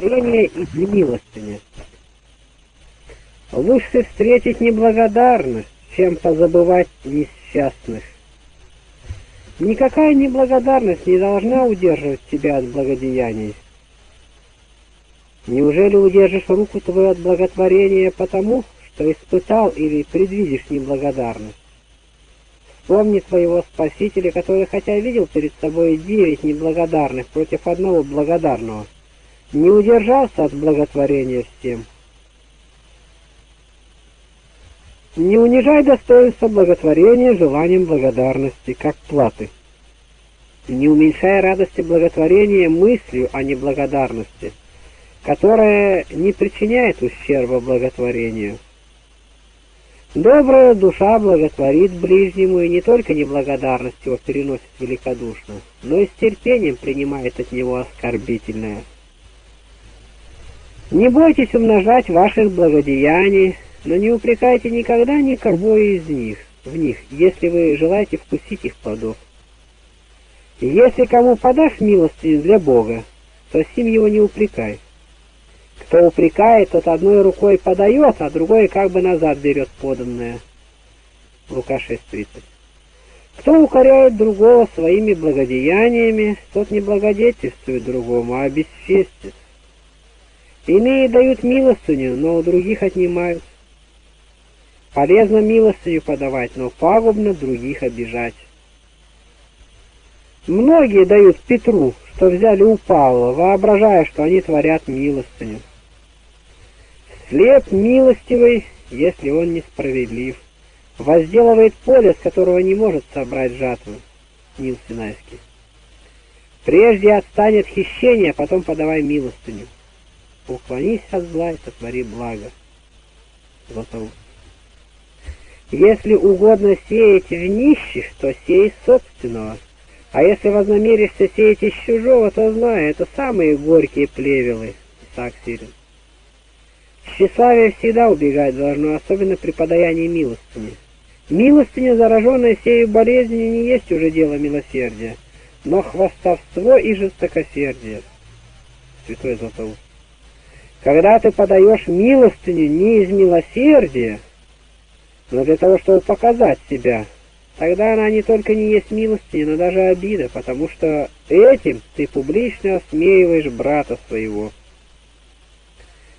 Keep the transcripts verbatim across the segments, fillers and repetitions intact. дарения и премилостыни. Лучше встретить неблагодарность, чем позабывать несчастных. Никакая неблагодарность не должна удерживать тебя от благодеяний. Неужели удержишь руку твою от благотворения потому, что испытал или предвидишь неблагодарность? Вспомни своего Спасителя, который, хотя видел перед собой девять неблагодарных против одного благодарного, не удержался от благотворения всем. Не унижай достоинства благотворения желанием благодарности, как платы. Не уменьшай радости благотворения мыслью о неблагодарности, которая не причиняет ущерба благотворению. Добрая душа благотворит ближнему и не только неблагодарность его переносит великодушно, но и с терпением принимает от него оскорбительное. Не бойтесь умножать ваших благодеяний, но не упрекайте никогда никого из них, в них, если вы желаете вкусить их плодов. Если кому подашь милостыню для Бога, то сим его не упрекай. Кто упрекает, тот одной рукой подает, а другой как бы назад берет поданное. Лука шесть тридцать. Кто укоряет другого своими благодеяниями, тот не благодетельствует другому, а бесчестит. Иные дают милостыню, но у других отнимают. Полезно милостыню подавать, но пагубно других обижать. Многие дают Петру, что взяли у Павла, воображая, что они творят милостыню. Слеп милостивый, если он несправедлив, возделывает поле, с которого не может собрать жатву. Нил Синайский. Прежде отстанет хищение, потом подавай милостыню. Уклонись от зла и сотвори благо. Златоуст. Если угодно сеять в нищих, то сей собственного. А если вознамеришься сеять из чужого, то знай, это самые горькие плевелы. Исаак Сирин. Тщеславие всегда убегать должно, особенно при подаянии милостыни. Милостыня, зараженная сею болезнью, не есть уже дело милосердия, но хвастовство и жестокосердие. Святой Златоуст. Когда ты подаешь милостыню не из милосердия, но для того, чтобы показать себя, тогда она не только не есть милостыня, но даже обида, потому что этим ты публично осмеиваешь брата своего.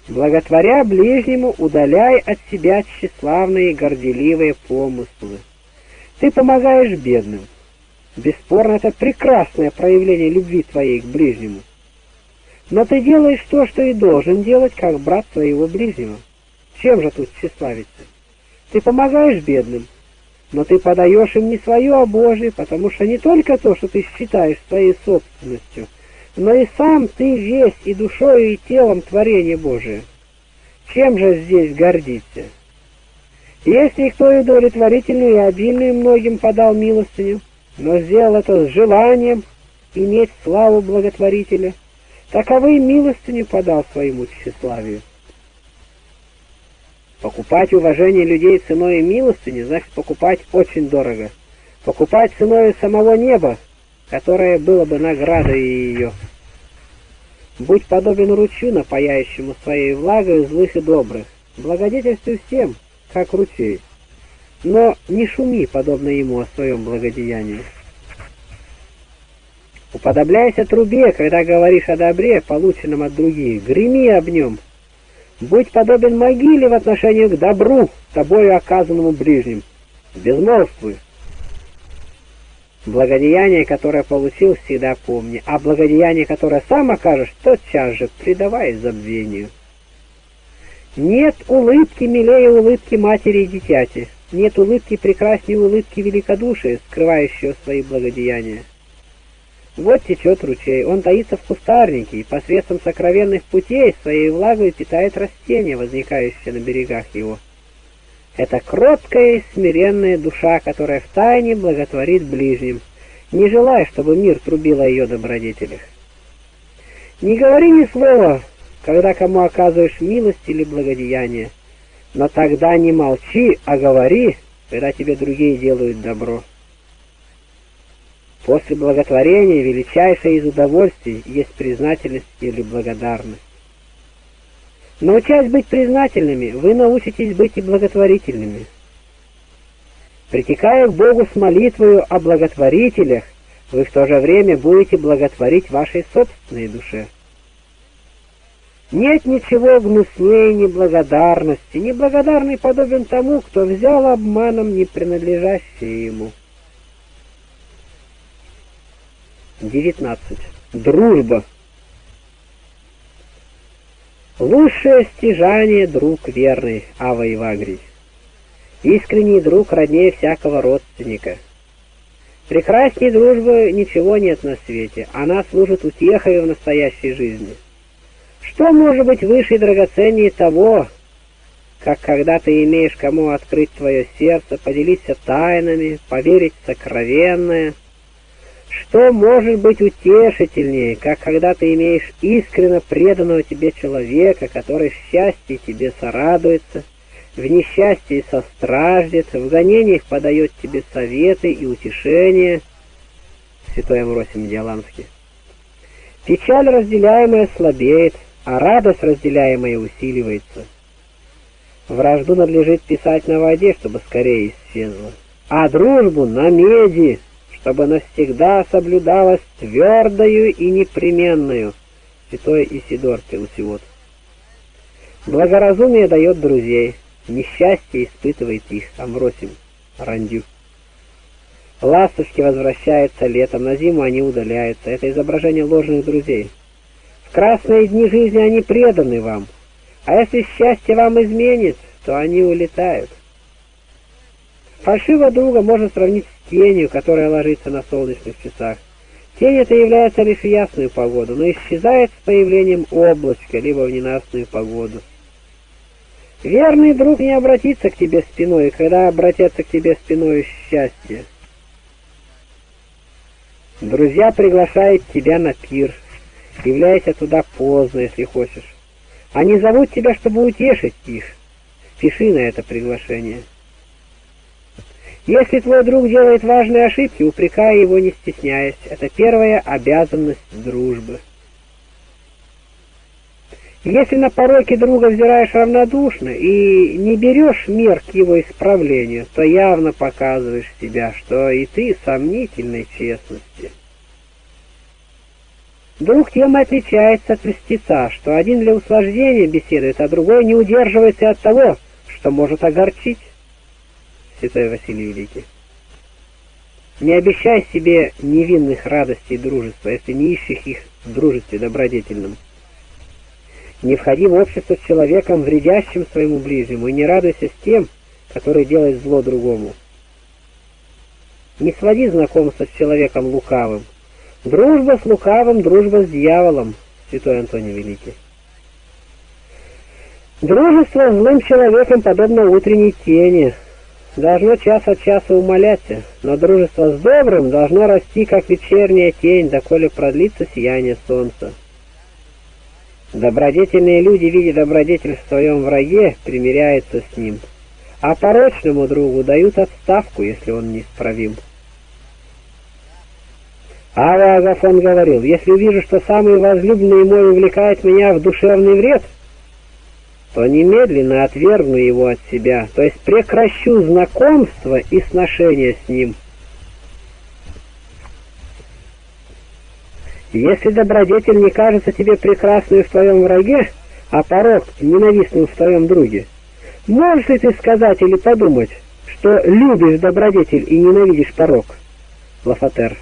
Благотворя ближнему, удаляй от себя тщеславные и горделивые помыслы. Ты помогаешь бедным. Бесспорно, это прекрасное проявление любви твоей к ближнему. Но ты делаешь то, что и должен делать, как брат своего ближнего. Чем же тут тщеславиться? Ты помогаешь бедным, но ты подаешь им не свое, а Божие, потому что не только то, что ты считаешь своей собственностью, но и сам ты весь и душою, и телом творение Божие. Чем же здесь гордиться? Если кто и удовлетворительную, и обильную многим подал милостыню, но сделал это с желанием иметь славу благотворителя, таковы милостыню подал своему тщеславию. Покупать уважение людей ценой милостыни значит покупать очень дорого. Покупать ценой самого неба, которое было бы наградой ее. Будь подобен ручью, напаяющему своей влагой злых и добрых. Благодетельствуй всем, как ручей. Но не шуми, подобно ему, о своем благодеянии. Уподобляйся трубе, когда говоришь о добре, полученном от других, греми об нем. Будь подобен могиле в отношении к добру, тобою оказанному ближним. Безмолвствуй. Благодеяние, которое получил, всегда помни, а благодеяние, которое сам окажешь, тотчас же предавай забвению. Нет улыбки милее улыбки матери и дитяти, нет улыбки прекрасней улыбки великодушия, скрывающего свои благодеяния. Вот течет ручей, он таится в кустарнике и посредством сокровенных путей своей влагой питает растения, возникающие на берегах его. Это кроткая и смиренная душа, которая втайне благотворит ближним, не желая, чтобы мир трубил о ее добродетелях. Не говори ни слова, когда кому оказываешь милость или благодеяние, но тогда не молчи, а говори, когда тебе другие делают добро. После благотворения величайшее из удовольствий есть признательность или благодарность. Научаясь быть признательными, вы научитесь быть и благотворительными. Притекая к Богу с молитвою о благотворителях, вы в то же время будете благотворить вашей собственной душе. Нет ничего гнуснее неблагодарности. Неблагодарный подобен тому, кто взял обманом не принадлежащее ему. девятнадцать. Дружба. Лучшее стяжание — друг верный, Ава Евагрий. Искренний друг роднее всякого родственника. Прекрасней дружбы ничего нет на свете, она служит утехой в настоящей жизни. Что может быть выше и драгоценнее того, как когда ты имеешь кому открыть твое сердце, поделиться тайнами, поверить в сокровенное? Что может быть утешительнее, как когда ты имеешь искренно преданного тебе человека, который в счастье тебе сорадуется, в несчастье состраждет, в гонениях подает тебе советы и утешения? Святой Амвросий Медиоланский. Печаль разделяемая слабеет, а радость разделяемая усиливается. Вражду надлежит писать на воде, чтобы скорее исчезла, а дружбу на меди, чтобы навсегда соблюдалась твердою и непременную. Святой Исидор Теусиот. Благоразумие дает друзей, несчастье испытывает их. Амвросий Рандю. Ласточки возвращаются летом, на зиму они удаляются. Это изображение ложных друзей. В красные дни жизни они преданы вам, а если счастье вам изменит, то они улетают. Фальшивого друга можно сравнить с тенью, которая ложится на солнечных часах. Тень эта является лишь в ясную погоду, но исчезает с появлением облачка, либо в ненастную погоду. Верный друг не обратится к тебе спиной, когда обратятся к тебе спиной счастье. Друзья приглашают тебя на пир, являйся туда поздно, если хочешь. Они зовут тебя, чтобы утешить их. Пиши на это приглашение. Если твой друг делает важные ошибки, упрекай его, не стесняясь. Это первая обязанность дружбы. Если на пороки друга взираешь равнодушно и не берешь мер к его исправлению, то явно показываешь себя, что и ты сомнительной честности. Друг тем и отличается от льстеца, что один для услаждения беседует, а другой не удерживается от того, что может огорчить. Святой Василий Великий. Не обещай себе невинных радостей дружества, если не ищешь их в дружестве добродетельном. Не входи в общество с человеком, вредящим своему ближнему, и не радуйся с тем, который делает зло другому. Не своди знакомство с человеком лукавым. Дружба с лукавым, дружба с дьяволом. Святой Антоний Великий. Дружество с злым человеком подобно утренней тени. Должно час от часа умоляться, но дружество с добрым должно расти, как вечерняя тень, доколе продлится сияние солнца. Добродетельные люди, видя добродетель в своем враге, примиряются с ним, а порочному другу дают отставку, если он неисправим. Ава Агафон говорил: «Если вижу, что самый возлюбленный мой увлекает меня в душевный вред, то немедленно отвергну его от себя, то есть прекращу знакомство и сношение с ним». Если добродетель не кажется тебе прекрасной в твоем враге, а порок ненавистным в твоем друге, можешь ли ты сказать или подумать, что любишь добродетель и ненавидишь порок? Лафатер.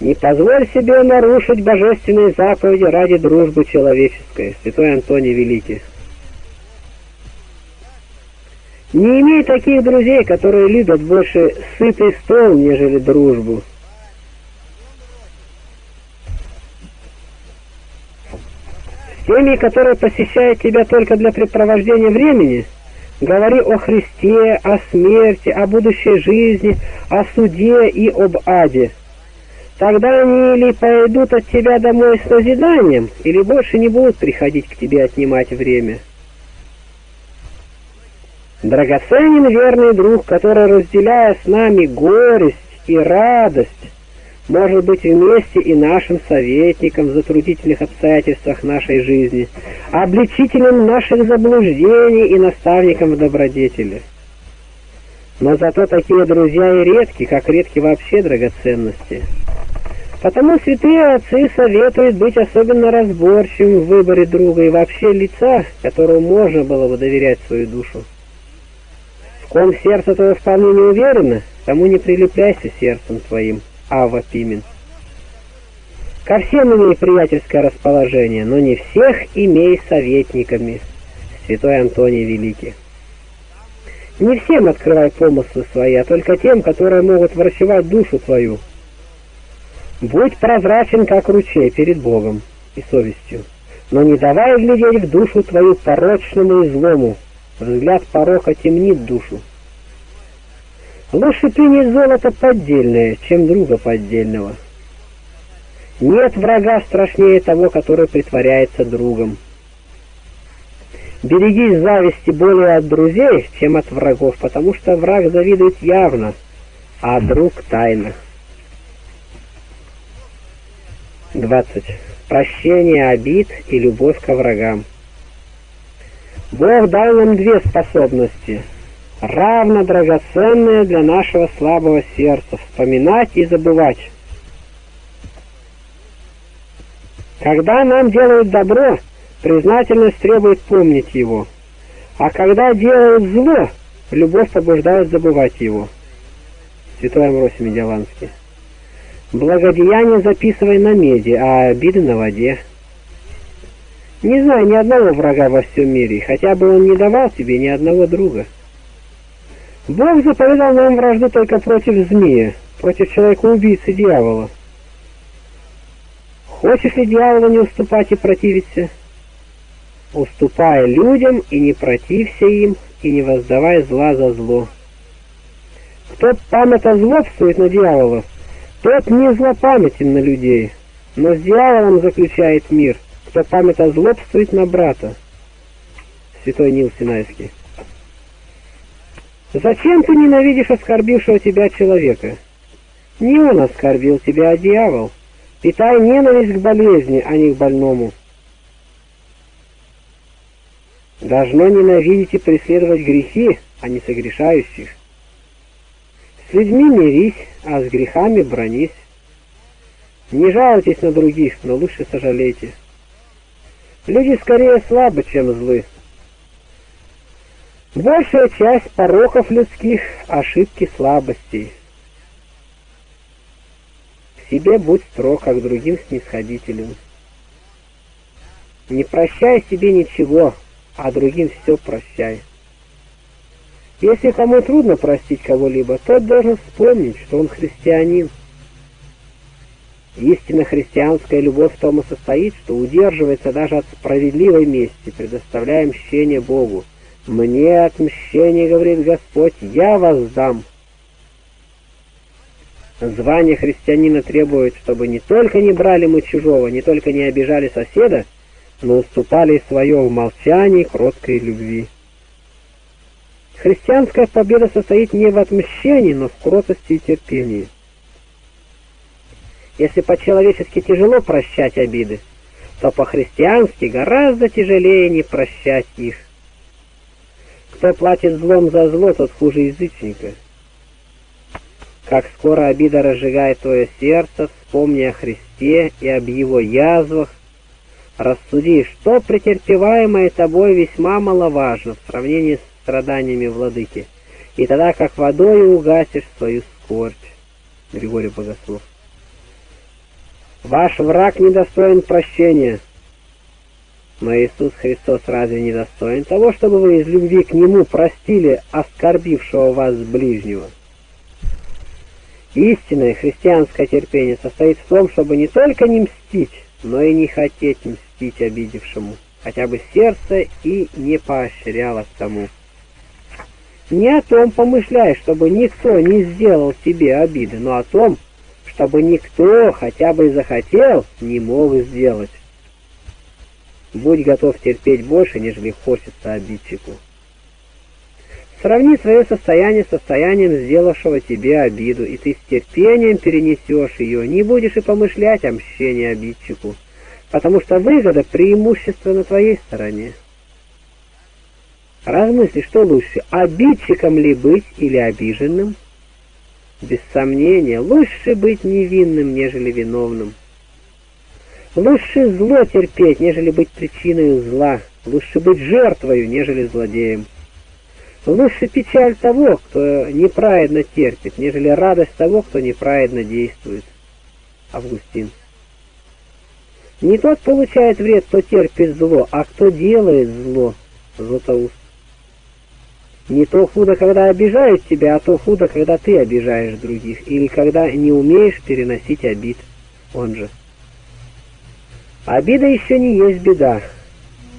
Не позволь себе нарушить божественные заповеди ради дружбы человеческой. Святой Антоний Великий. Не имей таких друзей, которые любят больше сытый стол, нежели дружбу. С теми, которые посещают тебя только для препровождения времени, говори о Христе, о смерти, о будущей жизни, о суде и об аде. Тогда они или пойдут от тебя домой с назиданием, или больше не будут приходить к тебе отнимать время. Драгоценен верный друг, который, разделяя с нами горесть и радость, может быть вместе и нашим советником в затруднительных обстоятельствах нашей жизни, обличителем наших заблуждений и наставником в добродетели. Но зато такие друзья и редки, как редки вообще драгоценности. Потому святые отцы советуют быть особенно разборчивым в выборе друга и вообще лица, которому можно было бы доверять свою душу. В ком сердце твое вполне не уверено, тому не прилепляйся сердцем твоим, Ава Пимен. Ко всем имей приятельское расположение, но не всех имей советниками, святой Антоний Великий. Не всем открывай помыслы свои, а только тем, которые могут врачевать душу твою. Будь прозрачен, как ручей, перед Богом и совестью, но не давай глядеть в душу твою порочному и злому. Взгляд порока темнит душу. Лучше принять золото поддельное, чем друга поддельного. Нет врага страшнее того, который притворяется другом. Берегись зависти более от друзей, чем от врагов, потому что враг завидует явно, а друг тайно. двадцать. Прощение обид и любовь ко врагам. Бог дал нам две способности, равно драгоценные для нашего слабого сердца, вспоминать и забывать. Когда нам делают добро, признательность требует помнить его, а когда делают зло, любовь побуждает забывать его. Святой Амвросий Медиаланский. Благодеяние записывай на меди, а обиды на воде. Не знаю ни одного врага во всем мире, хотя бы он не давал тебе ни одного друга. Бог заповедал нам вражду только против змея, против человека-убийцы дьявола. Хочешь ли дьяволу не уступать и противиться? Уступай людям и не протився им, и не воздавай зла за зло. Кто памята злобствует на дьявола, тот не злопамятен на людей, но с дьяволом заключает мир, кто памята злобствует на брата. Святой Нил Синайский. Зачем ты ненавидишь оскорбившего тебя человека? Не он оскорбил тебя, а дьявол. Питай ненависть к болезни, а не к больному. Должно ненавидеть и преследовать грехи, а не согрешающих. С людьми мирись, а с грехами бронись. Не жалуйтесь на других, но лучше сожалейте. Люди скорее слабы, чем злы. Большая часть пороков людских – ошибки слабостей. К себе будь строг, а к другим снисходителен. Не прощай себе ничего, а другим все прощай. Если кому трудно простить кого-либо, тот должен вспомнить, что он христианин. Истинно христианская любовь в том и состоит, что удерживается даже от справедливой мести, предоставляя мщение Богу. «Мне от мщения, — говорит Господь, — я воздам». Звание христианина требует, чтобы не только не брали мы чужого, не только не обижали соседа, но уступали свое в молчании кроткой любви. Христианская победа состоит не в отмщении, но в кротости и терпении. Если по-человечески тяжело прощать обиды, то по-христиански гораздо тяжелее не прощать их. Кто платит злом за зло, тот хуже язычника. Как скоро обида разжигает твое сердце, вспомни о Христе и об его язвах, рассуди, что претерпеваемое тобой весьма маловажно в сравнении с страданиями владыки, и тогда как водой угасишь свою скорбь. Григорий Богослов. Ваш враг недостоин прощения, но Иисус Христос разве не достоин того, чтобы вы из любви к Нему простили оскорбившего вас ближнего? Истинное христианское терпение состоит в том, чтобы не только не мстить, но и не хотеть мстить обидевшему, хотя бы сердце и не поощрялось тому. Не о том помышляй, чтобы никто не сделал тебе обиды, но о том, чтобы никто хотя бы захотел, не мог сделать. Будь готов терпеть больше, нежели хочется обидчику. Сравни свое состояние с состоянием сделавшего тебе обиду, и ты с терпением перенесешь ее, не будешь и помышлять о мщении обидчику. потому что выгода преимущество на твоей стороне. Размысли, что лучше, обидчиком ли быть или обиженным? Без сомнения, лучше быть невинным, нежели виновным. Лучше зло терпеть, нежели быть причиной зла. Лучше быть жертвою, нежели злодеем. Лучше печаль того, кто неправедно терпит, нежели радость того, кто неправедно действует. Августин. Не тот получает вред, кто терпит зло, а кто делает зло. Златоуст. Не то худо, когда обижают тебя, а то худо, когда ты обижаешь других, или когда не умеешь переносить обид. Он же. Обида еще не есть беда,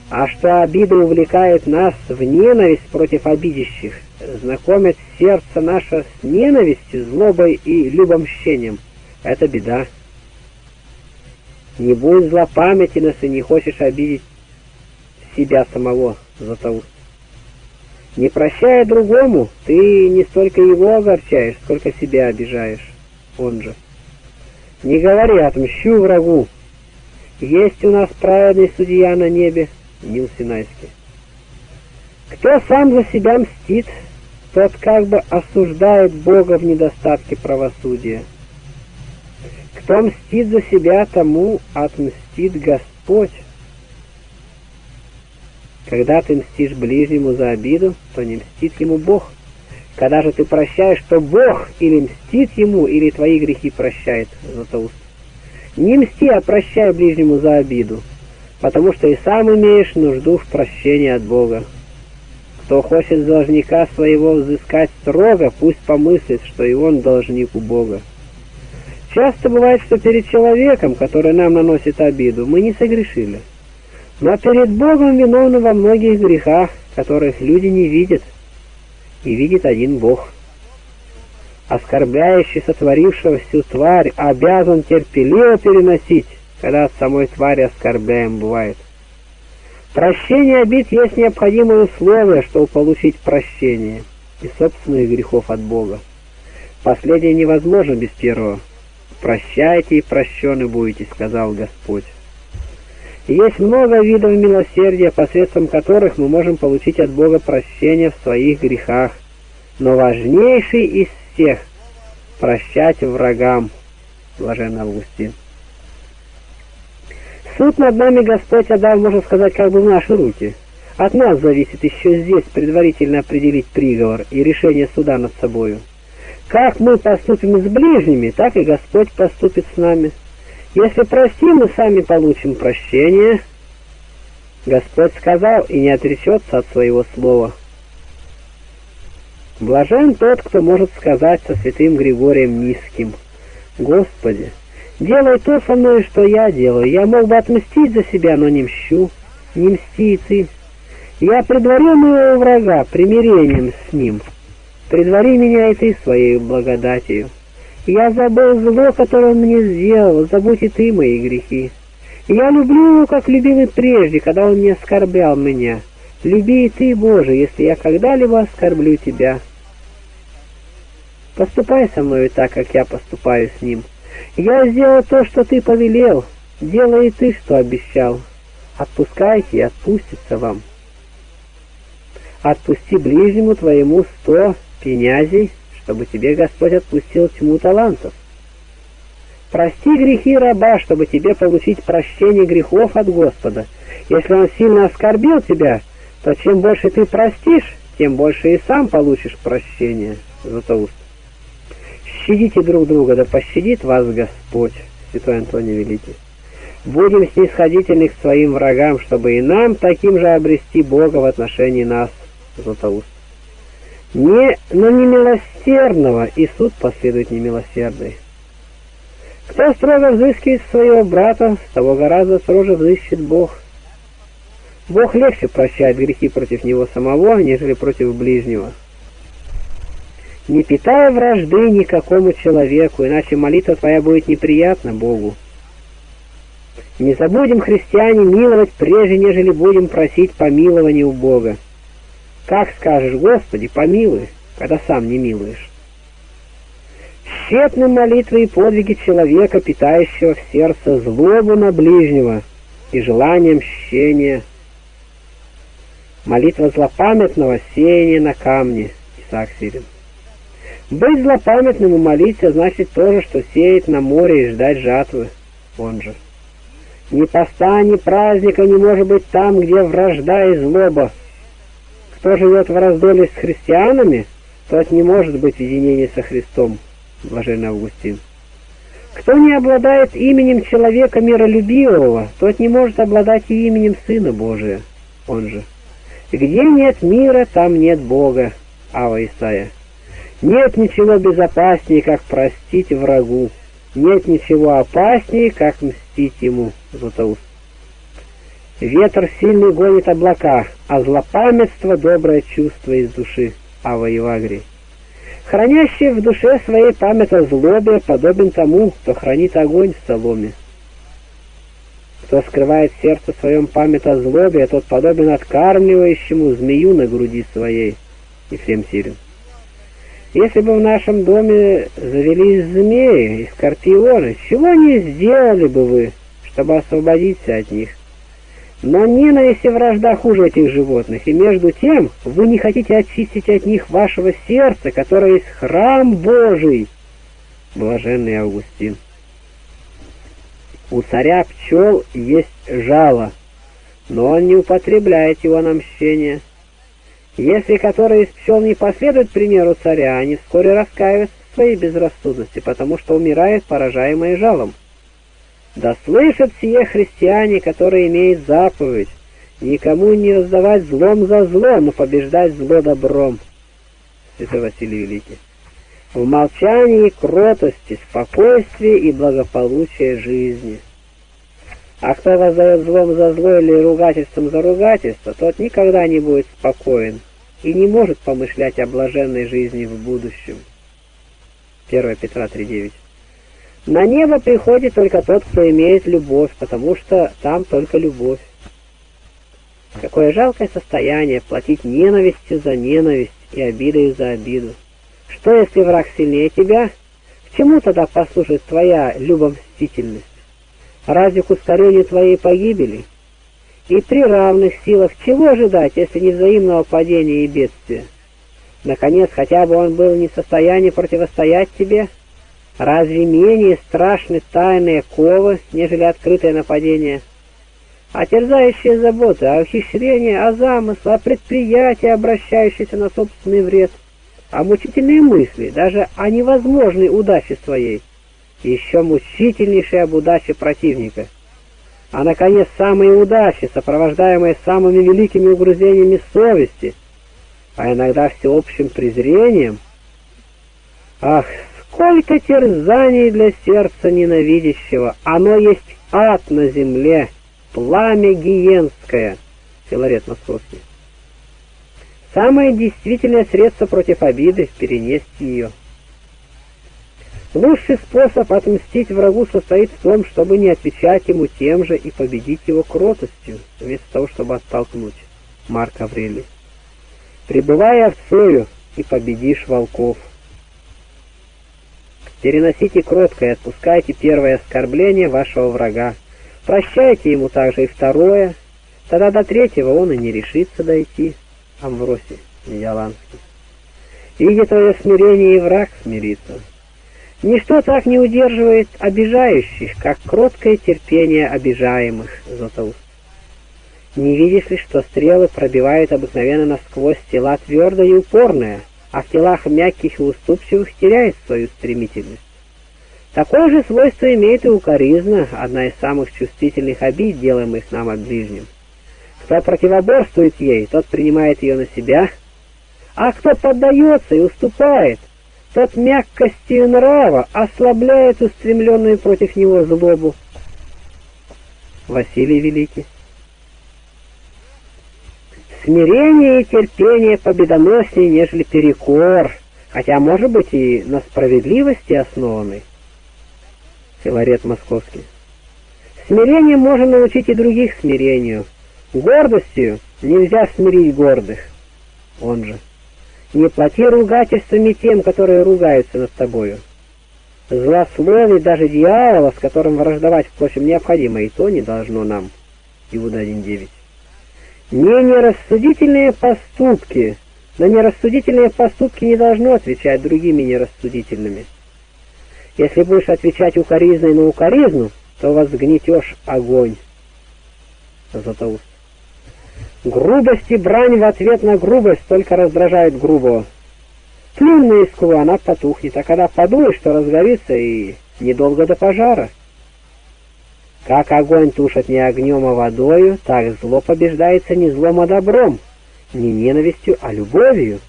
а что обида увлекает нас в ненависть против обидящих, знакомит сердце наше с ненавистью, злобой и любомщением. Это беда. Не будь злопамятен, если не хочешь обидеть себя самого, Златоуст. Не прощая другому, ты не столько его огорчаешь, сколько себя обижаешь. Он же. Не говори: отмщу врагу. Есть у нас праведный судья на небе, Нил Синайский. Кто сам за себя мстит, тот как бы осуждает Бога в недостатке правосудия. Кто мстит за себя, тому отмстит Господь. Когда ты мстишь ближнему за обиду, то не мстит ему Бог. Когда же ты прощаешь, то Бог или мстит ему, или твои грехи прощает. Златоуст. Не мсти, а прощай ближнему за обиду, потому что и сам имеешь нужду в прощении от Бога. Кто хочет должника своего взыскать строго, пусть помыслит, что и он должник у Бога. Часто бывает, что перед человеком, который нам наносит обиду, мы не согрешили. Но перед Богом виновны во многих грехах, которых люди не видят, и видит один Бог. Оскорбляющий сотворившего всю тварь обязан терпеливо переносить, когда от самой твари оскорбляем бывает. Прощение обид есть необходимое условие, чтобы получить прощение и собственных грехов от Бога. Последнее невозможно без первого. «Прощайте и прощены будете», — сказал Господь. Есть много видов милосердия, посредством которых мы можем получить от Бога прощение в своих грехах, но важнейший из всех — прощать врагам, блаженный Августин. Суд над нами Господь отдал, можно сказать, как бы в наши руки. От нас зависит еще здесь предварительно определить приговор и решение суда над собою. Как мы поступим с ближними, так и Господь поступит с нами. Если простим, мы сами получим прощение. Господь сказал и не отречется от своего слова. Блажен тот, кто может сказать со святым Григорием Низким: «Господи, делай то со мной, что я делаю. Я мог бы отмстить за себя, но не мщу. Не мсти и ты. Я предварю моего врага примирением с ним. Предвари меня и ты своей благодатью. Я забыл зло, которое он мне сделал, забудь и ты мои грехи. Я люблю его, как любил и прежде, когда он не оскорблял меня. Люби и ты, Боже, если я когда-либо оскорблю тебя. Поступай со мною так, как я поступаю с ним. Я сделал то, что ты повелел, делай и ты, что обещал. Отпускайте, и отпустится вам. Отпусти ближнему твоему сто пенязей, чтобы тебе Господь отпустил тьму талантов. Прости грехи раба, чтобы тебе получить прощение грехов от Господа. Если он сильно оскорбил тебя, то чем больше ты простишь, тем больше и сам получишь прощение». Златоуст. «Щадите друг друга, да пощадит вас Господь», святой Антоний Великий. «Будем снисходительны к своим врагам, чтобы и нам таким же обрести Бога в отношении нас». Златоуст. «Не на немилосердного, и суд последует немилосердный. Кто строго взыскивает своего брата, того гораздо строже взыщет Бог. Бог легче прощает грехи против него самого, нежели против ближнего. Не питая вражды никакому человеку, иначе молитва твоя будет неприятна Богу. Не забудем, христиане, миловать прежде, нежели будем просить помилования у Бога. Как скажешь: Господи, помилуй, когда сам не милуешь? Тщетны молитвы и подвиги человека, питающего в сердце злобу на ближнего, и желанием щения. Молитва злопамятного сеяния на камне. Исаак Сирин. Быть злопамятным и молиться значит то же, что сеять на море и ждать жатвы. Он же. Ни поста, ни праздника не может быть там, где вражда и злоба. Кто живет в раздолье с христианами, тот не может быть в единении со Христом. Блаженный Августин. Кто не обладает именем человека миролюбивого, тот не может обладать и именем Сына Божия. Он же. Где нет мира, там нет Бога. Ава Исаия. Нет ничего безопаснее, как простить врагу. Нет ничего опаснее, как мстить ему. Златоуст. Ветер сильный гонит облака, а злопамятство — доброе чувство из души. Ава Евагрий. Хранящий в душе своей память о злобе подобен тому, кто хранит огонь в соломе. Кто скрывает в сердце своем память о злобе, тот подобен откармливающему змею на груди своей. Ефрем Сирин. Если бы в нашем доме завелись змеи и скорпионы, чего не сделали бы вы, чтобы освободиться от них? Но ненависть и вражда хуже этих животных, и между тем вы не хотите очистить от них вашего сердца, которое есть храм Божий. Блаженный Августин. У царя пчел есть жало, но он не употребляет его на мщение. Если которые из пчел не последуют примеру царя, они вскоре раскаиваются в своей безрассудности, потому что умирают, поражаемые жалом. Да слышат сие христиане, которые имеют заповедь, никому не раздавать злом за зло, но побеждать зло добром. Святой Василий Великий. В молчании и кротости, спокойствии и благополучии жизни. А кто воздает злом за зло или ругательством за ругательство, тот никогда не будет спокоен и не может помышлять о блаженной жизни в будущем. первое Петра три девять. На небо приходит только тот, кто имеет любовь, потому что там только любовь. Какое жалкое состояние платить ненавистью за ненависть и обидой за обиду. Что, если враг сильнее тебя? К чему тогда послужит твоя любомстительность? Разве к ускорению твоей погибели? И при равных силах чего ожидать, если не взаимного падения и бедствия? Наконец, хотя бы он был не в состоянии противостоять тебе? Разве менее страшны тайные ковы, нежели открытое нападение? А терзающие заботы, о ухищрении, о замысле, о предприятии, обращающиеся на собственный вред, о мучительные мысли, даже о невозможной удаче своей, еще мучительнейшей об удаче противника. А, наконец, самые удачи, сопровождаемые самыми великими угрызениями совести, а иногда всеобщим презрением. Ах, сколько терзаний для сердца ненавидящего! Оно есть ад на земле, пламя гиенское. Филарет Московский. Самое действительное средство против обиды — перенести ее. Лучший способ отмстить врагу состоит в том, чтобы не отвечать ему тем же и победить его кротостью, вместо того, чтобы оттолкнуть. Марк Аврелий. Пребывай овцою, и победишь волков. Переносите кротко и отпускайте первое оскорбление вашего врага. Прощайте ему также и второе. Тогда до третьего он и не решится дойти. Амвросий Яланский. Иди твое смирение, и враг смирится. Ничто так не удерживает обижающих, как кроткое терпение обижаемых. Златоуст. Не видишь ли, что стрелы пробивают обыкновенно насквозь тела твердое и упорное, а в телах мягких и уступчивых теряет свою стремительность. Такое же свойство имеет и укоризна, одна из самых чувствительных обид, делаемых нам от ближним. Кто противоборствует ей, тот принимает ее на себя, а кто поддается и уступает, тот мягкостью нрава ослабляет устремленную против него злобу. Василий Великий. Смирение и терпение победоноснее, нежели перекор, хотя, может быть, и на справедливости основанный. Филарет Московский. Смирение можно научить и других смирению. Гордостью нельзя смирить гордых. Он же. Не плати ругательствами тем, которые ругаются над тобою. Злословие даже дьявола, с которым враждовать, впрочем, необходимо, и то не должно нам. Иуда один девять. Не нерассудительные поступки. На нерассудительные поступки не должно отвечать другими нерассудительными. Если будешь отвечать укоризной на укоризну, то возгнетешь огонь. Златоуст. Грубость и брань в ответ на грубость только раздражает грубого. Плюнь на искру, она потухнет, а когда подуешь, что разгорится и недолго до пожара. Как огонь тушит не огнем, а водою, так зло побеждается не злом, а добром, не ненавистью, а любовью.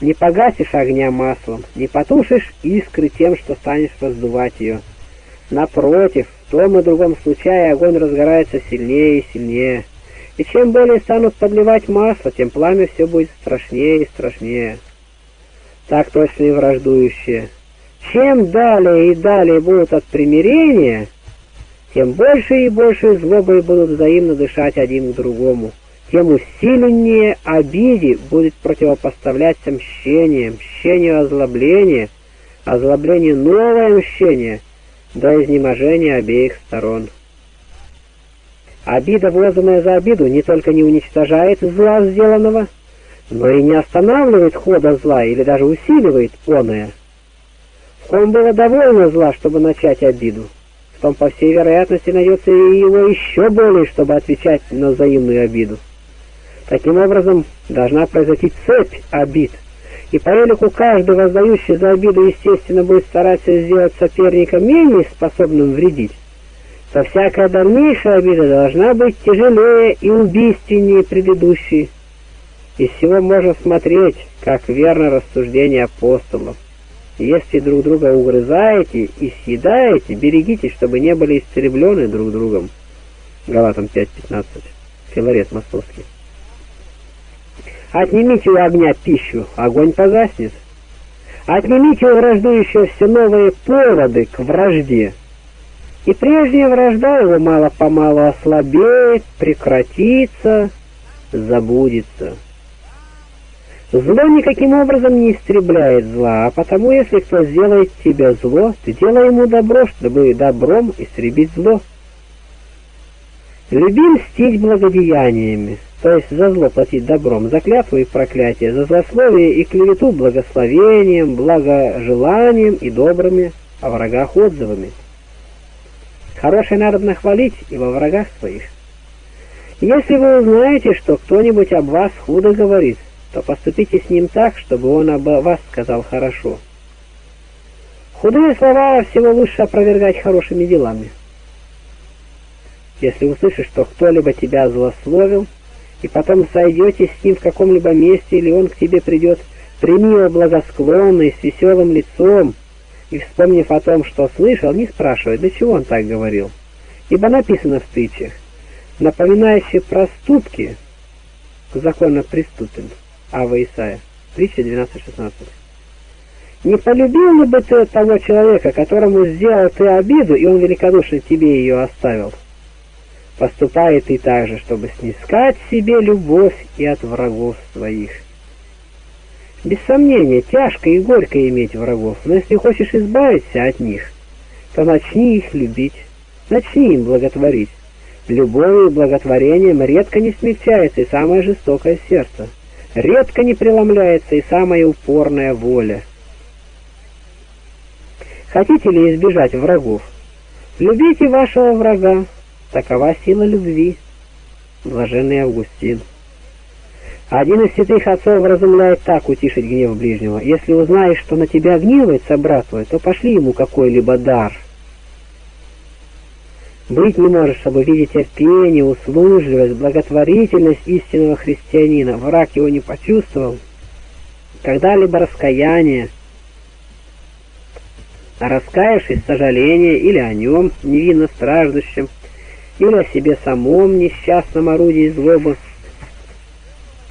Не погасишь огня маслом, не потушишь искры тем, что станешь раздувать ее. Напротив, в том и другом случае огонь разгорается сильнее и сильнее. И чем более станут подливать масло, тем пламя все будет страшнее и страшнее. Так точно и враждующие. Чем далее и далее будут от примирения, тем больше и больше злобы будут взаимно дышать один к другому. Тем усиленнее обиде будет противопоставляться мщение, мщению озлобление, озлобление новое мщение, до изнеможения обеих сторон. Обида, вызванная за обиду, не только не уничтожает зла сделанного, но и не останавливает хода зла или даже усиливает оное. В ком было довольно зла, чтобы начать обиду, в том, по всей вероятности, найдется и его еще более, чтобы отвечать на взаимную обиду. Таким образом, должна произойти цепь обид, и по велику каждый, воздающий за обиду, естественно, будет стараться сделать соперника менее способным вредить, то всякая дальнейшая обида должна быть тяжелее и убийственнее предыдущей. Из всего можно смотреть, как верно рассуждение апостолов. Если друг друга угрызаете и съедаете, берегитесь, чтобы не были истреблены друг другом. Галатам пять пятнадцать. Филарет Московский. Отнимите у огня пищу, огонь погаснет. Отнимите у враждующего все новые поводы к вражде. И прежняя вражда его мало-помалу ослабеет, прекратится, забудется. Зло никаким образом не истребляет зла, а потому, если кто сделает тебе зло, ты делай ему добро, чтобы добром истребить зло. Люби мстить благодеяниями, то есть за зло платить добром, за клятву и проклятие, за злословие и клевету благословением, благожеланием и добрыми, о врагах отзывами. Хорошее надобно хвалить и во врагах своих. Если вы узнаете, что кто-нибудь об вас худо говорит, то поступите с ним так, чтобы он об вас сказал хорошо. Худые слова всего лучше опровергать хорошими делами. Если услышишь, что кто-либо тебя злословил, и потом сойдетесь с ним в каком-либо месте, или он к тебе придет, прими его благосклонно и с веселым лицом, и, вспомнив о том, что слышал, не спрашивай, для чего он так говорил. Ибо написано в притчах: напоминающие проступки законно преступен. Ава Исаия, притча двенадцать шестнадцать. Не полюбил ли бы ты того человека, которому сделал ты обиду, и он великодушно тебе ее оставил? Поступай ты так же, чтобы снискать себе любовь и от врагов своих. Без сомнения, тяжко и горько иметь врагов, но если хочешь избавиться от них, то начни их любить, начни им благотворить. Любовью и благотворением редко не смягчается и самое жестокое сердце, редко не преломляется и самая упорная воля. Хотите ли избежать врагов? Любите вашего врага, такова сила любви. Блаженный Августин. Один из святых отцов разумляет так утишить гнев ближнего: если узнаешь, что на тебя гневается брат твой, то пошли ему какой-либо дар. Быть не может, чтобы видеть терпение, услужливость, благотворительность истинного христианина. Враг его не почувствовал когда-либо раскаяние. Раскаявшись, сожаление или о нем, невинно страждущем, или о себе самом, несчастном орудии злобы,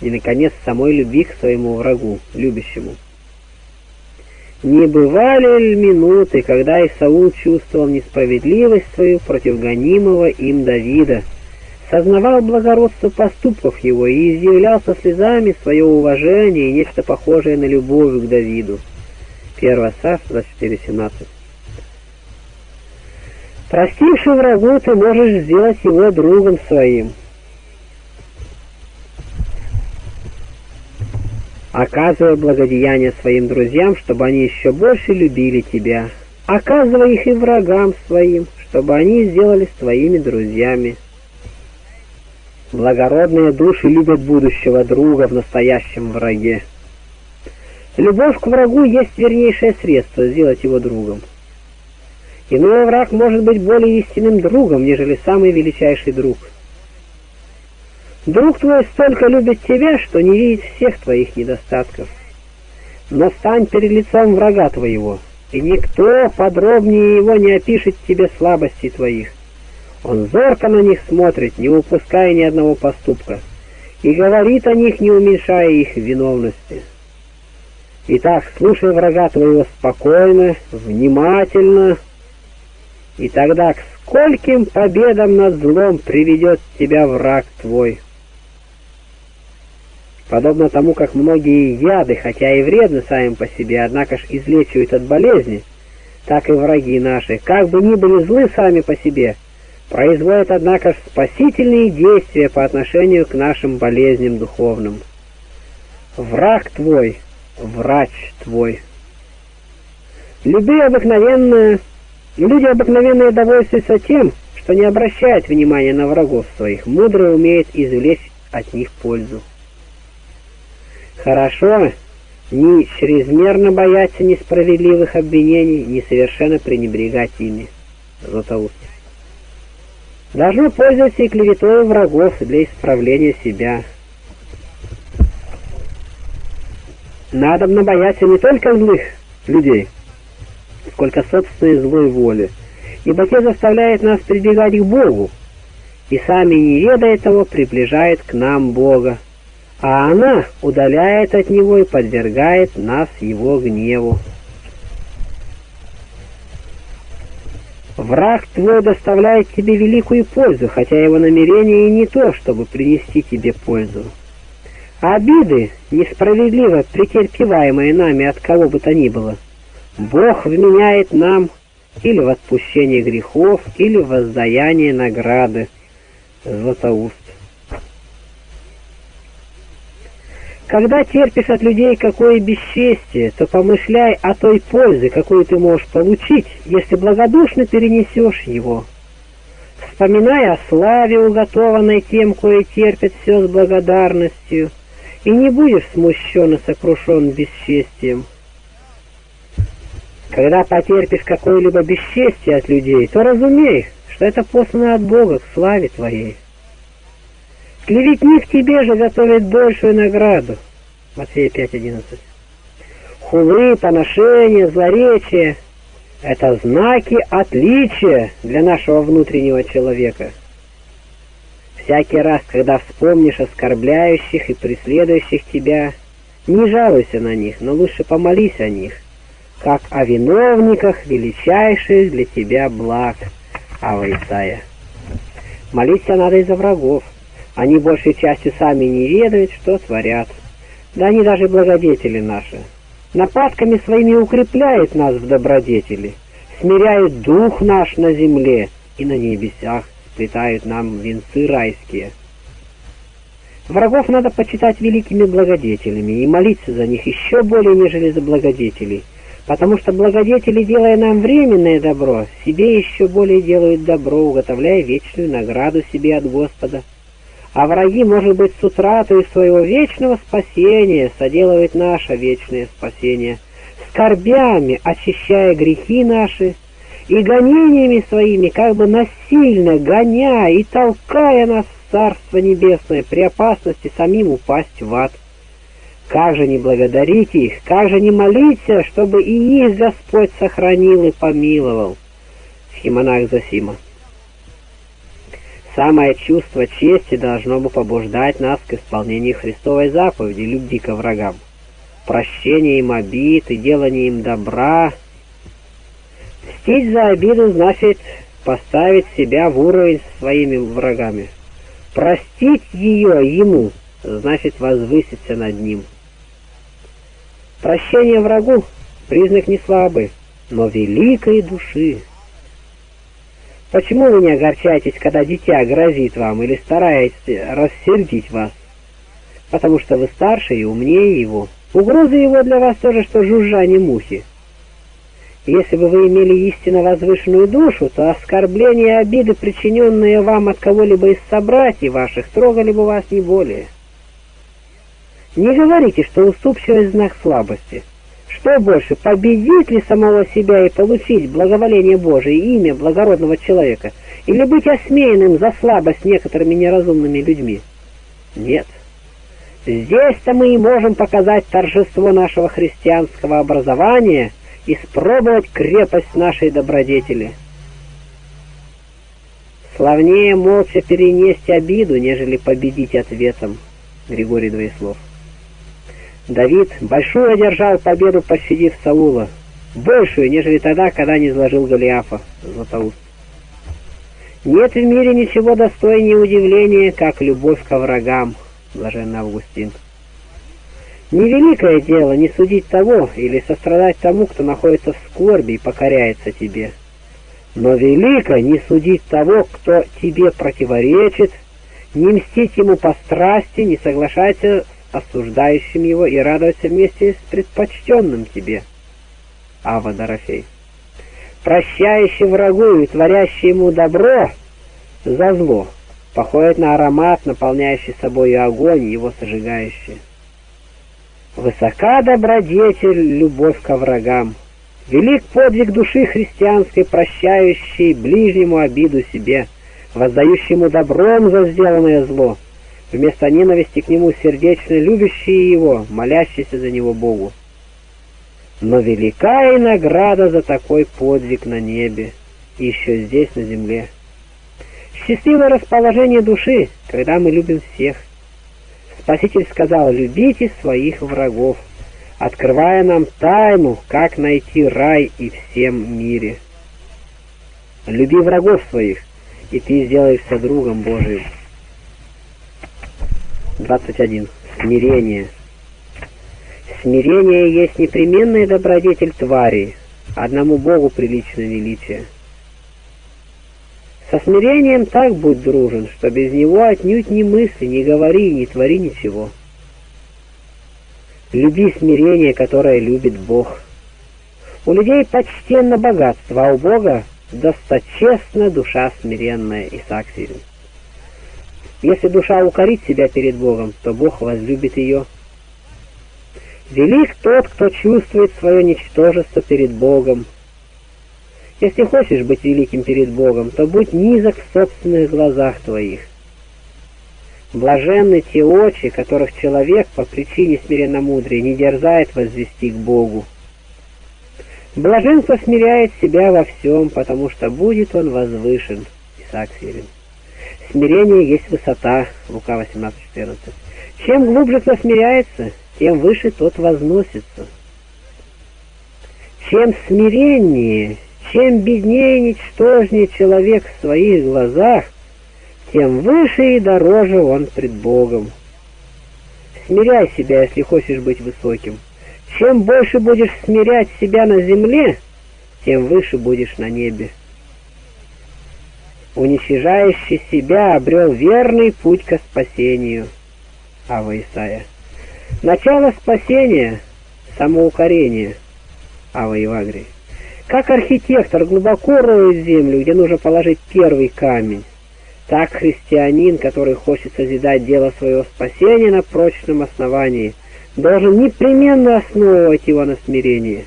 и, наконец, самой любви к своему врагу, любящему. Не бывали ли минуты, когда Исаул чувствовал несправедливость свою против гонимого им Давида, сознавал благородство поступков его и изъявлял со слезами свое уважение и нечто похожее на любовь к Давиду? первое Царств двадцать четыре семнадцать. Простейшему врагу ты можешь сделать его другом своим. Оказывай благодеяние своим друзьям, чтобы они еще больше любили тебя. Оказывай их и врагам своим, чтобы они сделались твоими друзьями. Благородные души любят будущего друга в настоящем враге. Любовь к врагу есть вернейшее средство сделать его другом. Иной враг может быть более истинным другом, нежели самый величайший друг. Друг твой столько любит тебя, что не видит всех твоих недостатков. Но стань перед лицом врага твоего, и никто подробнее его не опишет тебе слабостей твоих. Он зорко на них смотрит, не упуская ни одного поступка, и говорит о них, не уменьшая их виновности. Итак, слушай врага твоего спокойно, внимательно, и тогда к скольким победам над злом приведет тебя враг твой. Подобно тому, как многие яды, хотя и вредны сами по себе, однако ж излечивают от болезни, так и враги наши, как бы ни были злы сами по себе, производят, однако ж, спасительные действия по отношению к нашим болезням духовным. Враг твой, врач твой. Люби обыкновенное, люди обыкновенные довольствуются тем, что не обращают внимания на врагов своих, мудро умеют извлечь от них пользу. Хорошо ни чрезмерно бояться несправедливых обвинений, ни совершенно пренебрегать ими. Златоуст. Должны пользоваться и клеветой врагов для исправления себя. Надобно бояться не только злых людей, сколько собственной злой воли, ибо те заставляют нас прибегать к Богу, и сами, не ведая того, приближает к нам Бога, а она удаляет от Него и подвергает нас Его гневу. Враг твой доставляет тебе великую пользу, хотя его намерение и не то, чтобы принести тебе пользу. Обиды, несправедливо претерпеваемые нами от кого бы то ни было, Бог вменяет нам или в отпущение грехов, или в воздаяние награды. Златоуст. Когда терпишь от людей какое бесчестие, то помышляй о той пользе, какую ты можешь получить, если благодушно перенесешь его. Вспоминай о славе, уготованной тем, кое терпит все с благодарностью, и не будешь смущен и сокрушен бесчестием. Когда потерпишь какое-либо бесчестие от людей, то разумей, что это послано от Бога к славе твоей. Клеветник тебе же готовит большую награду. Матфея пять одиннадцать. Хулы, поношения, злоречия — это знаки отличия для нашего внутреннего человека. Всякий раз, когда вспомнишь оскорбляющих и преследующих тебя, не жалуйся на них, но лучше помолись о них, как о виновниках величайших для тебя благ. Ава Исаия. Молиться надо и за врагов. Они большей частью сами не ведают, что творят. Да они даже благодетели наши. Нападками своими укрепляют нас в добродетели, смиряют дух наш на земле и на небесах, сплетают нам венцы райские. Врагов надо почитать великими благодетелями и молиться за них еще более, нежели за благодетелей, потому что благодетели, делая нам временное добро, себе еще более делают добро, уготовляя вечную награду себе от Господа. А враги, может быть, с утратой своего вечного спасения соделывают наше вечное спасение, скорбями очищая грехи наши и гонениями своими, как бы насильно гоняя и толкая нас в Царство Небесное при опасности самим упасть в ад. Как же не благодарить их, как же не молиться, чтобы и их Господь сохранил и помиловал. Схимонах Зосима. Самое чувство чести должно бы побуждать нас к исполнению Христовой заповеди «Люби ко врагам». Прощение им обид и делание им добра. Мстить за обиду значит поставить себя в уровень со своими врагами. Простить ее ему значит возвыситься над ним. Прощение врагу — признак не слабой, но великой души. Почему вы не огорчаетесь, когда дитя грозит вам или стараетесь рассердить вас? Потому что вы старше и умнее его. Угроза его для вас тоже, что жужжание мухи. Если бы вы имели истинно возвышенную душу, то оскорбления и обиды, причиненные вам от кого-либо из собратьев ваших, трогали бы вас не более. Не говорите, что уступчивость — знак слабости. Что больше, победить ли самого себя и получить благоволение Божие, имя благородного человека, или быть осмеянным за слабость некоторыми неразумными людьми? Нет. Здесь-то мы и можем показать торжество нашего христианского образования, испробовать крепость нашей добродетели. Славнее молча перенесть обиду, нежели победить ответом. Григорий Двоеслов. Давид большую одержал победу, пощадив Саула, большую, нежели тогда, когда не изложил Голиафа. Златоуст. Нет в мире ничего достойнее удивления, как любовь ко врагам. Блаженный Августин. Невеликое дело не судить того или сострадать тому, кто находится в скорби и покоряется тебе. Но велико не судить того, кто тебе противоречит, не мстить ему по страсти, не соглашайся с осуждающим его и радоваться вместе с предпочтенным тебе. Ава Дорофей. Прощающий врагу и творящий ему добро за зло походит на аромат, наполняющий собой огонь, его сожигающий. Высока добродетель, любовь ко врагам. Велик подвиг души христианской, прощающей ближнему обиду себе, воздающему добром за сделанное зло, вместо ненависти к нему сердечно любящие его, молящиеся за него Богу. Но велика и награда за такой подвиг на небе и еще здесь, на земле. Счастливое расположение души, когда мы любим всех. Спаситель сказал: «Любите своих врагов», открывая нам тайну, как найти рай и всем мире. Люби врагов своих, и ты сделаешься другом Божиим. двадцать один. Смирение. Смирение есть непременный добродетель твари, одному Богу прилично величие. Со смирением так будь дружен, что без него отнюдь ни мысли, ни говори, ни твори ничего. Люби смирение, которое любит Бог. У людей почтенно богатство, а у Бога досточестна душа смиренная. Исаак Сирин. Если душа укорит себя перед Богом, то Бог возлюбит ее. Велик тот, кто чувствует свое ничтожество перед Богом. Если хочешь быть великим перед Богом, то будь низок в собственных глазах твоих. Блаженны те очи, которых человек по причине смиренномудрия не дерзает возвести к Богу. Блаженство смиряет себя во всем, потому что будет он возвышен. Исаак Сирин. Смирение есть высота. Лука восемнадцать четырнадцать. Чем глубже кто смиряется, тем выше тот возносится. Чем смиреннее, чем беднее и ничтожнее человек в своих глазах, тем выше и дороже он пред Богом. Смиряй себя, если хочешь быть высоким. Чем больше будешь смирять себя на земле, тем выше будешь на небе. Уничижающий себя обрел верный путь ко спасению. Ава Исая. Начало спасения — самоукорение. Ава Ивагрий. Как архитектор глубоко роет землю, где нужно положить первый камень, так христианин, который хочет созидать дело своего спасения на прочном основании, должен непременно основывать его на смирении.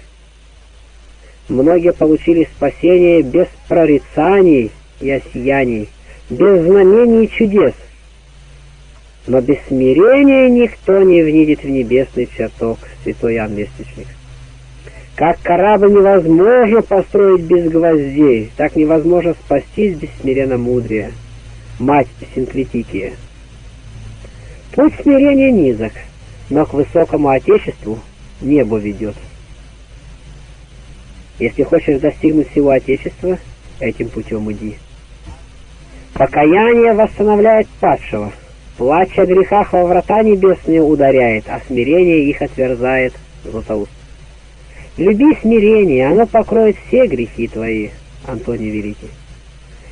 Многие получили спасение без прорицаний и осияний, без знамений и чудес. Но без смирения никто не внедет в небесный чертог. Святой Иоанн Вестничник. Как корабль невозможно построить без гвоздей, так невозможно спастись без смиренномудрия. Мать Синклитикия. Путь смирения низок, но к высокому Отечеству небо ведет. Если хочешь достигнуть всего Отечества, этим путем иди. Покаяние восстанавливает падшего. Плач о грехах во врата небесные ударяет, а смирение их отверзает. Златоуст. Люби смирение, оно покроет все грехи твои. Антоний Великий.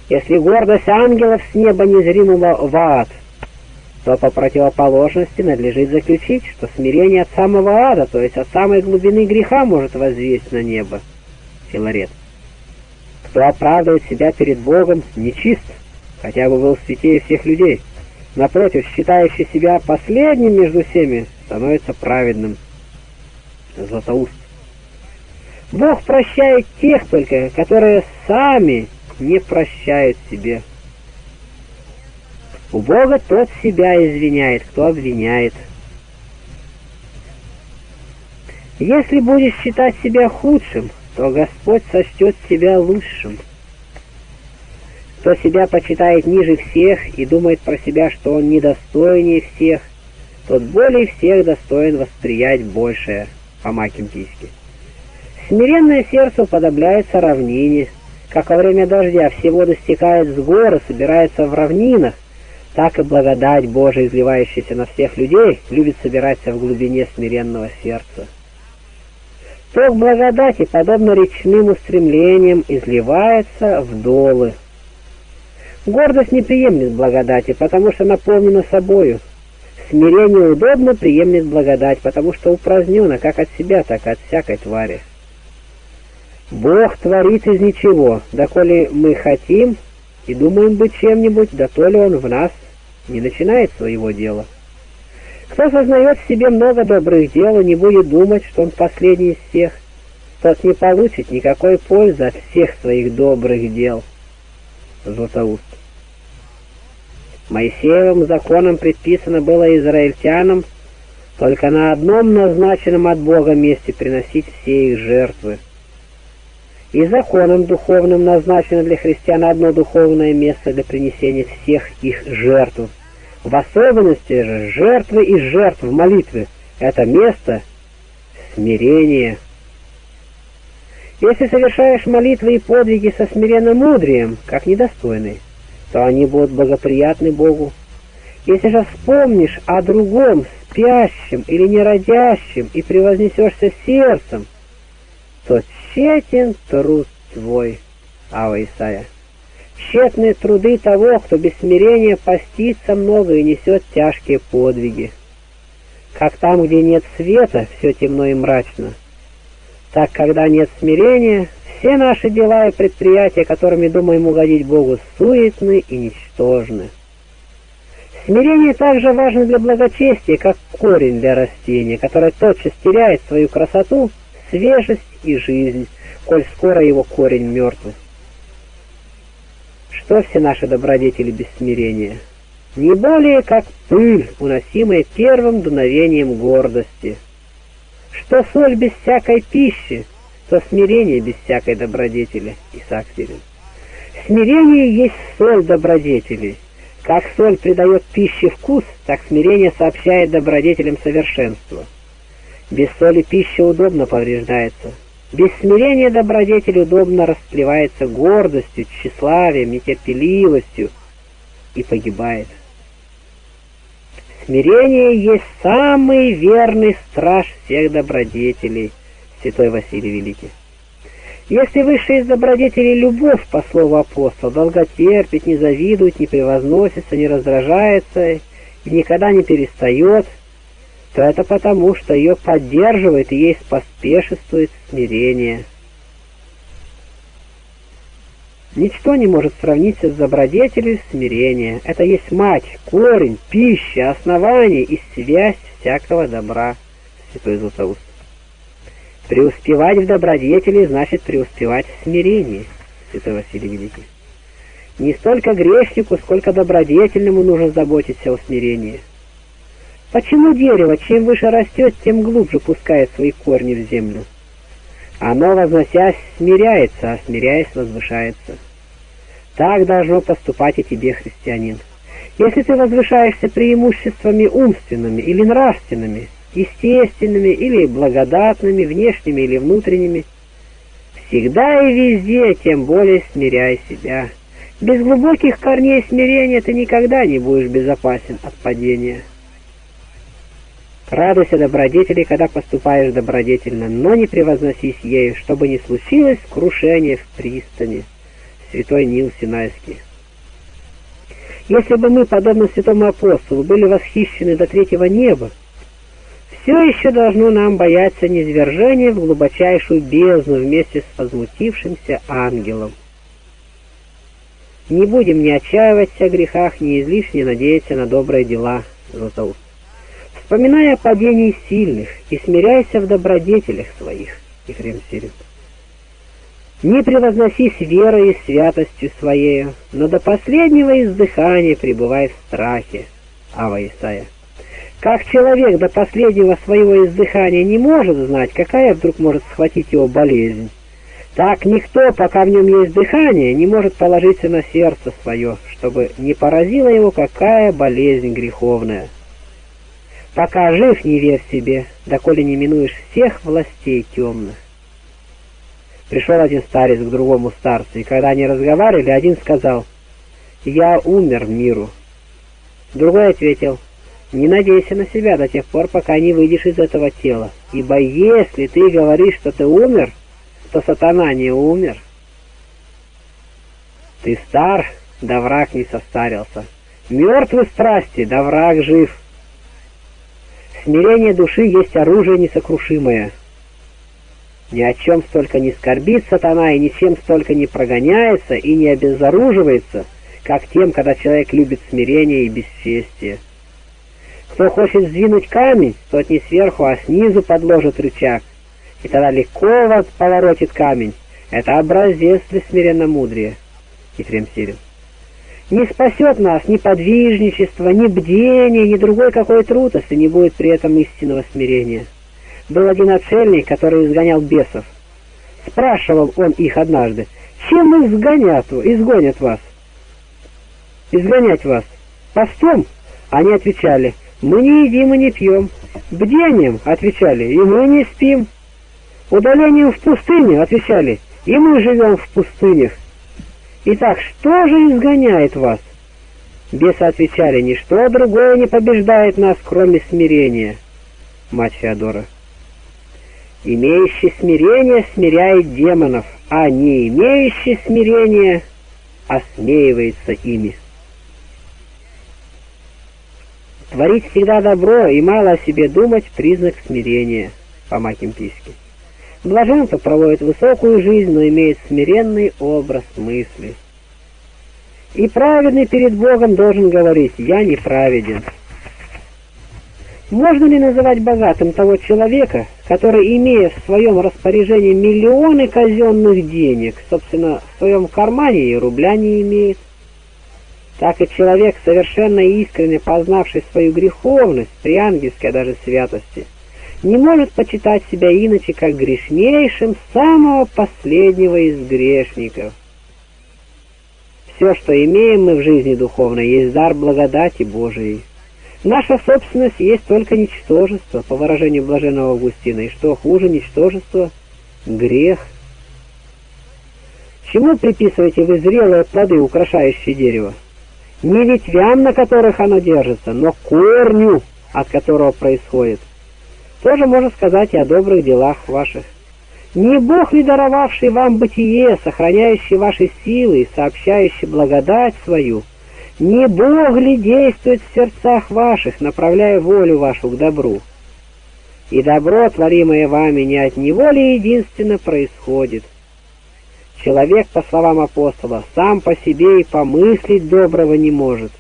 Если гордость ангелов с неба не зринула в ад, то по противоположности надлежит заключить, что смирение от самого ада, то есть от самой глубины греха, может возвесть на небо. Филарет. Кто оправдывает себя перед Богом, нечист, хотя бы был святее всех людей. Напротив, считающий себя последним между всеми, становится праведным. Златоуст. Бог прощает тех только, которые сами не прощают себе. У Бога тот себя извиняет, кто обвиняет. Если будешь считать себя худшим, то Господь сочтет тебя лучшим. Кто себя почитает ниже всех и думает про себя, что он недостойнее всех, тот более всех достоин восприять большее. По Макинтийски. Смиренное сердце уподобляется равнине. Как во время дождя всего достигает с горы, собирается в равнинах, так и благодать Божия, изливающаяся на всех людей, любит собираться в глубине смиренного сердца. Ток благодати, подобно речным устремлениям, изливается в долы. Гордость не приемлет благодати, потому что наполнена собою. Смирение удобно приемлет благодать, потому что упразднено как от себя, так и от всякой твари. Бог творит из ничего, доколе мы хотим и думаем быть чем-нибудь, дотоле Он в нас не начинает своего дела. Кто сознает в себе много добрых дел и не будет думать, что он последний из всех, тот не получит никакой пользы от всех своих добрых дел. Златоуст. Моисеевым законом предписано было израильтянам только на одном назначенном от Бога месте приносить все их жертвы. И законом духовным назначено для христиан одно духовное место для принесения всех их жертв. В особенности же жертвы и жертв в молитве – это место смирения. Если совершаешь молитвы и подвиги со смиренномудрием, как недостойный, то они будут благоприятны Богу. Если же вспомнишь о другом, спящем или неродящем, и превознесешься сердцем, то тщетен труд твой. Ава Исаия. Тщетны труды того, кто без смирения постится много и несет тяжкие подвиги. Как там, где нет света, все темно и мрачно, так, когда нет смирения, все наши дела и предприятия, которыми думаем угодить Богу, суетны и ничтожны. Смирение также важно для благочестия, как корень для растения, который тотчас теряет свою красоту, свежесть и жизнь, коль скоро его корень мертв. Что все наши добродетели без смирения? Не более, как пыль, уносимая первым дуновением гордости. Что соль без всякой пищи, то смирение без всякой добродетели. Исаак Сирин. Смирение есть соль добродетелей. Как соль придает пище вкус, так смирение сообщает добродетелям совершенство. Без соли пища удобно повреждается. Без смирения добродетель удобно расплевается гордостью, тщеславием, нетерпеливостью и погибает. Смирение есть самый верный страж всех добродетелей. Святой Василий Великий. Если высшая из добродетелей любовь, по слову апостола, долго терпит, не завидует, не превозносится, не раздражается и никогда не перестает, то это потому, что ее поддерживает и ей поспешествует смирение. Ничто не может сравниться с добродетелью смирения. Это есть мать, корень, пища, основание и связь всякого добра. Святой Златоуст. Преуспевать в добродетели значит преуспевать в смирении. Святой Василий Великий. Не столько грешнику, сколько добродетельному нужно заботиться о смирении. Почему дерево, чем выше растет, тем глубже пускает свои корни в землю? Оно, возносясь, смиряется, а смиряясь, возвышается. Так должно поступать и тебе, христианин. Если ты возвышаешься преимуществами умственными или нравственными, естественными или благодатными, внешними или внутренними, всегда и везде тем более смиряй себя. Без глубоких корней смирения ты никогда не будешь безопасен от падения. Радуйся добродетели, когда поступаешь добродетельно, но не превозносись ею, чтобы не случилось крушение в пристани. святой Нил Синайский. Если бы мы, подобно святому апостолу, были восхищены до третьего неба, все еще должно нам бояться низвержения в глубочайшую бездну вместе с возмутившимся ангелом. «Не будем ни отчаиваться о грехах, ни излишне надеяться на добрые дела», — Златоуст. «Вспоминая о падении сильных и смиряйся в добродетелях своих», — Ефрем Сирин. «Не превозносись верой и святостью своею, но до последнего издыхания пребывай в страхе», — Ава Исайя. Как человек до последнего своего издыхания не может знать, какая вдруг может схватить его болезнь, так никто, пока в нем есть дыхание, не может положиться на сердце свое, чтобы не поразила его какая болезнь греховная. Пока жив, не верь себе, доколе не минуешь всех властей темных. Пришел один старец к другому старцу, и когда они разговаривали, один сказал: «Я умер миру». Другой ответил: «Не надейся на себя до тех пор, пока не выйдешь из этого тела, ибо если ты говоришь, что ты умер, то сатана не умер. Ты стар, да враг не состарился, мертвы страсти, да враг жив. Смирение души есть оружие несокрушимое. Ни о чем столько не скорбит сатана и ничем столько не прогоняется и не обезоруживается, как тем, когда человек любит смирение и бесчестие. Кто хочет сдвинуть камень, тот не сверху, а снизу подложит рычаг, и тогда легко поворотит камень. Это образец для смиренномудрия», — Ефрем Сирин. «Не спасет нас ни подвижничество, ни бдение, ни другой какой труд, если не будет при этом истинного смирения. Был один отшельник, который изгонял бесов. Спрашивал он их однажды: чем изгонят, изгонят вас? Изгонять вас? Постом? Они отвечали: мы не едим и не пьем. Бдением, отвечали, и мы не спим. Удалением в пустыню, отвечали, и мы живем в пустынях. Итак, что же изгоняет вас? Бесы отвечали: ничто другое не побеждает нас, кроме смирения». Мать Феодора. «Имеющий смирение смиряет демонов, а не имеющий смирения осмеивается ими». «Творить всегда добро и мало о себе думать – признак смирения», – Фома Кимпийский. «Блажен, кто проводит высокую жизнь, но имеет смиренный образ мысли. И праведный перед Богом должен говорить: я неправеден». Можно ли называть богатым того человека, который, имея в своем распоряжении миллионы казенных денег, собственно, в своем кармане и рубля не имеет? Так и человек, совершенно искренне познавший свою греховность, при ангельской даже святости, не может почитать себя иначе, как грешнейшим самого последнего из грешников. Все, что имеем мы в жизни духовной, есть дар благодати Божией. Наша собственность есть только ничтожество, по выражению блаженного Августина, и что хуже ничтожества — грех. Чему приписываете вы зрелые плоды, украшающие дерево? Не ветвям, на которых оно держится, но корню, от которого происходит. Тоже можно сказать и о добрых делах ваших. Не Бог ли, даровавший вам бытие, сохраняющий ваши силы и сообщающий благодать свою? Не Бог ли действует в сердцах ваших, направляя волю вашу к добру? И добро, творимое вами, не от Него ли единственно происходит? Человек, по словам апостола, сам по себе и помыслить доброго не может.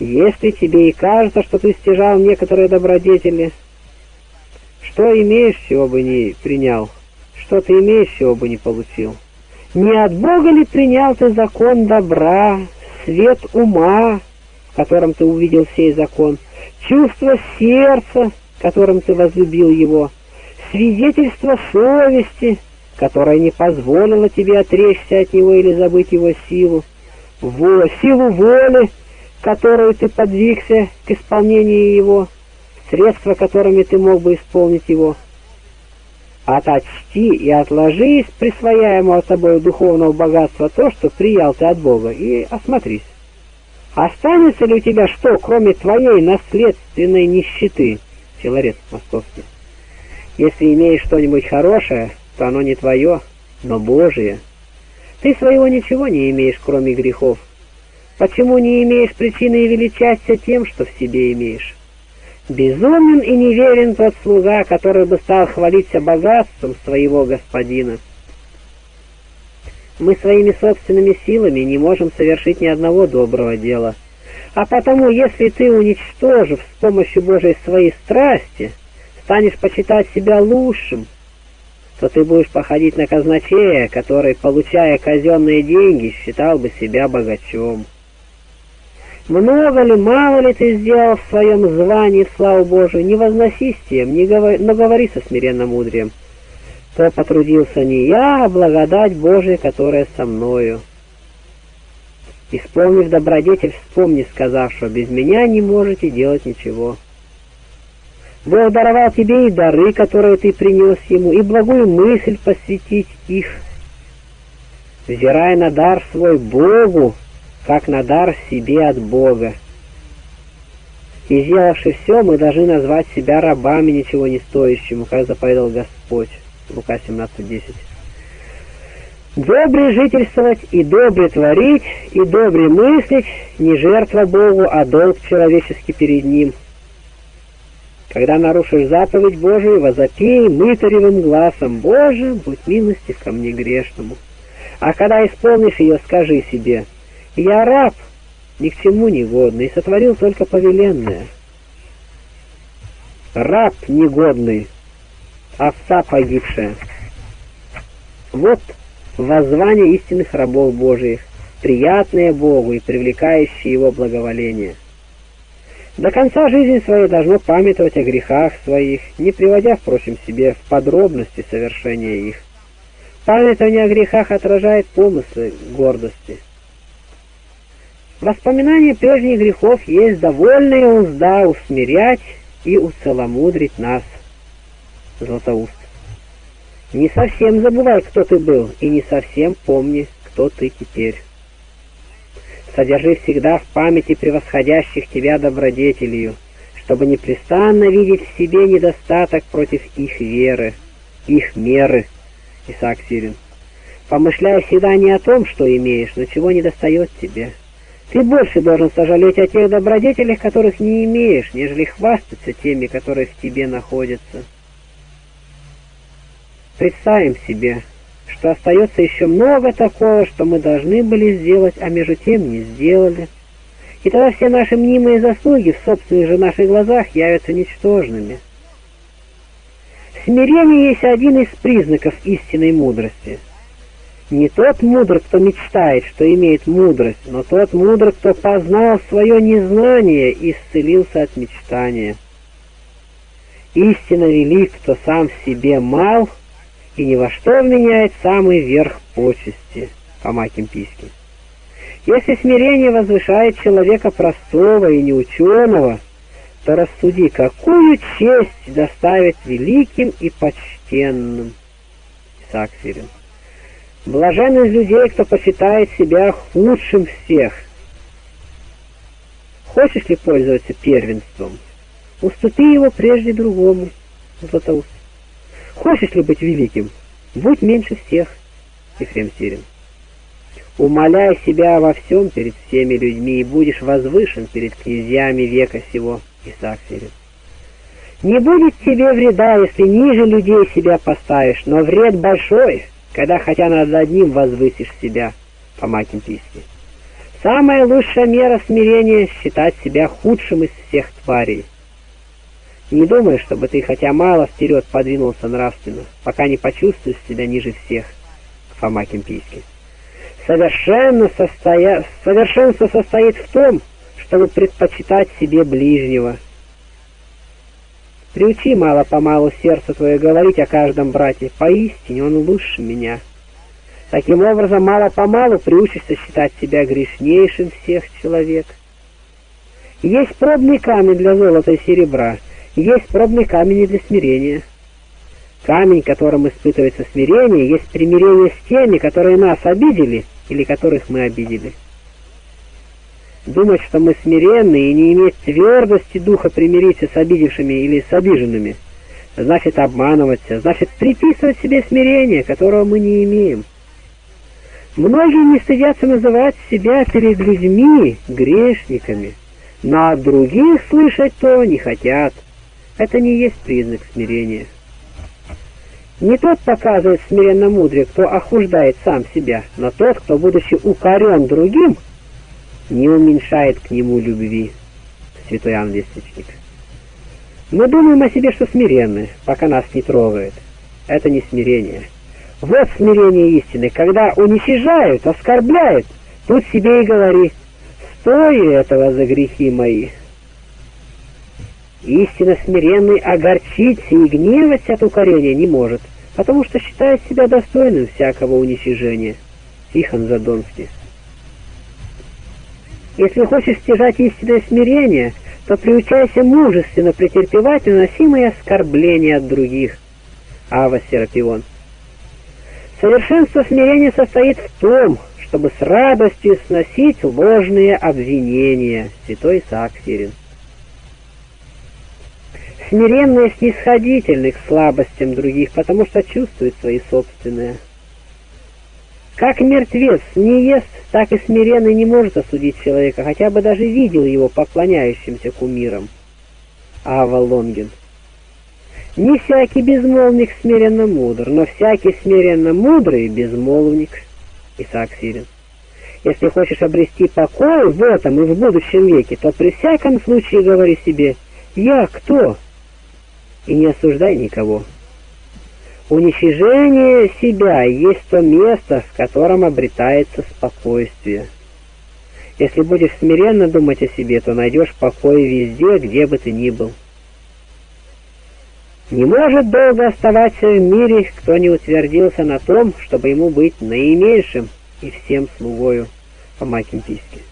Если тебе и кажется, что ты стяжал некоторые добродетели, что имеешь, чего бы не принял, что ты имеешь, чего бы не получил? Не от Бога ли принял ты закон добра, свет ума, в котором ты увидел сей закон, чувство сердца, которым ты возлюбил его, свидетельство совести, которая не позволила тебе отречься от него или забыть его силу, во, силу воли, которую ты подвигся к исполнению его, средства, которыми ты мог бы исполнить его. Оточти и отложи из присвояемого тобой духовного богатства то, что приял ты от Бога, и осмотрись. Останется ли у тебя что, кроме твоей наследственной нищеты, Человец Московский? Если имеешь что-нибудь хорошее, то оно не твое, но Божие. Ты своего ничего не имеешь, кроме грехов. Почему не имеешь причины величаться тем, что в себе имеешь? Безумен и неверен тот слуга, который бы стал хвалиться богатством своего господина. Мы своими собственными силами не можем совершить ни одного доброго дела. А потому, если ты, уничтожив с помощью Божией свои страсти, станешь почитать себя лучшим, то ты будешь походить на казначея, который, получая казенные деньги, считал бы себя богачом. Много ли, мало ли ты сделал в своем звании, в славу Божию, не возносись тем, не говори, но говори со смиренно мудрием. То потрудился не я, а благодать Божия, которая со мною. Исполнив добродетель, вспомни, сказавшего: без меня не можете делать ничего. Бог даровал тебе и дары, которые ты принес ему, и благую мысль посвятить их. Взирай на дар свой Богу, как на дар себе от Бога. И, сделавши все, мы должны назвать себя рабами ничего не стоящему, как заповедал Господь. Лука семнадцать десять. Добре жительствовать и добре творить, и добре мыслить, не жертва Богу, а долг человеческий перед Ним. Когда нарушишь заповедь Божию, возопей мытаревым гласом: «Боже, будь милостив ко мне грешному». А когда исполнишь ее, скажи себе: «Я раб, ни к чему не годный, и сотворил только повеленное». Раб негодный, овца погибшая. Вот воззвание истинных рабов Божиих, приятные Богу и привлекающие Его благоволение. До конца жизни своей должно памятовать о грехах своих, не приводя, впрочем, себе в подробности совершения их. Памятование о грехах отражает помыслы гордости. Воспоминание прежних грехов есть довольная узда усмирять и уцеломудрить нас. Златоуст. Не совсем забывай, кто ты был, и не совсем помни, кто ты теперь. Содержи всегда в памяти превосходящих тебя добродетелью, чтобы непрестанно видеть в себе недостаток против их веры, их меры. Исаак Сирин. Помышляй всегда не о том, что имеешь, но чего недостает тебе. Ты больше должен сожалеть о тех добродетелях, которых не имеешь, нежели хвастаться теми, которые в тебе находятся. Представим себе, что остается еще много такого, что мы должны были сделать, а между тем не сделали. И тогда все наши мнимые заслуги в собственных же наших глазах явятся ничтожными. Смирение есть один из признаков истинной мудрости. Не тот мудр, кто мечтает, что имеет мудрость, но тот мудр, кто познал свое незнание и исцелился от мечтания. Истинно велик, кто сам в себе мал, и ни во что вменяет самый верх почести. Фома Кимпийский. Если смирение возвышает человека простого и неученого, то рассуди, какую честь доставит великим и почтенным. Исаак Сирин. Блажен из людей, кто почитает себя худшим всех. Хочешь ли пользоваться первенством? Уступи его прежде другому. Златоуст. Хочешь ли быть великим? Будь меньше всех. Ефрем Сирин. Умоляй себя во всем перед всеми людьми, и будешь возвышен перед князьями века сего. Исаак Сирин. Не будет тебе вреда, если ниже людей себя поставишь, но вред большой, когда хотя над одним возвысишь себя. Фома Кимпийский. Самая лучшая мера смирения — считать себя худшим из всех тварей. Не думай, чтобы ты хотя мало вперед подвинулся нравственно, пока не почувствуешь себя ниже всех. Фома Кимпийский. Совершенно состоя... Совершенство состоит в том, чтобы предпочитать себе ближнего. Приучи мало-помалу сердце твое говорить о каждом брате: поистине он лучше меня. Таким образом, мало-помалу приучишься считать себя грешнейшим всех человек. Есть пробный камень для золота и серебра. Есть пробный камень для смирения. Камень, которым испытывается смирение, есть примирение с теми, которые нас обидели или которых мы обидели. Думать, что мы смиренны, и не иметь твердости духа примириться с обидевшими или с обиженными, значит обманываться, значит приписывать себе смирение, которого мы не имеем. Многие не стыдятся называть себя перед людьми грешниками, но от других слышать то не хотят. Это не есть признак смирения. Не тот показывает смиренно мудрый, кто охуждает сам себя, но тот, кто, будучи укорен другим, не уменьшает к нему любви. Святой Иоанн Лествичник. Мы думаем о себе, что смиренны, пока нас не трогают. Это не смирение. Вот смирение истины, когда уничижают, оскорбляют, тут себе и говори: «Стою этого за грехи мои». Истинно смиренный огорчиться и гневать от укорения не может, потому что считает себя достойным всякого уничижения. Тихон Задонский. Если хочешь стяжать истинное смирение, то приучайся мужественно претерпевать наносимые оскорбления от других. Ава Серапион. Совершенство смирения состоит в том, чтобы с радостью сносить ложные обвинения. Святой Исаак Сирин. Смиренные снисходительны к слабостям других, потому что чувствуют свои собственные. Как мертвец не ест, так и смиренный не может осудить человека, хотя бы даже видел его поклоняющимся кумирам. Ава Лонгин. Не всякий безмолвник смиренно мудр, но всякий смиренно мудрый безмолвник. Исаак Сирин. Если хочешь обрести покой в этом и в будущем веке, то при всяком случае говори себе: «Я кто?» И не осуждай никого. Уничижение себя есть то место, в котором обретается спокойствие. Если будешь смиренно думать о себе, то найдешь покой везде, где бы ты ни был. Не может долго оставаться в мире, кто не утвердился на том, чтобы ему быть наименьшим и всем слугою. Фома Кемпийский.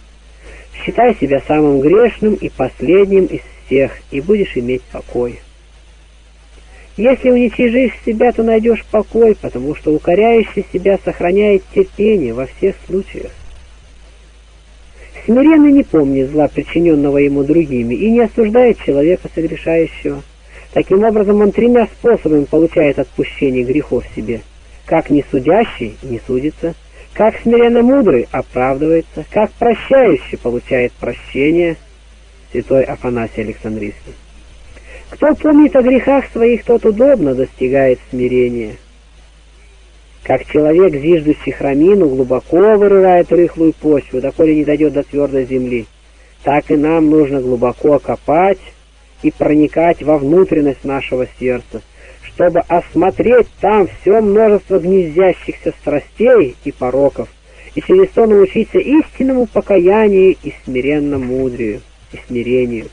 Считай себя самым грешным и последним из всех, и будешь иметь покой. Если уничижишь себя, то найдешь покой, потому что укоряющий себя сохраняет терпение во всех случаях. Смиренный не помнит зла, причиненного ему другими, и не осуждает человека, согрешающего. Таким образом, он тремя способами получает отпущение грехов себе. Как несудящий не судится, как смиренно мудрый оправдывается, как прощающий получает прощение. Святой Афанасий Александрийский. Кто помнит о грехах своих, тот удобно достигает смирения. Как человек, зиждущий храмину, глубоко вырывает рыхлую почву, доколе не дойдет до твердой земли, так и нам нужно глубоко копать и проникать во внутренность нашего сердца, чтобы осмотреть там все множество гнездящихся страстей и пороков, и через то научиться истинному покаянию и смиренно мудрию, и смирению.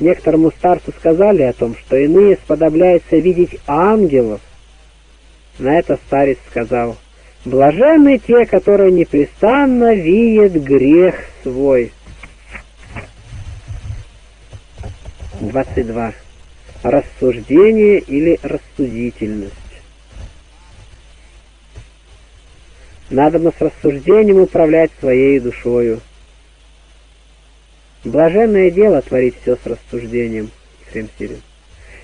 Некоторому старцу сказали о том, что иные сподобляются видеть ангелов. На это старец сказал: «Блаженны те, которые непрестанно веет грех свой». двадцать два. Рассуждение или рассудительность. Надобно с рассуждением управлять своей душою. Блаженное дело творить все с рассуждением. Ефрем Сирин.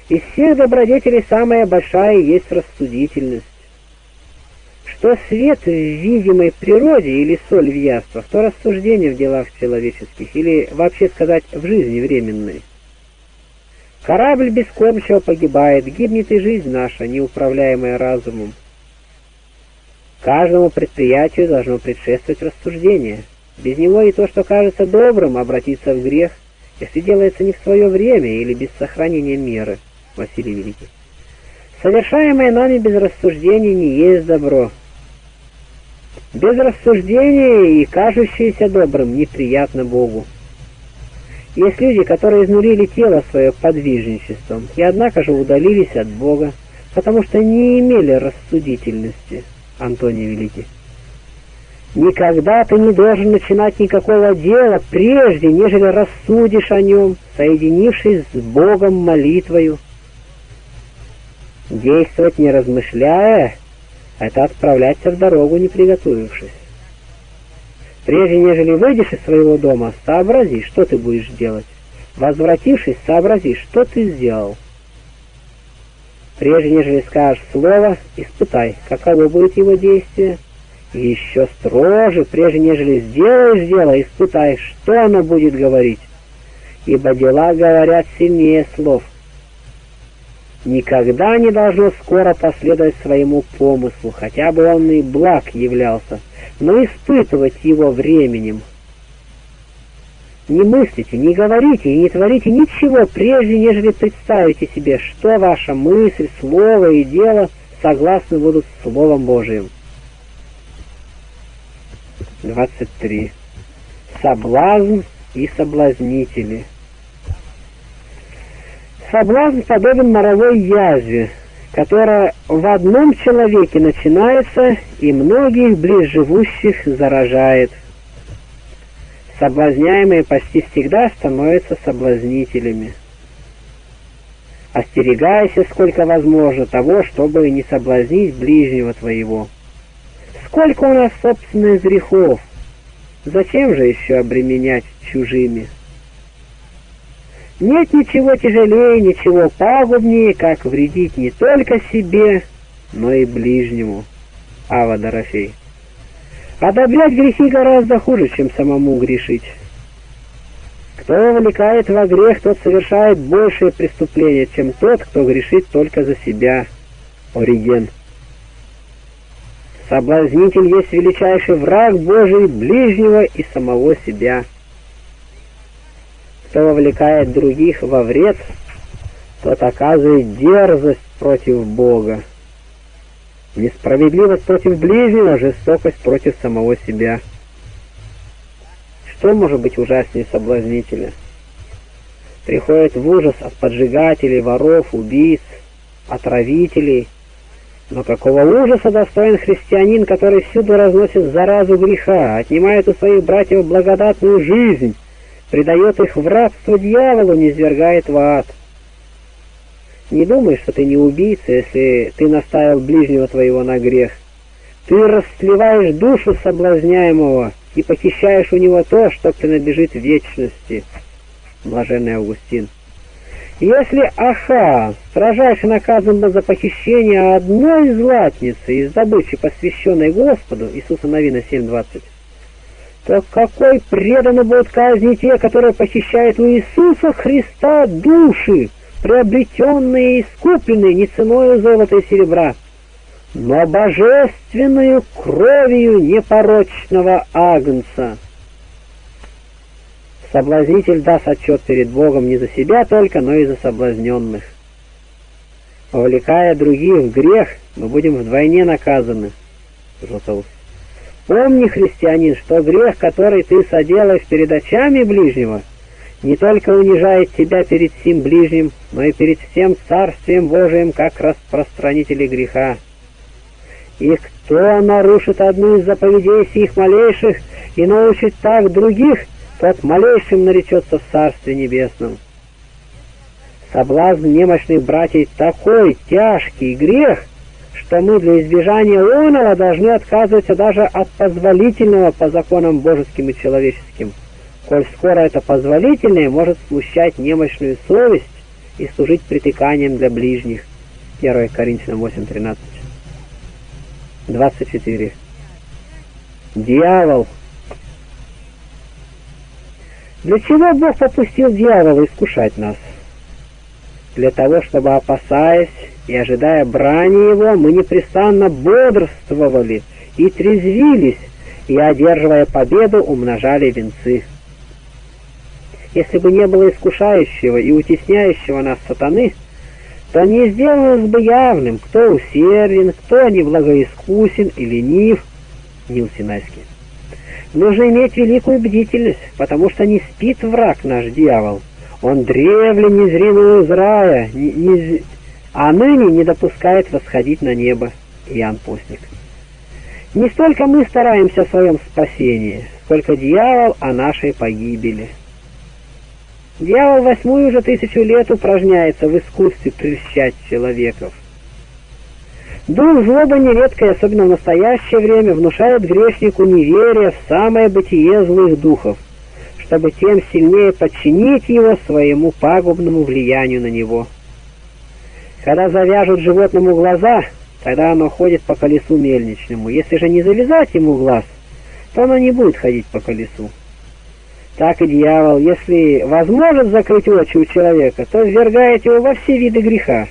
Из всех добродетелей самая большая есть рассудительность. Что свет в видимой природе или соль в яствах, то рассуждение в делах человеческих, или вообще сказать в жизни временной. Корабль без кормчего погибает, гибнет и жизнь наша, неуправляемая разумом. Каждому предприятию должно предшествовать рассуждение. Без него и то, что кажется добрым, обратится в грех, если делается не в свое время или без сохранения меры. Василий Великий. Совершаемое нами без рассуждения не есть добро. Без рассуждения и кажущееся добрым неприятно Богу. Есть люди, которые изнурили тело свое подвижничеством, и однако же удалились от Бога, потому что не имели рассудительности. Антоний Великий. Никогда ты не должен начинать никакого дела, прежде, нежели рассудишь о нем, соединившись с Богом молитвою. Действовать не размышляя — это отправляться в дорогу, не приготовившись. Прежде, нежели выйдешь из своего дома, сообрази, что ты будешь делать. Возвратившись, сообрази, что ты сделал. Прежде, нежели скажешь слово, испытай, каково будет его действие, и еще строже, прежде нежели сделаешь дело, испытай, что оно будет говорить, ибо дела говорят сильнее слов. Никогда не должно скоро последовать своему помыслу, хотя бы он и благ являлся, но испытывать его временем. Не мыслите, не говорите и не творите ничего, прежде нежели представите себе, что ваша мысль, слово и дело согласны будут с Словом Божиим. двадцать три. Соблазн и соблазнители. Соблазн подобен моровой язве, которая в одном человеке начинается и многих близживущих заражает. Соблазняемые почти всегда становятся соблазнителями. Остерегайся, сколько возможно, того, чтобы не соблазнить ближнего твоего. Сколько у нас собственных грехов? Зачем же еще обременять чужими? Нет ничего тяжелее, ничего пагубнее, как вредить не только себе, но и ближнему. Ава Дорофей. Одобрять грехи гораздо хуже, чем самому грешить. Кто увлекает во грех, тот совершает большее преступление, чем тот, кто грешит только за себя. Ориген. Соблазнитель есть величайший враг Божий, ближнего и самого себя. Кто вовлекает других во вред, тот оказывает дерзость против Бога, несправедливость против ближнего, жестокость против самого себя. Что может быть ужаснее соблазнителя? Приходит в ужас от поджигателей, воров, убийц, отравителей. Но какого ужаса достоин христианин, который всюду разносит заразу греха, отнимает у своих братьев благодатную жизнь, предает их в рабство дьяволу, низвергает в ад. Не думай, что ты не убийца, если ты наставил ближнего твоего на грех. Ты расслеваешь душу соблазняемого и похищаешь у него то, что принадлежит вечности. Блаженный Августин. Если Аха, строжайше наказан за похищение одной златницы из добычи, посвященной Господу, Иисуса Навина семь двадцать, то какой преданно будут казни те, которые похищают у Иисуса Христа души, приобретенные и искупленные не ценою золота и серебра, но божественную кровью непорочного агнца. Соблазнитель даст отчет перед Богом не за себя только, но и за соблазненных. Вовлекая других в грех, мы будем вдвойне наказаны. Жутов. Помни, христианин, что грех, который ты соделаешь перед очами ближнего, не только унижает тебя перед всем ближним, но и перед всем Царствием Божиим, как распространители греха. И кто нарушит одну из заповедей сих малейших и научит так других, тот малейшим наречется в Царстве Небесном. Соблазн немощных братьев такой тяжкий грех, что мы для избежания оного должны отказываться даже от позволительного по законам божеским и человеческим, коль скоро это позволительное может смущать немощную совесть и служить притыканием для ближних. первое Коринфянам восемь тринадцать. двадцать четыре. Дьявол. Для чего Бог попустил дьявола искушать нас? Для того, чтобы, опасаясь и ожидая брани его, мы непрестанно бодрствовали и трезвились, и, одерживая победу, умножали венцы. Если бы не было искушающего и утесняющего нас сатаны, то не сделалось бы явным, кто усерден, кто неблагоискусен и ленив. Нил Синайский. Нужно иметь великую бдительность, потому что не спит враг наш дьявол. Он древле незримую зрая, не, не, а ныне не допускает восходить на небо. Иоанн Постник. Не столько мы стараемся о своем спасении, сколько дьявол о нашей погибели. Дьявол восьмую уже тысячу лет упражняется в искусстве прельщать человеков. Дух злобы нередко, и особенно в настоящее время, внушает грешнику неверие в самое бытие злых духов, чтобы тем сильнее подчинить его своему пагубному влиянию на него. Когда завяжут животному глаза, Тогда оно ходит по колесу мельничному. Если же не завязать ему глаз, то оно не будет ходить по колесу. Так и дьявол, если возможен закрыть очи у человека, то ввергает его во все виды греха.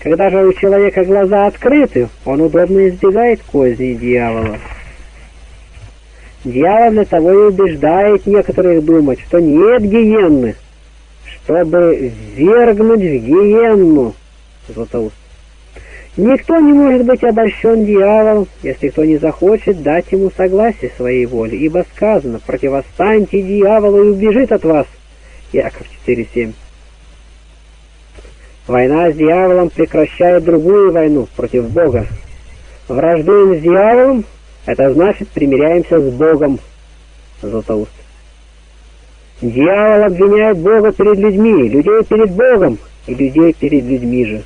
Когда же у человека глаза открыты, он удобно избегает козни дьявола. Дьявол для того и убеждает некоторых думать, что нет гиенны, чтобы ввергнуть в гиенну. Златоуст. Никто не может быть обольщен дьяволом, если кто не захочет дать ему согласие своей воли, ибо сказано: противостаньте дьяволу, и убежит от вас. Иаков четыре семь. Война с дьяволом прекращает другую войну против Бога. Враждуем с дьяволом — это значит, примиряемся с Богом. Златоуст. Дьявол обвиняет Бога перед людьми, людей перед Богом и людей перед людьми же.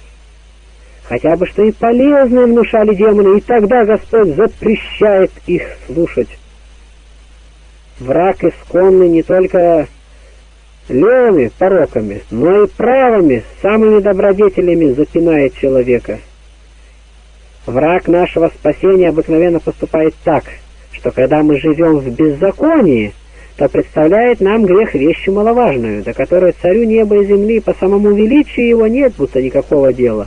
Хотя бы что и полезное внушали демоны, и тогда Господь запрещает их слушать. Враг исконный не только левыми пороками, но и правыми, самыми добродетелями запинает человека. Враг нашего спасения обыкновенно поступает так, что когда мы живем в беззаконии, то представляет нам грех вещи маловажную, до которой царю неба и земли по самому величию его нет будто никакого дела.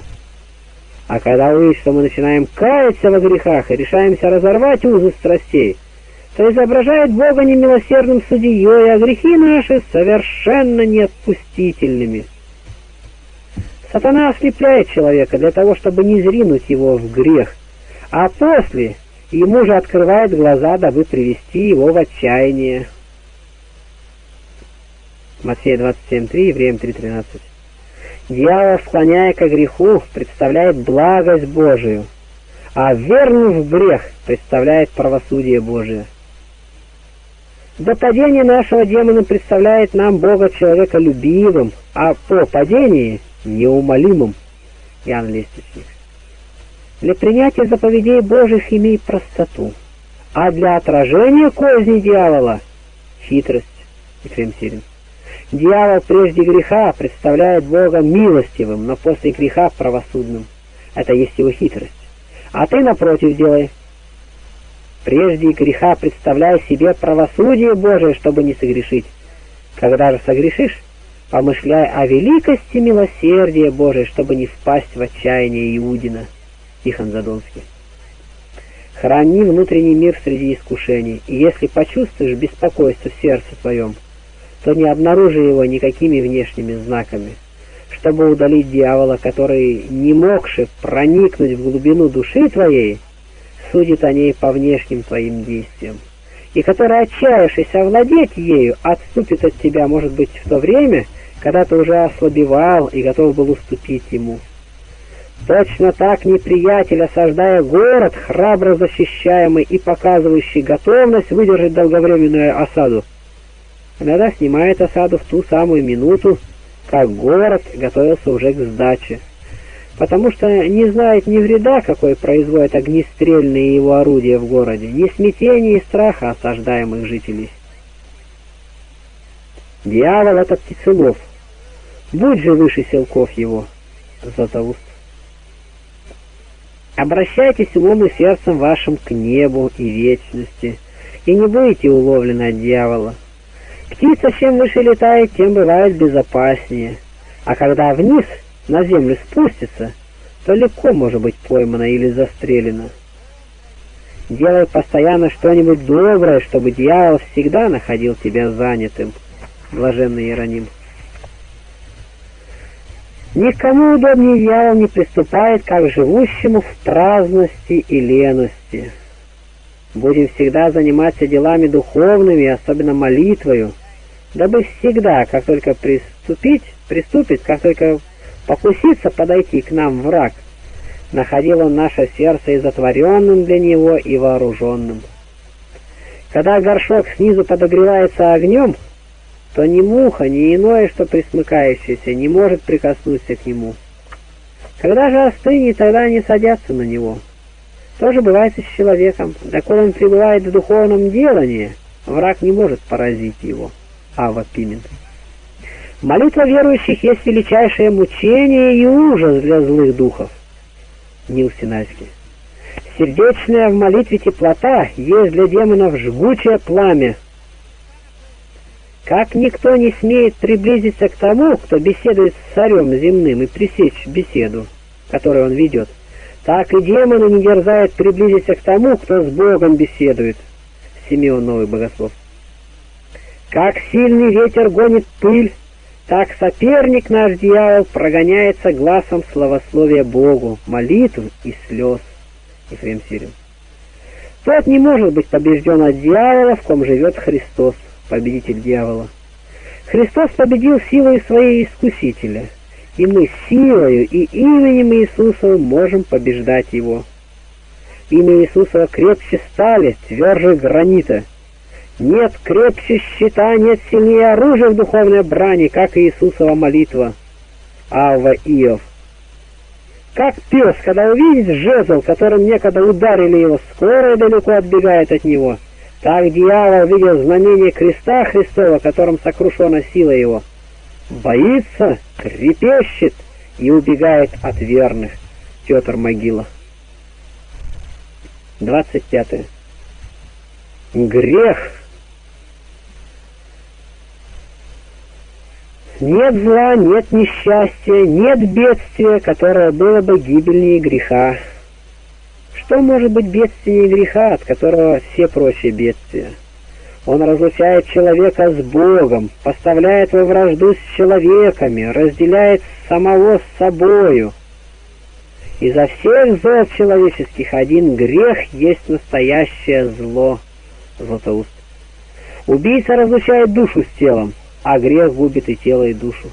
А когда увидишь, что мы начинаем каяться во грехах и решаемся разорвать узы страстей, то изображает Бога немилосердным судьей, а грехи наши совершенно неотпустительными. Сатана ослепляет человека для того, чтобы не зринуть его в грех, а после ему же открывает глаза, дабы привести его в отчаяние. Матфея двадцать семь три, Евреям три тринадцать. Дьявол, склоняя ко греху, представляет благость Божию, а вернув грех, представляет правосудие Божие. До падения нашего демона представляет нам Бога человека любимым, а по падении – неумолимым. Иоанн Лестничник. Для принятия заповедей Божьих имей простоту, а для отражения козни дьявола – хитрость. Ефрем Сирин. Дьявол прежде греха представляет Бога милостивым, но после греха правосудным. Это есть его хитрость. А ты напротив делай. Прежде греха представляй себе правосудие Божие, чтобы не согрешить. Когда же согрешишь, помышляй о великости милосердия Божия, чтобы не впасть в отчаяние Иудина. Тихон Задонский. Храни внутренний мир среди искушений, и если почувствуешь беспокойство в сердце твоем, то не обнаружи его никакими внешними знаками, чтобы удалить дьявола, который, не могши проникнуть в глубину души твоей, судит о ней по внешним твоим действиям, и который, отчаявшись овладеть ею, отступит от тебя, может быть, в то время, когда ты уже ослабевал и готов был уступить ему. Точно так неприятель, осаждая город, храбро защищаемый и показывающий готовность выдержать долговременную осаду, иногда снимает осаду в ту самую минуту, как город готовился уже к сдаче, потому что не знает ни вреда, какой производят огнестрельные его орудия в городе, ни смятения и страха осаждаемых жителей. Дьявол — это птицелов. Будь же выше силков его. Златоуст. Обращайтесь умом и сердцем вашим к небу и вечности, и не будете уловлены от дьявола. Птица чем выше летает, тем бывает безопаснее, а когда вниз на землю спустится, то легко может быть поймана или застрелена. Делай постоянно что-нибудь доброе, чтобы дьявол всегда находил тебя занятым. Блаженный Иероним. Никому удобнее дьявол не приступает, как живущему в праздности и лености. Будем всегда заниматься делами духовными, особенно молитвою, дабы всегда, как только приступить, приступит, как только покусится подойти к нам враг, находил он наше сердце и затворенным для него, и вооруженным. Когда горшок снизу подогревается огнем, то ни муха, ни иное, что присмыкающееся, не может прикоснуться к нему. Когда же остынет, тогда они садятся на него. То же бывает и с человеком. Доколе он пребывает в духовном делании, враг не может поразить его. Ава Пимен. Молитва верующих есть величайшее мучение и ужас для злых духов. Нил Синайский. Сердечная в молитве теплота есть для демонов жгучее пламя. Как никто не смеет приблизиться к тому, кто беседует с царем земным, и пресечь беседу, которую он ведет, так и демоны не дерзают приблизиться к тому, кто с Богом беседует. Симеон Новый Богослов. Как сильный ветер гонит пыль, так соперник наш дьявол прогоняется глазом словословия Богу, молитв и слез. Ефрем Сирин. Тот не может быть побежден от дьявола, в ком живет Христос, победитель дьявола. Христос победил силой своей искусителя, и мы силою и именем Иисуса можем побеждать его. Имя Иисуса крепче стали, тверже гранита. Нет крепче щита, нет сильнее оружия в духовной брани, как Иисусова молитва. Авва Иов. Как пес, когда увидит жезл, которым некогда ударили его, скоро и далеко отбегает от него, так дьявол видел знамение креста Христова, которым сокрушена сила его. Боится, трепещет и убегает от верных. Петр Могила. двадцать пятое. Грех. Нет зла, нет несчастья, нет бедствия, которое было бы гибельнее греха. Что может быть бедственнее греха, от которого все прочие бедствия? Он разлучает человека с Богом, поставляет во вражду с человеками, разделяет самого с собою. Изо всех зол человеческих один грех есть настоящее зло. Златоуст. Убийца разлучает душу с телом, а грех губит и тело, и душу.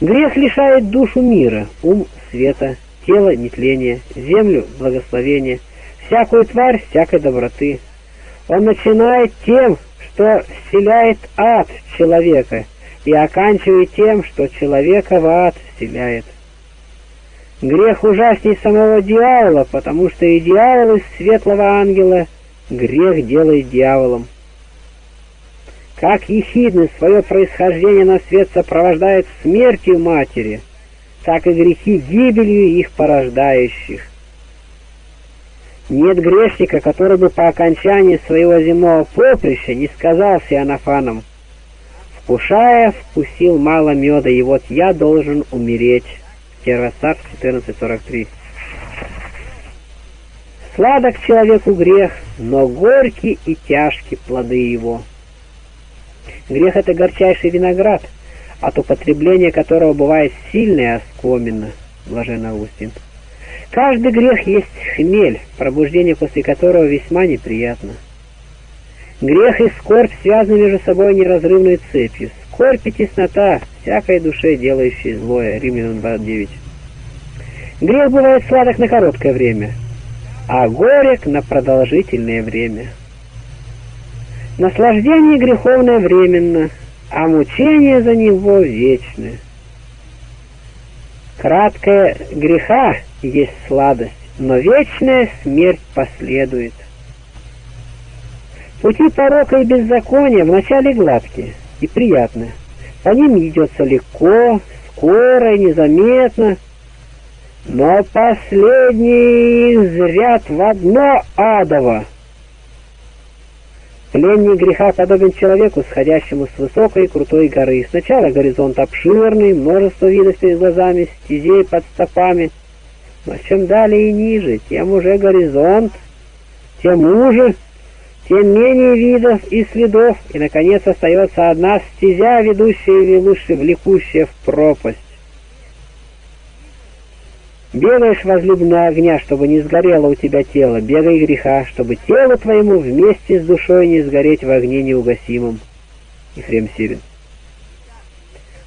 Грех лишает душу мира, ум света, тело нетления, землю благословения, всякую тварь всякой доброты. Он начинает тем, что вселяет ад в человека, и оканчивает тем, что человека в ад вселяет. Грех ужасней самого дьявола, потому что и дьявол из светлого ангела грех делает дьяволом. Как ехидность свое происхождение на свет сопровождает смертью матери, так и грехи гибелью их порождающих. Нет грешника, который бы по окончании своего земного поприща не сказал Сеонафаном: «Вкушая, вкусил мало меда, и вот я должен умереть». Тервостар четырнадцать сорок три. Сладок человеку грех, но горьки и тяжки плоды его. Грех — это горчайший виноград, от употребления которого бывает сильная оскомина. Блаженный Августин. Каждый грех есть хмель, пробуждение после которого весьма неприятно. Грех и скорбь связаны между собой неразрывной цепью. Скорбь и теснота всякой душе, делающей злое. Римлянам два девять. Грех бывает сладок на короткое время, а горек на продолжительное время. Наслаждение греховное временно, а мучение за него вечное. Краткое греха есть сладость, но вечная смерть последует. Пути порока и беззакония вначале гладкие и приятные. По ним идется легко, скоро и незаметно, но последний зряд в одно адово. Пленник греха подобен человеку, сходящему с высокой и крутой горы. Сначала горизонт обширный, множество видов перед глазами, стезей под стопами. Но чем далее и ниже, тем уже горизонт, тем уже, тем менее видов и следов. И, наконец, остается одна стезя, ведущая или лучше влекущая в пропасть. Бегаешь, возлюбленная огня, чтобы не сгорело у тебя тело, бегай греха, чтобы тело твоему вместе с душой не сгореть в огне неугасимом. Ефрем Сирин.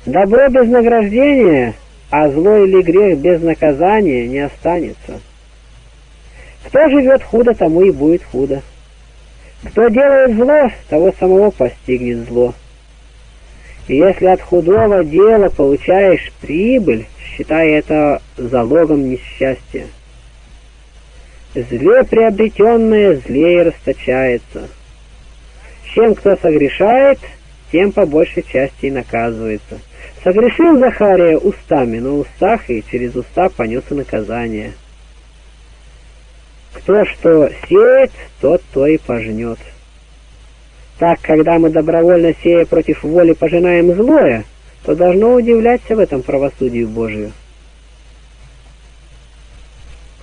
Добро без награждения, а зло или грех без наказания не останется. Кто живет худо, тому и будет худо. Кто делает зло, того самого постигнет зло. И если от худого дела получаешь прибыль, считай это залогом несчастья. Зле приобретенное злее расточается. Чем кто согрешает, тем по большей части и наказывается. Согрешил Захария устами, но устах и через уста понес и наказание. Кто что сеет, тот то и пожнет. Так, когда мы добровольно, сея против воли, пожинаем злое, то должно удивляться в этом правосудию Божию.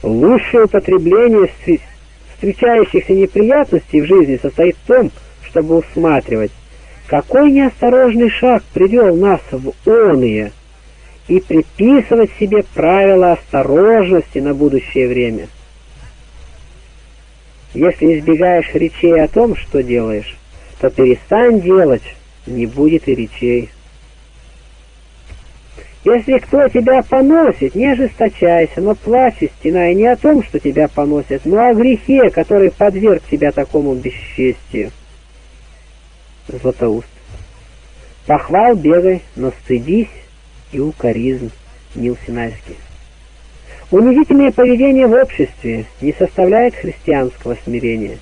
Лучшее употребление встречающихся неприятностей в жизни состоит в том, чтобы усматривать, какой неосторожный шаг привел нас в оные, и приписывать себе правила осторожности на будущее время. Если избегаешь речей о том, что делаешь, то перестань делать, не будет и речей. Если кто тебя поносит, не ожесточайся, но плачь и стенай не о том, что тебя поносят, но о грехе, который подверг тебя такому бесчестию. Златоуст. Похвал бегай, но стыдись и укоризн. Нил Синайский. Унизительное поведение в обществе не составляет христианского смирения.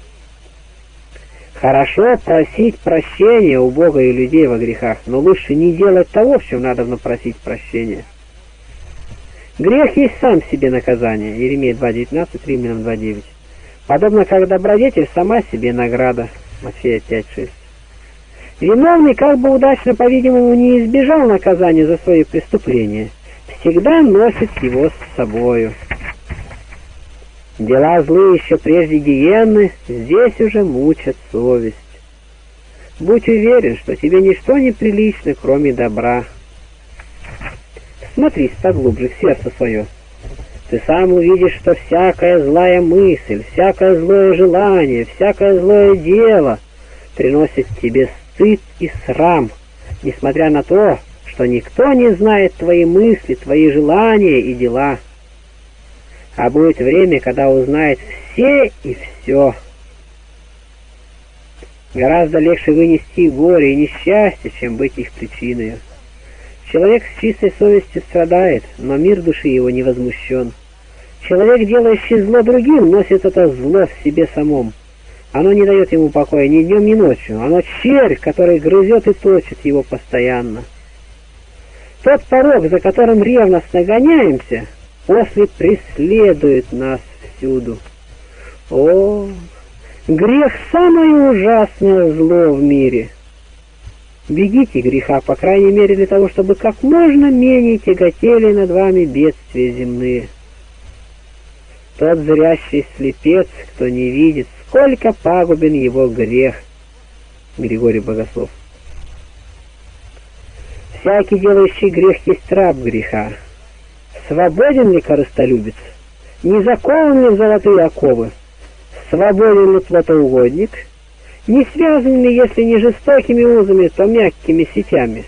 Хорошо просить прощения у Бога и людей во грехах, но лучше не делать того, в чем надобно просить прощения. Грех есть сам себе наказание. Иеремия два девятнадцать, Римлянам два девять. Подобно как добродетель сама себе награда. Матфея пять шесть. Виновный, как бы удачно, по-видимому, не избежал наказания за свои преступления, всегда носит его с собою. Дела злые еще прежде гиенны, здесь уже мучат совесть. Будь уверен, что тебе ничто не прилично, кроме добра. Смотрись поглубже в сердце свое. Ты сам увидишь, что всякая злая мысль, всякое злое желание, всякое злое дело приносит тебе стыд и срам, несмотря на то, что никто не знает твои мысли, твои желания и дела. А будет время, когда узнает все и все. Гораздо легче вынести горе и несчастье, чем быть их причиной. Человек с чистой совестью страдает, но мир души его не возмущен. Человек, делающий зло другим, носит это зло в себе самом. Оно не дает ему покоя ни днем, ни ночью. Оно червь, который грызет и точит его постоянно. Тот порог, за которым ревностно гоняемся, после преследует нас всюду. О, грех — самое ужасное зло в мире. Бегите греха, по крайней мере, для того, чтобы как можно менее тяготели над вами бедствия земные. Тот зрящий слепец, кто не видит, сколько пагубен его грех. Григорий Богослов. Всякий делающий грех есть раб греха. Свободен ли корыстолюбец? Не закован ли в золотые оковы? Свободен ли плотоугодник? Не связан ли, если не жестокими узами, то мягкими сетями?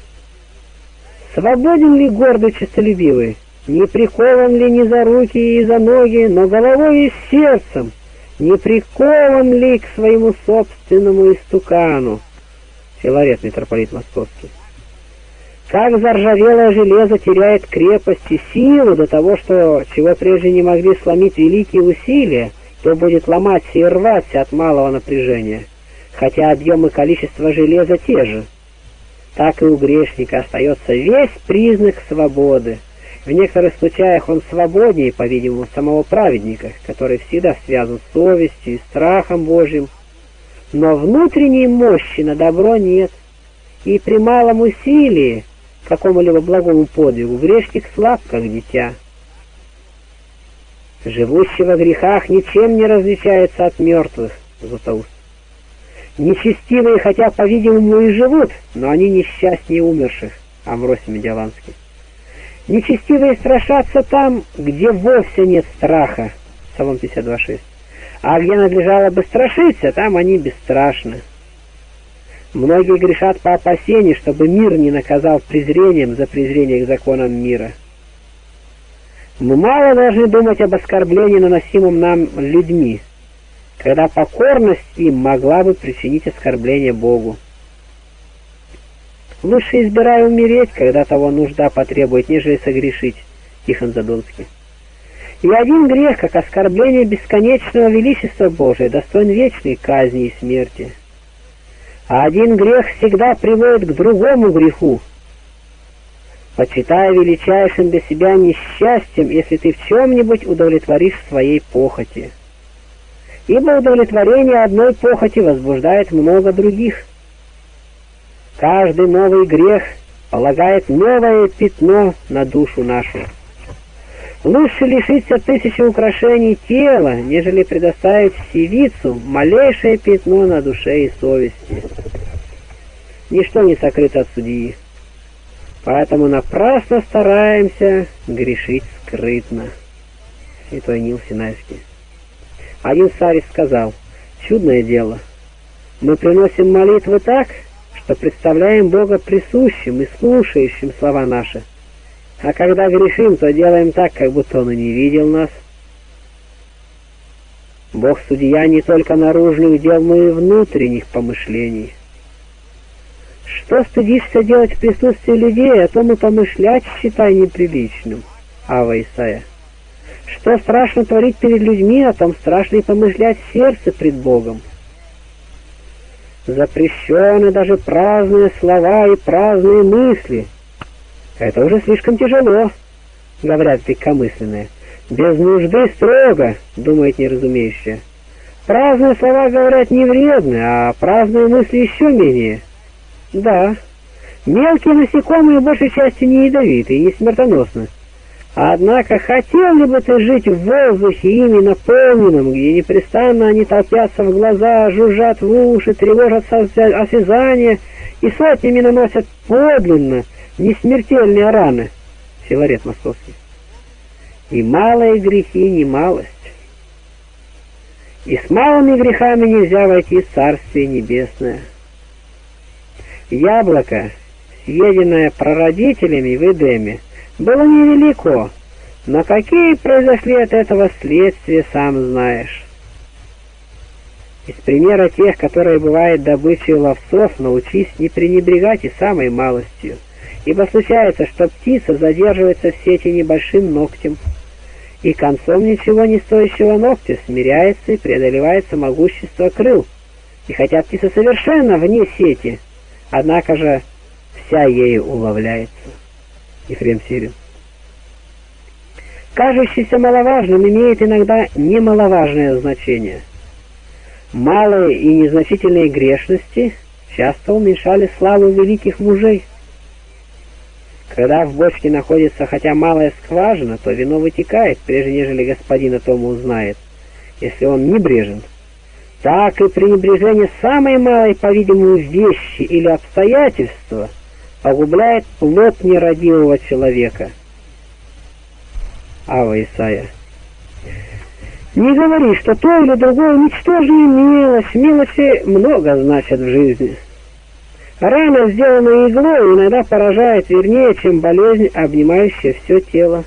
Свободен ли гордый честолюбивый? Не прикован ли ни за руки и за ноги, но головой и сердцем? Не прикован ли к своему собственному истукану? Филарет, митрополит Московский. Как заржавелое железо теряет крепость и силу до того, что, чего прежде не могли сломить великие усилия, то будет ломаться и рваться от малого напряжения, хотя объем и количество железа те же. Так и у грешника остается весь признак свободы. В некоторых случаях он свободнее, по-видимому, самого праведника, который всегда связан с совестью и страхом Божьим. Но внутренней мощи на добро нет, и при малом усилии какому-либо благому подвигу грешник слаб, как дитя. Живущий во грехах ничем не различается от мертвых, Златоуст. Нечестивые, хотя, по-видимому, и живут, но они несчастнее умерших, Амвросий Медиаланский. Нечестивые страшатся там, где вовсе нет страха, Псалом пятьдесят два шесть. А где надлежало бы страшиться, там они бесстрашны. Многие грешат по опасению, чтобы мир не наказал презрением за презрение к законам мира. Мы мало должны думать об оскорблении, наносимом нам людьми, когда покорность им могла бы причинить оскорбление Богу. Лучше избирай умереть, когда того нужда потребует, нежели согрешить. Тихон Задонский. И один грех, как оскорбление бесконечного величества Божия, достоин вечной казни и смерти. А один грех всегда приводит к другому греху. Почитай величайшим для себя несчастьем, если ты в чем-нибудь удовлетворишь своей похоти. ибо удовлетворение одной похоти возбуждает много других. Каждый новый грех полагает новое пятно на душу нашу. Лучше лишиться тысячи украшений тела, нежели предоставить сивицу малейшее пятно на душе и совести. Ничто не сокрыто от судьи, поэтому напрасно стараемся грешить скрытно. Святой Нил Синайский. Один царь сказал: чудное дело, мы приносим молитвы так, что представляем Бога присущим и слушающим слова наши, а когда грешим, то делаем так, как будто Он и не видел нас. Бог судья не только наружных дел, но и внутренних помышлений. Что стыдишься делать в присутствии людей, о том и помышлять считай неприличным. Ава Исаия. Что страшно творить перед людьми, о том страшно и помышлять сердце пред Богом. Запрещены даже праздные слова и праздные мысли. Это уже слишком тяжело, говорят легкомысленные. Без нужды строго, думает неразумеющие. Праздные слова, говорят, не вредны, а праздные мысли еще менее. Да, мелкие насекомые большей частью не ядовиты и не смертоносны. Однако хотел ли бы ты жить в воздухе ими наполненном, где непрестанно они толпятся в глаза, жужжат в уши, тревожат осязание и сотнями наносят подлинно несмертельные раны? Филарет Московский. И малые грехи не малость. И с малыми грехами нельзя войти в Царствие Небесное. Яблоко, съеденное прародителями в Эдеме, было невелико, но какие произошли от этого следствия, сам знаешь. Из примера тех, которые бывают добычей ловцов, научись не пренебрегать и самой малостью, ибо случается, что птица задерживается в сети небольшим ногтем, и концом ничего не стоящего ногтя смиряется и преодолевается могущество крыл, и хотя птица совершенно вне сети, однако же вся ею уловляется. Ефрем Сирин. Кажущийся маловажным имеет иногда немаловажное значение. Малые и незначительные грешности часто уменьшали славу великих мужей. Когда в бочке находится хотя малая скважина, то вино вытекает, прежде нежели господин о том узнает, если он небрежен. Так и пренебрежение самой малой, по-видимому, вещи или обстоятельства погубляет плод нерадивого человека. Ава Исаия. Не говори, что то или другое ничтожная мелочь. Мелочи много значат в жизни. Рана, сделанная иглой, иногда поражает вернее, чем болезнь, обнимающая все тело.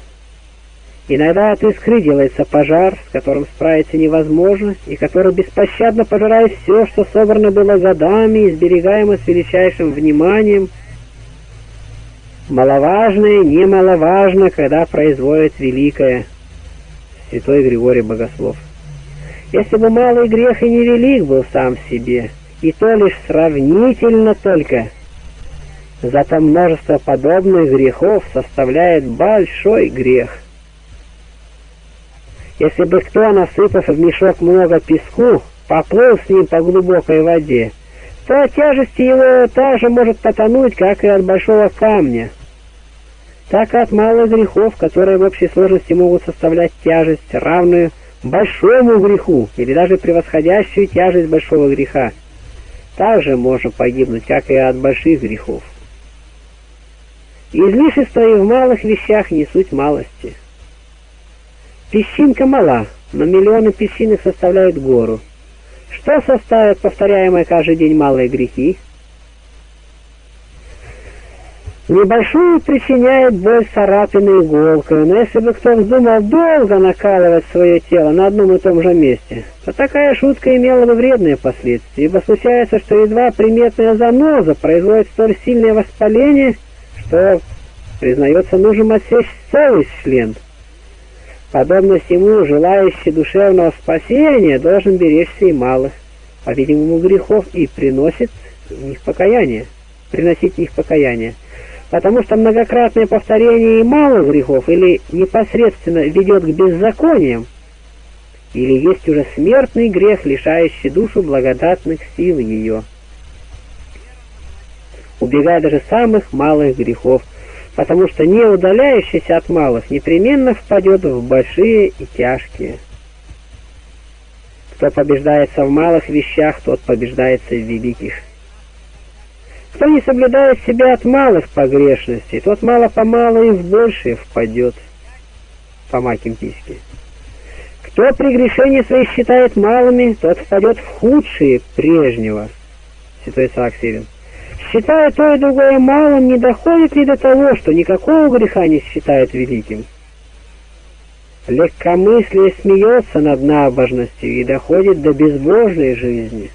Иногда от искры делается пожар, с которым справиться невозможно, и который беспощадно пожирает все, что собрано было годами и сберегаемо с величайшим вниманием. Маловажное немаловажно, когда производит великое. Святой Григорий Богослов. Если бы малый грех и невелик был сам в себе, и то лишь сравнительно только, зато множество подобных грехов составляет большой грех. Если бы кто, насыпав в мешок много песку, поплыл с ним по глубокой воде, то от тяжести его та же может потонуть, как и от большого камня. Так и от малых грехов, которые в общей сложности могут составлять тяжесть, равную большому греху, или даже превосходящую тяжесть большого греха, также можно погибнуть, как и от больших грехов. Излишество и в малых вещах не суть малости. Песчинка мала, но миллионы песчинок составляют гору. Что составят повторяемые каждый день малые грехи? Небольшую причиняет боль царапины иголкой, но если бы кто вздумал долго накалывать свое тело на одном и том же месте, то такая шутка имела бы вредные последствия, ибо случается, что едва приметная заноза производит столь сильное воспаление, что, признается, нужно отсечь целый член. Подобно всему, желающий душевного спасения должен беречься и малых, по-видимому, грехов, и приносит в них покаяние, приносить в них покаяние, потому что многократное повторение и малых грехов или непосредственно ведет к беззакониям, или есть уже смертный грех, лишающий душу благодатных сил ее. Убегай даже самых малых грехов, потому что не удаляющийся от малых непременно впадет в большие и тяжкие. Кто побеждается в малых вещах, тот побеждается в великих. Кто не соблюдает себя от малых погрешностей, тот мало-помалу и в большие впадет. Фома Кимпийский. Кто прегрешения свои считает малыми, тот впадет в худшие прежнего. Святой Исаак Сирин. Считая то и другое малым, не доходит ли до того, что никакого греха не считают великим? Легкомыслие смеется над набожностью и доходит до безбожной жизни.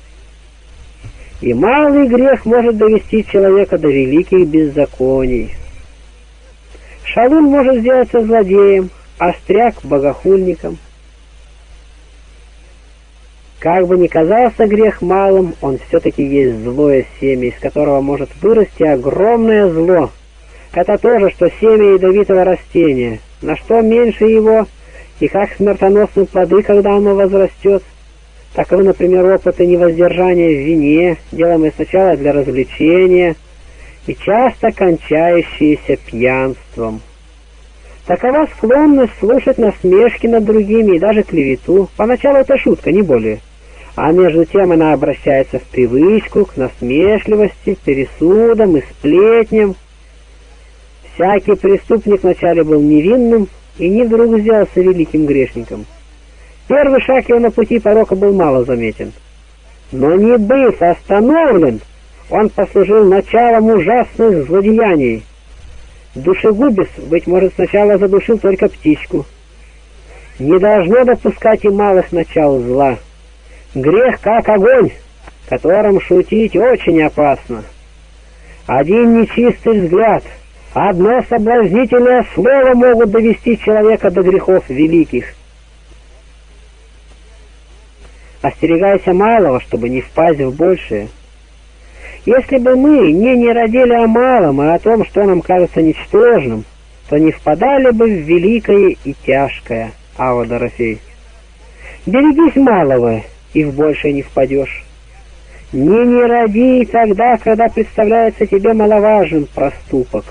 И малый грех может довести человека до великих беззаконий. Шалун может сделаться злодеем, остряк — богохульником. Как бы ни казался грех малым, он все-таки есть злое семя, из которого может вырасти огромное зло. Это то же, что семя ядовитого растения. На что меньше его, и как смертоносны плоды, когда оно возрастет. Таковы, например, опыты невоздержания в вине, делаемые сначала для развлечения, и часто кончающиеся пьянством. Такова склонность слушать насмешки над другими и даже клевету. Поначалу это шутка, не более. А между тем она обращается в привычку, к насмешливости, пересудам и сплетням. Всякий преступник вначале был невинным и не вдруг сделался великим грешником. Первый шаг его на пути порока был мало заметен. Но не быв остановлен, он послужил началом ужасных злодеяний. Душегубец, быть может, сначала задушил только птичку. Не должно допускать и малых начал зла. Грех как огонь, которым шутить очень опасно. Один нечистый взгляд, одно соблазнительное слово могут довести человека до грехов великих. Остерегайся малого, чтобы не впасть в большее. Если бы мы не не родили о малом и о том, что нам кажется ничтожным, то не впадали бы в великое и тяжкое. Ава Дорофей. Берегись малого, и в большее не впадешь. Не не роди тогда, когда представляется тебе маловажен проступок,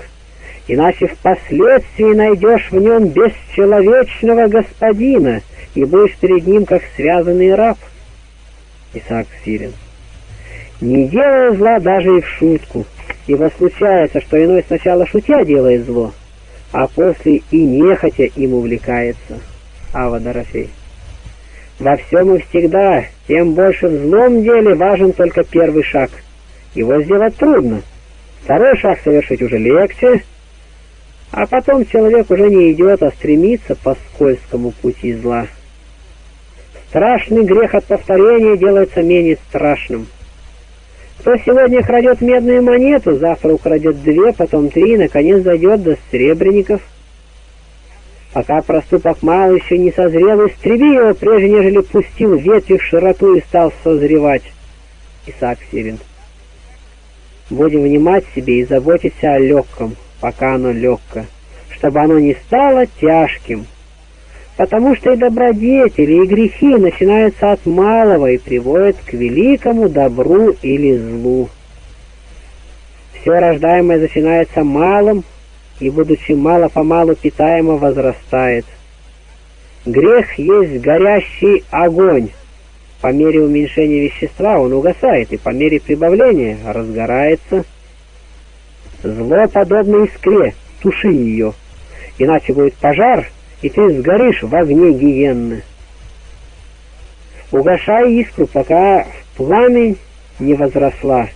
иначе впоследствии найдешь в нем бесчеловечного господина и будешь перед ним как связанный раб. Исаак Сирин. Не делай зла даже и в шутку, ибо случается, что иной сначала шутя делает зло, а после и нехотя им увлекается. Ава Дорофей. Во всем и всегда, тем больше в злом деле важен только первый шаг. Его сделать трудно, второй шаг совершить уже легче, а потом человек уже не идет, а стремится по скользкому пути зла. Страшный грех от повторения делается менее страшным. Кто сегодня крадет медную монету, завтра украдет две, потом три, и, наконец, дойдет до сребреников. Пока проступок мал еще не созрел, истреби его, прежде нежели пустил ветви в широту и стал созревать. Исаак Сирин. Будем внимать себе и заботиться о легком, пока оно легко, чтобы оно не стало тяжким. Потому что и добродетели, и грехи начинаются от малого и приводят к великому добру или злу. Все рождаемое начинается малым, и, будучи мало-помалу питаемо, возрастает. Грех есть горящий огонь. По мере уменьшения вещества он угасает, и по мере прибавления разгорается. Зло подобно искре, туши ее, иначе будет пожар, и ты сгоришь в огне гиенны. Угашай искру, пока в пламень не возросла,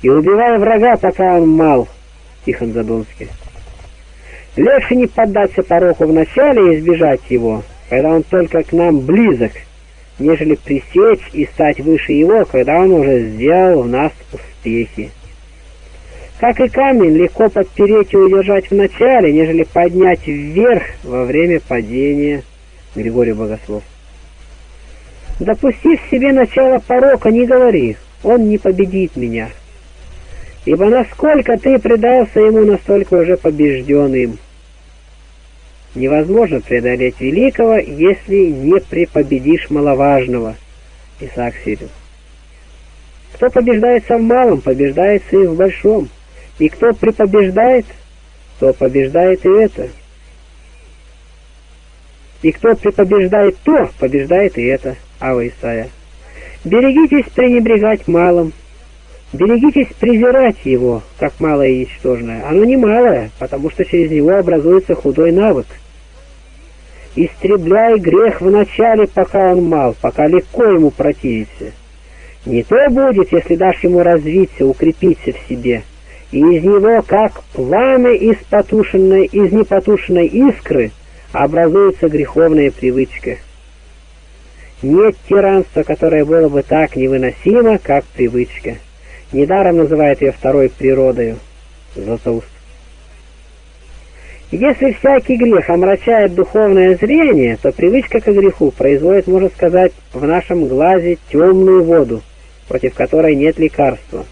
и убивай врага, пока он мал. Тихон Задонский. Легче не поддаться пороку вначале и избежать его, когда он только к нам близок, нежели пресечь и стать выше его, когда он уже сделал в нас успехи. Как и камень, легко подпереть и удержать в начале, нежели поднять вверх во время падения. Григорий Богослов. Допустив себе начало порока, не говори: он не победит меня. Ибо насколько ты предался ему, настолько уже побежден им. Невозможно преодолеть великого, если не препобедишь маловажного. Исаак Сирин. Кто побеждается в малом, побеждается и в большом. И кто препобеждает, то побеждает и это. И кто препобеждает то, побеждает и это. Ава Исаия. Берегитесь пренебрегать малым. Берегитесь презирать его, как малое и ничтожное. Оно не малое, потому что через него образуется худой навык. Истребляй грех вначале, пока он мал, пока легко ему противиться. Не то будет, если дашь ему развиться, укрепиться в себе, и из него, как пламя из потушенной, из непотушенной искры, образуется греховная привычка. Нет тиранства, которое было бы так невыносимо, как привычка. Недаром называют ее второй природою. Златоуст. Если всякий грех омрачает духовное зрение, то привычка к греху производит, можно сказать, в нашем глазе темную воду, против которой нет лекарства.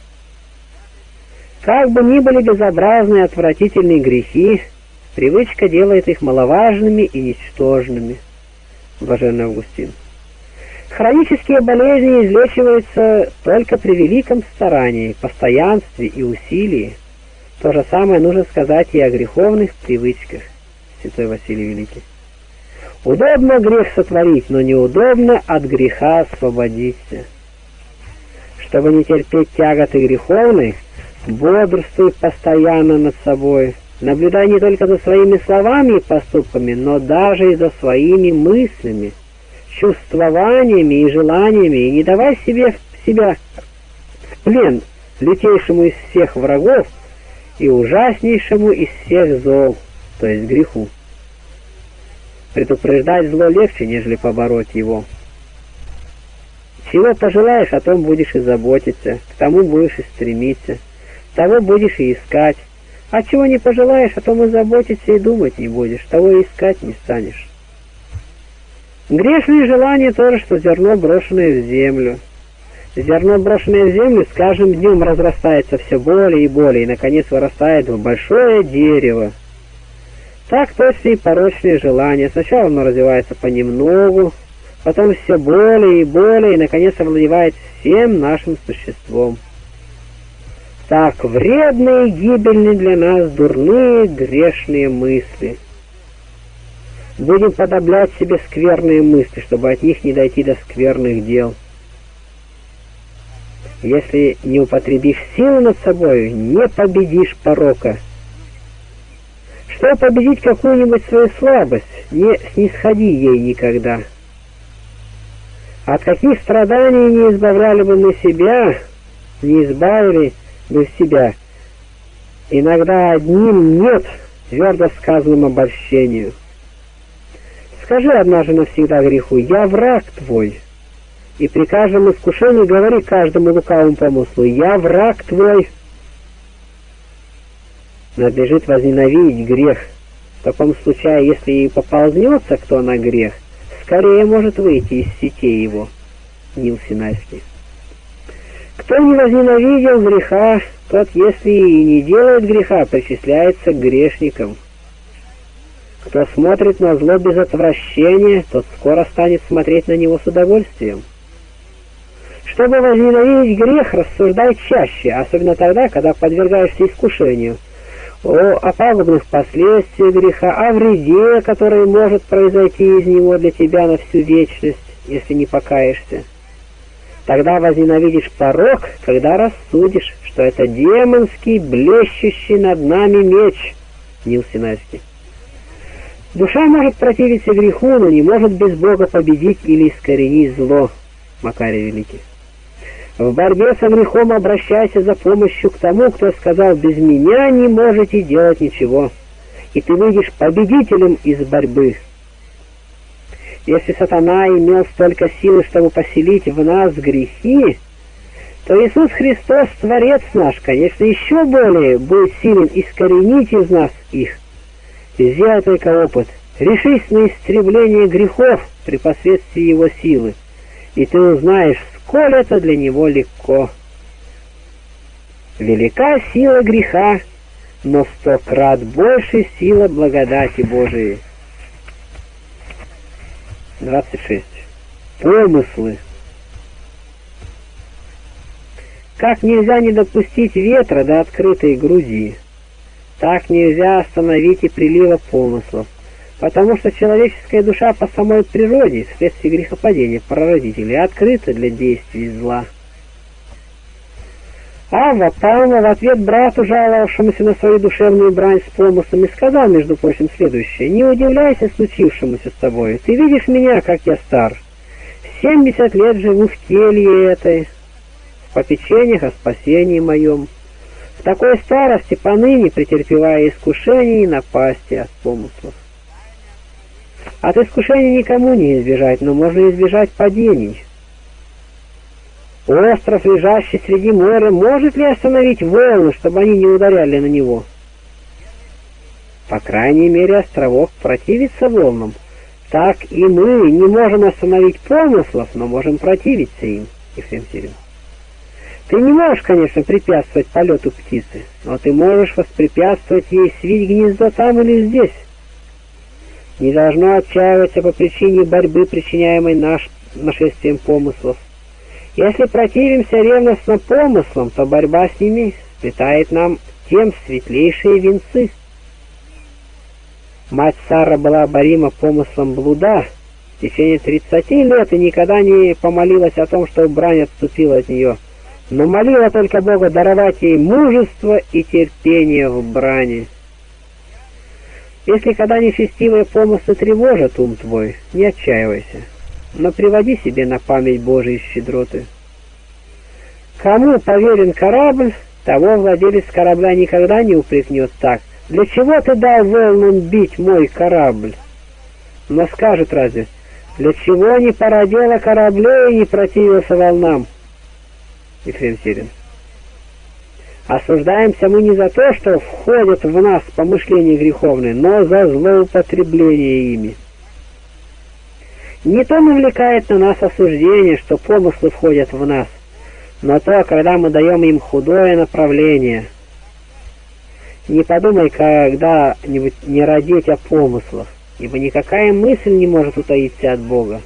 Как бы ни были безобразные, отвратительные грехи, привычка делает их маловажными и ничтожными. Блаженный Августин. Хронические болезни излечиваются только при великом старании, постоянстве и усилии. То же самое нужно сказать и о греховных привычках. Святой Василий Великий. Удобно грех сотворить, но неудобно от греха освободиться. Чтобы не терпеть тяготы греховной, бодрствуй постоянно над собой, наблюдай не только за своими словами и поступками, но даже и за своими мыслями, чувствованиями и желаниями, и не давай себе себя в плен лютейшему из всех врагов и ужаснейшему из всех зол, то есть греху. Предупреждать зло легче, нежели побороть его. Чего пожелаешь, о том будешь и заботиться, к тому будешь и стремиться, того будешь и искать, а чего не пожелаешь, о том и заботиться и думать не будешь, того и искать не станешь. Грешные желания тоже, что зерно, брошенное в землю. Зерно, брошенное в землю, с каждым днем разрастается все более и более, и, наконец, вырастает в большое дерево. Так точно и порочные желания. Сначала оно развивается понемногу, потом все более и более, и, наконец, овладевает всем нашим существом. Так вредны и гибельны для нас дурные грешные мысли. Будем подоблять себе скверные мысли, чтобы от них не дойти до скверных дел. Если не употребишь силу над собой, не победишь порока. Чтобы победить какую-нибудь свою слабость, не снисходи ей никогда. От каких страданий не избавляли бы мы себя, не избавили бы себя. Иногда одним нет твердо сказанным обольщению. Скажи однажды навсегда греху: «Я враг твой», и при каждом искушении говори каждому лукавому помыслу: «Я враг твой». Надлежит возненавидеть грех. В таком случае, если и поползнется кто на грех, скорее может выйти из сетей его. Нил Синайский. Кто не возненавидел греха, тот, если и не делает греха, причисляется к грешникам. Кто смотрит на зло без отвращения, тот скоро станет смотреть на него с удовольствием. Чтобы возненавидеть грех, рассуждай чаще, особенно тогда, когда подвергаешься искушению, о, о пагубных последствиях греха, о вреде, который может произойти из него для тебя на всю вечность, если не покаешься. Тогда возненавидишь порок, когда рассудишь, что это демонский, блещущий над нами меч. Нил Синайский. Душа может противиться греху, но не может без Бога победить или искоренить зло. Макарий Великий. В борьбе со грехом обращайся за помощью к тому, кто сказал: «Без меня не можете делать ничего», и ты выйдешь победителем из борьбы. Если сатана имел столько силы, чтобы поселить в нас грехи, то Иисус Христос, Творец наш, конечно, еще более будет силен искоренить из нас их. Сделай только опыт, решись на истребление грехов при посредстве его силы, и ты узнаешь, сколь это для него легко. Велика сила греха, но в сто крат больше сила благодати Божией. двадцать шесть. Помыслы. Как нельзя не допустить ветра до открытой груди, так нельзя остановить и прилива помыслов, потому что человеческая душа по самой природе, вследствие грехопадения прародителей, открыта для действий зла. Авва Павла в ответ брату, жаловавшемуся на свою душевную брань с помыслами, сказал, между прочим, следующее: «Не удивляйся случившемуся с тобой, ты видишь меня, как я стар, семьдесят лет живу в келье этой, в попечениях о спасении моем, в такой старости поныне претерпевая искушений и напасти от помыслов». От искушений никому не избежать, но можно избежать падений. Остров, лежащий среди моря, может ли остановить волны, чтобы они не ударяли на него? По крайней мере, островок противится волнам. Так и мы не можем остановить помыслов, но можем противиться им. Ефрем Сирин. Ты не можешь, конечно, препятствовать полету птицы, но ты можешь воспрепятствовать ей свить гнездо там или здесь. Не должно отчаиваться по причине борьбы, причиняемой наш... нашествием помыслов. Если противимся ревностно помыслам, то борьба с ними сплетает нам тем светлейшие венцы. Мать Сара была борима помыслом блуда в течение тридцати лет и никогда не помолилась о том, что брань отступила от нее, но молила только Бога даровать ей мужество и терпение в брани. Если когда нечестивые помыслы тревожат ум твой, не отчаивайся, но приводи себе на память Божией щедроты. Кому поверен корабль, того владелец корабля никогда не упрекнет так: «Для чего ты дал волнам бить мой корабль?» Но скажет разве: «Для чего не породило кораблей и не противился волнам?» Ефрем Сирин. Осуждаемся мы не за то, что входят в нас помышления греховные, но за злоупотребление ими. Не то навлекает на нас осуждение, что помыслы входят в нас, но то, когда мы даем им худое направление. Не подумай когда-нибудь не родить о помыслах, ибо никакая мысль не может утаиться от Бога.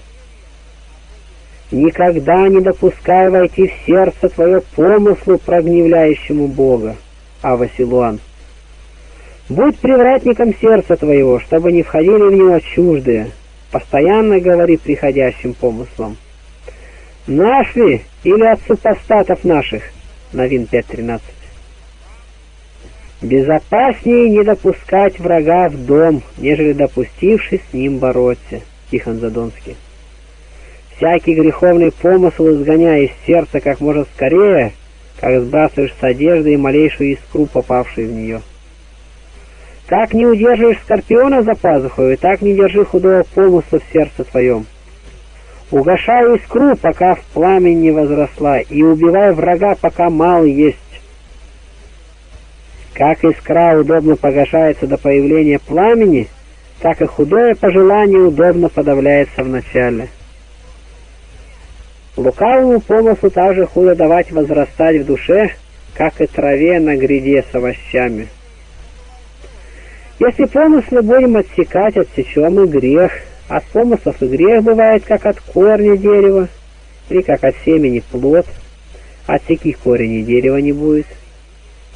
Никогда не допускай войти в сердце твое помыслу, прогневляющему Бога. А. Василуан. Будь привратником сердца твоего, чтобы не входили в него чуждые. Постоянно говори приходящим помыслам: «Наш ли или от супостатов наших?» Новин пять тринадцать. Безопаснее не допускать врага в дом, нежели допустившись с ним бороться. Тихон Задонский. Всякий греховный помысл изгоняя из сердца как можно скорее, как сбрасываешь с одежды и малейшую искру, попавшую в нее. Как не удерживаешь скорпиона за пазухой, так не держи худого помысла в сердце твоем. Угошай искру, пока в пламени не возросла, и убивай врага, пока мал есть. Как искра удобно погашается до появления пламени, так и худое пожелание удобно подавляется в начале. Лукавому помыслу также худо давать возрастать в душе, как и траве на гряде с овощами. Если помыслы будем отсекать, отсечем и грех. От помыслов и грех бывает, как от корня дерева, или как от семени плод. Отсеки корень, и дерева не будет.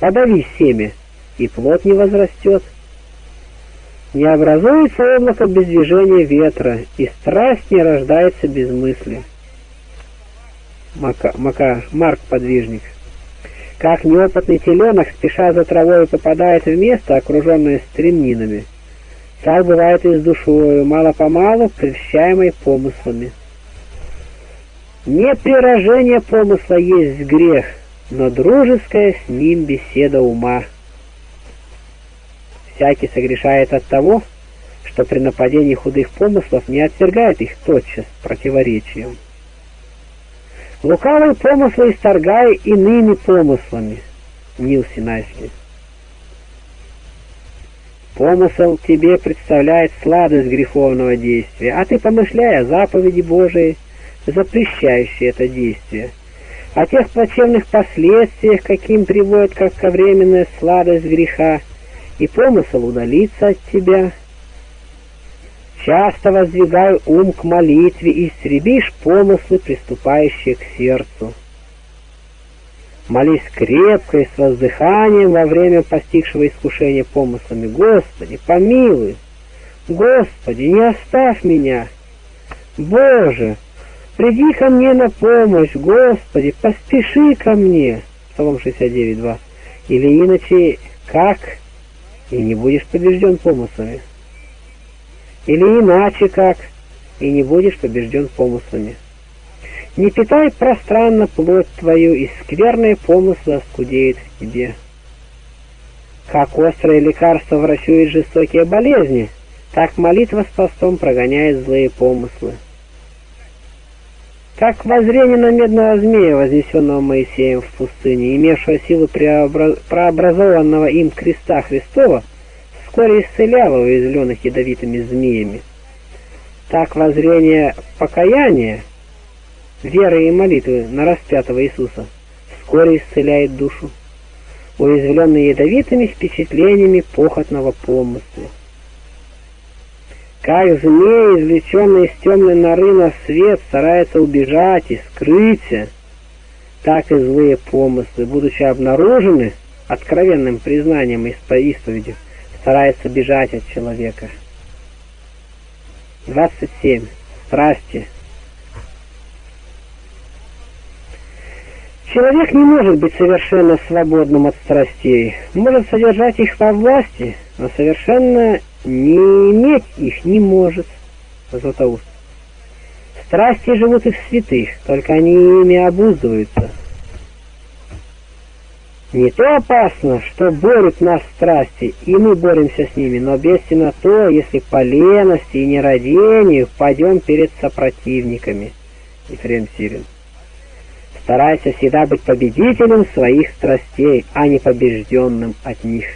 Подави семя, и плод не возрастет. Не образуется облако без движения ветра, и страсть не рождается без мысли. Мака, Мака, Марк Подвижник. Как неопытный теленок, спеша за травой, попадает в место, окруженное стремнинами, так бывает и с душою, мало-помалу прельщаемой помыслами. Не приражение помысла есть грех, но дружеская с ним беседа ума. Всякий согрешает от того, что при нападении худых помыслов не отвергает их тотчас противоречием. Лукавые помыслы исторгай иными помыслами. Нил Синайский. Помысл тебе представляет сладость греховного действия, а ты, помышляя о заповеди Божией, запрещающей это действие, о тех плачевных последствиях, каким приводит кратковременная сладость греха, и помысл удалится от тебя. Часто воздвигай ум к молитве и истребишь помыслы, приступающие к сердцу. Молись крепко и с воздыханием во время постигшего искушения помыслами. Господи, помилуй! Господи, не оставь меня! Боже, приди ко мне на помощь! Господи, поспеши ко мне! Псалом шестьдесят девять, два. Или иначе, как и не будешь побежден помыслами. Или иначе как и не будешь побежден помыслами. Не питай пространно плоть твою, и скверные помыслы оскудеют в тебе. Как острое лекарство врачует жестокие болезни, так молитва с постом прогоняет злые помыслы. Как воззрение на медного змея, вознесенного Моисеем в пустыне, имевшего силу преобразованного им креста Христова, вскоре исцеляло уязвленных ядовитыми змеями, так воззрение покаяния, веры и молитвы на распятого Иисуса вскоре исцеляет душу, уязвленную ядовитыми впечатлениями похотного помысла. Как змей, извлеченный из темной норы на свет, старается убежать и скрыться, так и злые помыслы, будучи обнаружены откровенным признанием и исповедью, стараются бежать от человека. двадцать семь. Страсти. Человек не может быть совершенно свободным от страстей, может содержать их во власти, но совершенно не иметь их не может. Златоуст. Страсти живут и в святых, только они ими обуздываются. Не то опасно, что борют нас страсти, и мы боремся с ними, но бедственно то, если по лености и нерадению пойдем перед сопротивниками. Ефрем Сирин. Старайся всегда быть победителем своих страстей, а не побежденным от них.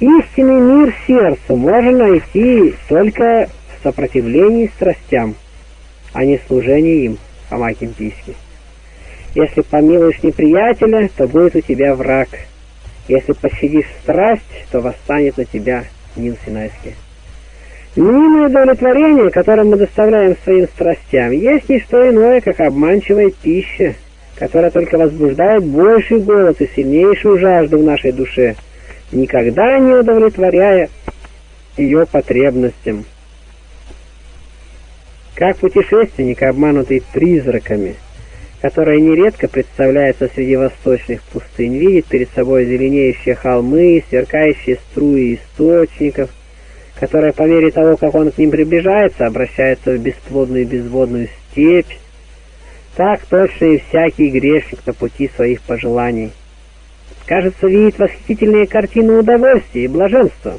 Истинный мир сердцу можно найти только в сопротивлении страстям, а не служении им. Амаким Писки. Если помилуешь неприятеля, то будет у тебя враг. Если пощадишь страсть, то восстанет на тебя. Нил Синайский. Мнимое удовлетворение, которое мы доставляем своим страстям, есть не что иное, как обманчивая пища, которая только возбуждает больший голод и сильнейшую жажду в нашей душе, никогда не удовлетворяя ее потребностям. Как путешественник, обманутый призраками, которые нередко представляются среди восточных пустынь, видит перед собой зеленеющие холмы, сверкающие струи источников, которая по мере того, как он к ним приближается, обращается в бесплодную и безводную степь, так точно и всякий грешник на пути своих пожеланий. Кажется, видит восхитительные картины удовольствия и блаженства.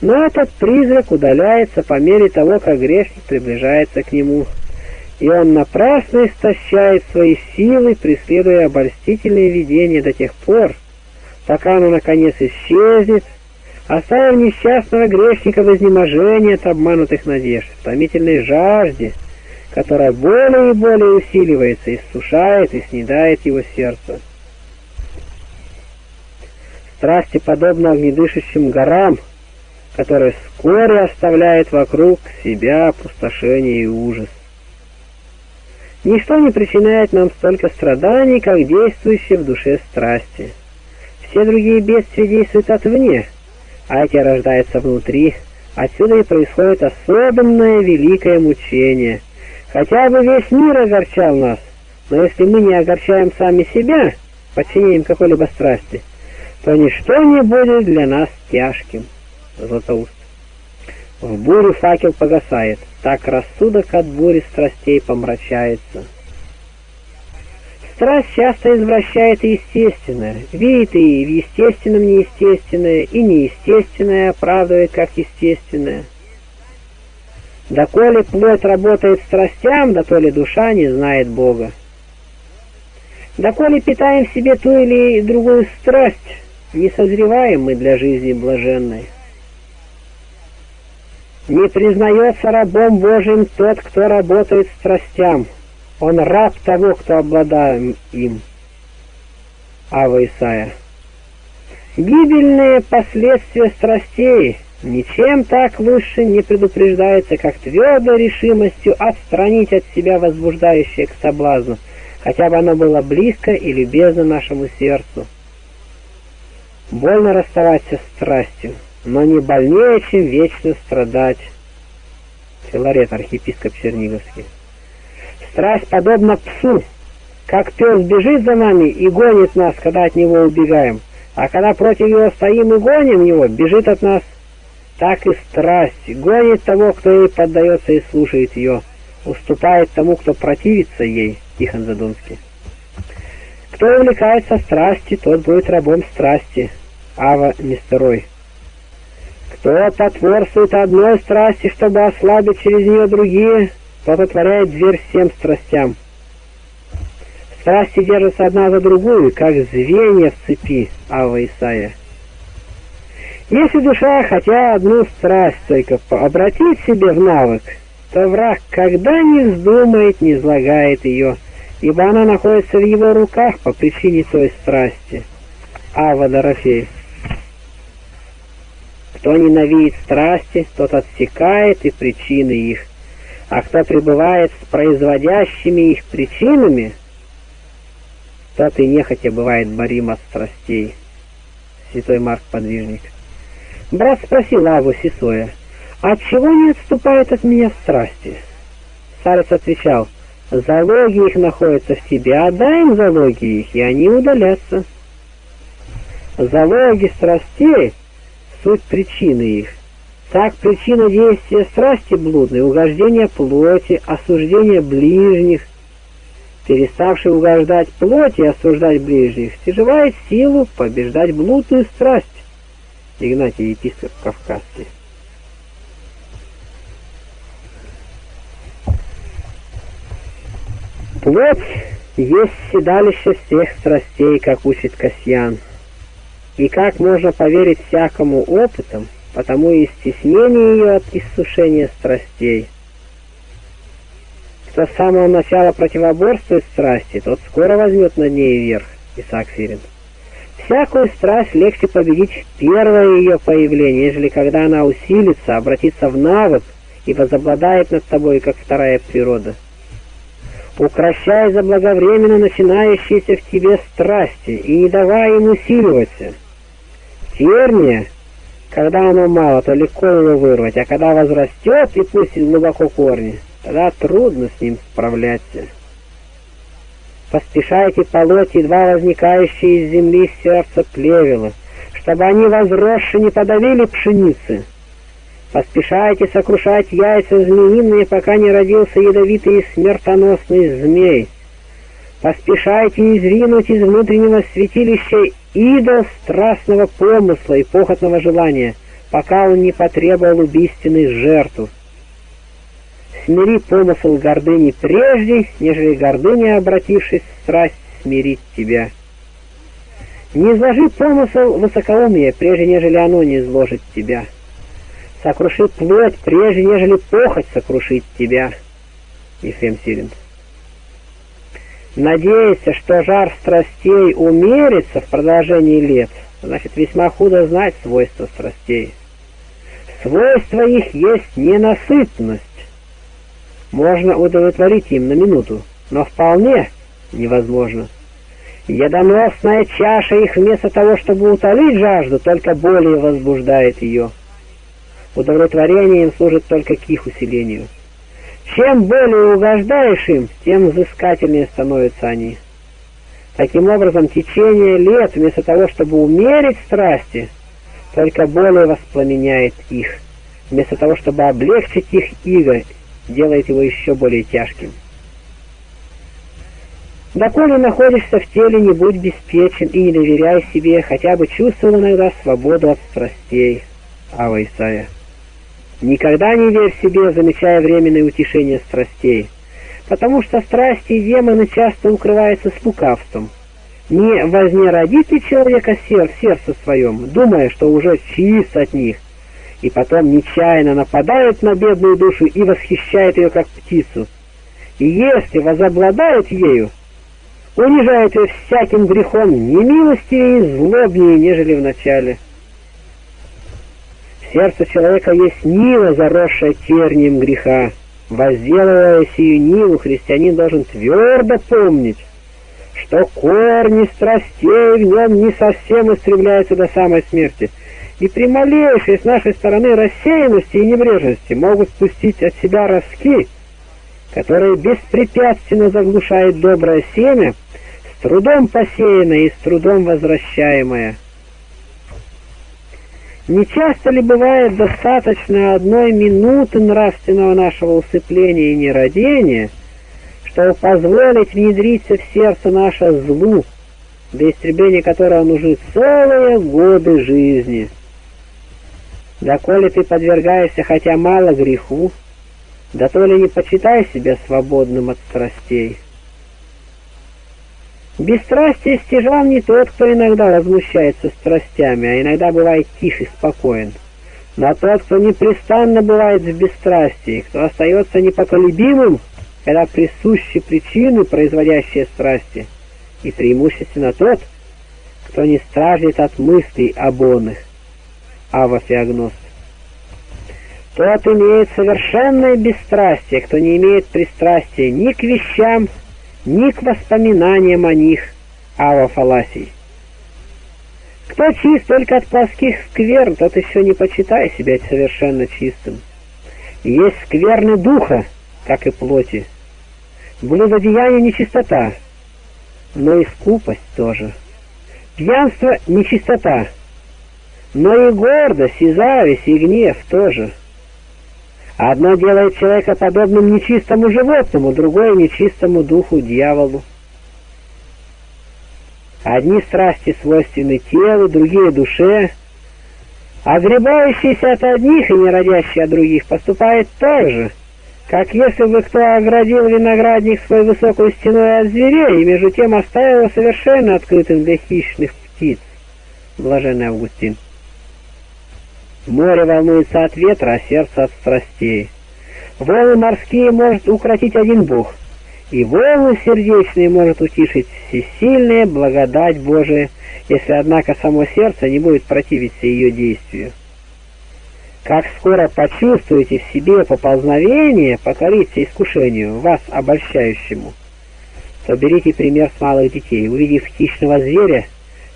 Но этот призрак удаляется по мере того, как грешник приближается к нему, и он напрасно истощает свои силы, преследуя обольстительные видения до тех пор, пока оно наконец исчезнет, оставив несчастного грешника в изнеможении от обманутых надежд, в томительной жажде, которая более и более усиливается, иссушает и снедает его сердце. Страсти подобны огнедышащим горам, которые вскоре оставляют вокруг себя опустошение и ужас. Ничто не причиняет нам столько страданий, как действующие в душе страсти. Все другие бедствия действуют отвне, а эти рождаются внутри, отсюда и происходит особенное великое мучение. Хотя бы весь мир огорчал нас, но если мы не огорчаем сами себя, подчиняем какой-либо страсти, то ничто не будет для нас тяжким. Златоуст. В бурю факел погасает, так рассудок от бури страстей помрачается. Страсть часто извращает и естественное, видит и в естественном неестественное, и неестественное оправдывает как естественное. Доколе плоть работает страстям, доколе душа не знает Бога. Доколе питаем в себе ту или другую страсть, не созреваем мы для жизни блаженной. Не признается рабом Божиим тот, кто работает страстям. Он раб того, кто обладает им. Ава Исаия. Гибельные последствия страстей, Ничем так лучше не предупреждается, как твердой решимостью отстранить от себя возбуждающее к соблазну, хотя бы оно было близко и любезно нашему сердцу. Больно расставаться с страстью, но не больнее, чем вечно страдать. Филарет, архиепископ Черниговский. Страсть подобна псу, как пес бежит за нами и гонит нас, когда от него убегаем, а когда против него стоим и гоним его, бежит от нас. Так и страсть гонит того, кто ей поддается и слушает ее, уступает тому, кто противится ей. Тихон Задонский. Кто увлекается страстью, тот будет рабом страсти. Ава Несторой. Кто потворствует одной страсти, чтобы ослабить через нее другие, тот отворяет дверь всем страстям. Страсти держатся одна за другую, как звенья в цепи. Ава Исаия. Если душа хотя одну страсть только обратит себе в навык, то враг когда не вздумает, не излагает ее, ибо она находится в его руках по причине той страсти. Ава Дорофеев. Кто ненавидит страсти, тот отсекает и причины их, а кто пребывает с производящими их причинами, тот и нехотя бывает борим от страстей. Святой Марк Подвижник. Брат спросил Аву Сисоя: «Отчего не отступает от меня страсти?» Старец отвечал: «Залоги их находятся в тебе, отдай им залоги их, и они удалятся». Залоги страстей — суть причины их. Так причина действия страсти блудной — угождение плоти, осуждение ближних. Переставший угождать плоти и осуждать ближних, стяживает силу побеждать блудную страсть. Игнатий, епископ Кавказский. Плоть есть седалище всех страстей, как учит Касьян. И как можно поверить всякому опытам, потому и стеснение ее от иссушения страстей. Кто с самого начала противоборствует страсти, тот скоро возьмет над ней верх. Исаак Фирин. Всякую страсть легче победить в первое ее появление, нежели когда она усилится, обратится в навык и возобладает над тобой, как вторая природа. Укрощай заблаговременно начинающиеся в тебе страсти и не давай им усиливаться. Терния, когда оно мало, то легко его вырвать, а когда возрастет и пустит глубоко корни, тогда трудно с ним справляться. Поспешайте полоть едва возникающие из земли сердца плевела, чтобы они, возросши, не подавили пшеницы. Поспешайте сокрушать яйца змеиные, пока не родился ядовитый и смертоносный змей. Поспешайте извинуть из внутреннего святилища идол страстного помысла и похотного желания, пока он не потребовал убийственной жертвы. Смири помысл гордыни прежде, нежели гордыня, обратившись в страсть, смирит тебя. Не изложи помысл высокоумия, прежде нежели оно не изложит тебя. Сокруши плоть, прежде нежели похоть сокрушит тебя. Ефрем Сирин. Надеяться, что жар страстей умерится в продолжении лет, значит весьма худо знать свойства страстей. Свойства их есть ненасытность. Можно удовлетворить им на минуту, но вполне невозможно. Ядоносная чаша их вместо того, чтобы утолить жажду, только более возбуждает ее. Удовлетворение им служит только к их усилению. Чем более угождаешь им, тем взыскательнее становятся они. Таким образом, течение лет, вместо того, чтобы умерить страсти, только более воспламеняет их. Вместо того, чтобы облегчить их иго, делает его еще более тяжким. Доколе находишься в теле, не будь беспечен и не доверяй себе, хотя бы чувствуй иногда свободу от страстей. Ава Исаия. Никогда не верь себе, замечая временное утешение страстей, потому что страсти и демоны часто укрываются с лукавством. Не возненавидит ли человека сердце, сердце своем, думая, что уже чист от них, и потом нечаянно нападает на бедную душу и восхищает ее, как птицу. И если возобладает ею, унижает ее всяким грехом немилостивее и злобнее, нежели в начале. Сердце человека есть нива, заросшая тернием греха. Возделывая сию ниву, христианин должен твердо помнить, что корни страстей в нем не совсем истребляются до самой смерти, и при малейшей с нашей стороны рассеянности и небрежности могут спустить от себя ростки, которые беспрепятственно заглушают доброе семя, с трудом посеянное и с трудом возвращаемое. Не часто ли бывает достаточно одной минуты нравственного нашего усыпления и нерадения, чтобы позволить внедриться в сердце наше злу, до истребления которого нужны целые годы жизни? Доколе ты подвергаешься хотя мало греху, да то ли не почитай себя свободным от страстей. Бесстрастие стяжал не тот, кто иногда возмущается страстями, а иногда бывает тих и спокоен, но тот, кто непрестанно бывает в бесстрастии, кто остается непоколебимым, когда присущи причины, производящие страсти, и преимущественно тот, кто не страждет от мыслей об оных. Авафиагност. Тот имеет совершенное бесстрастие, кто не имеет пристрастия ни к вещам, ни к воспоминаниям о них. Авафаласий. Кто чист только от плоских скверн, тот еще не почитай себя совершенно чистым. Есть скверны духа, как и плоти. Блудодеяние — нечистота, но и скупость тоже. Пьянство — нечистота, но и гордость, и зависть, и гнев тоже. Одно делает человека подобным нечистому животному, другое — нечистому духу, дьяволу. Одни страсти свойственны телу, другие — душе. Огребающийся от одних и не родящий от других поступает так же, как если бы кто оградил виноградник свой высокой стеной от зверей и между тем оставил его совершенно открытым для хищных птиц. Блаженный Августин. Море волнуется от ветра, а сердце от страстей. Волны морские может укротить один Бог, и волны сердечные может утишить всесильная благодать Божия, если, однако, само сердце не будет противиться ее действию. Как скоро почувствуете в себе поползновение покориться искушению, вас обольщающему, то берите пример с малых детей. Увидев хищного зверя,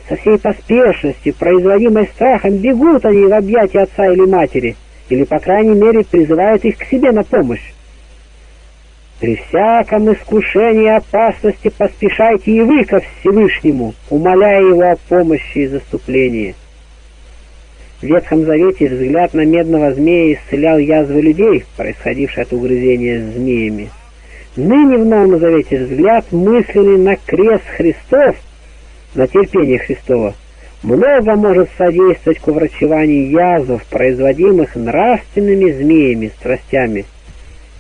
со всей поспешностью, производимой страхом, бегут они в объятия отца или матери, или, по крайней мере, призывают их к себе на помощь. При всяком искушении и опасности поспешайте и вы ко Всевышнему, умоляя его о помощи и заступлении. В Ветхом Завете взгляд на медного змея исцелял язвы людей, происходившие от угрызения змеями. Ныне в Новом Завете взгляд, мысленный на крест Христов, на терпение Христово, много может содействовать к уврачеванию язв, производимых нравственными змеями, страстями.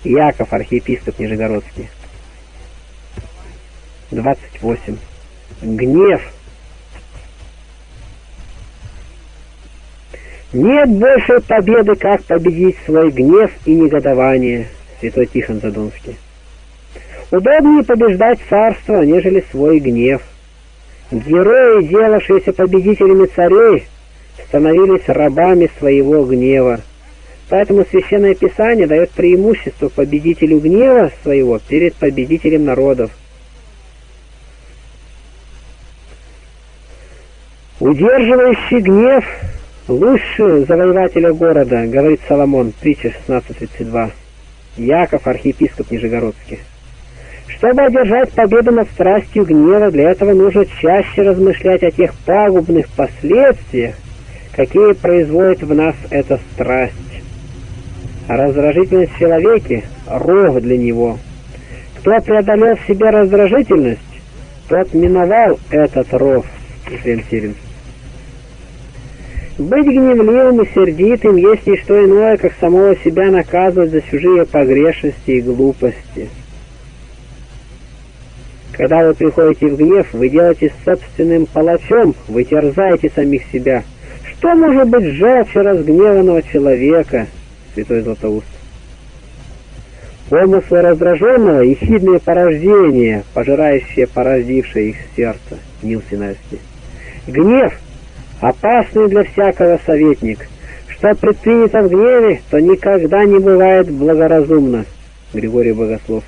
Иаков, архиепископ Нижегородский. двадцать восемь. Гнев. Нет больше победы, как победить свой гнев и негодование. Святой Тихон Задонский. Удобнее побеждать царство, нежели свой гнев. Герои, делавшиеся победителями царей, становились рабами своего гнева. Поэтому Священное Писание дает преимущество победителю гнева своего перед победителем народов. Удерживающий гнев лучше завоевателя города, говорит Соломон, притча шестнадцать тридцать два. Яков, архиепископ Нижегородский. Чтобы одержать победу над страстью гнева, для этого нужно чаще размышлять о тех пагубных последствиях, какие производит в нас эта страсть. Раздражительность в человеке — ров для него. Кто преодолел в себе раздражительность, тот миновал этот ров. Ефрем Сирин. Быть гневливым и сердитым есть не что иное, как самого себя наказывать за чужие погрешности и глупости. Когда вы приходите в гнев, вы делаете собственным палачом, вы терзаете самих себя. Что может быть жалче разгневанного человека? Святой Златоуст. Помыслы раздраженного — ехидные порождения, пожирающие породившее их сердце. Нил Синайский. Гнев — опасный для всякого советник. что предпринято в гневе, то никогда не бывает благоразумно. Григорий Богослов.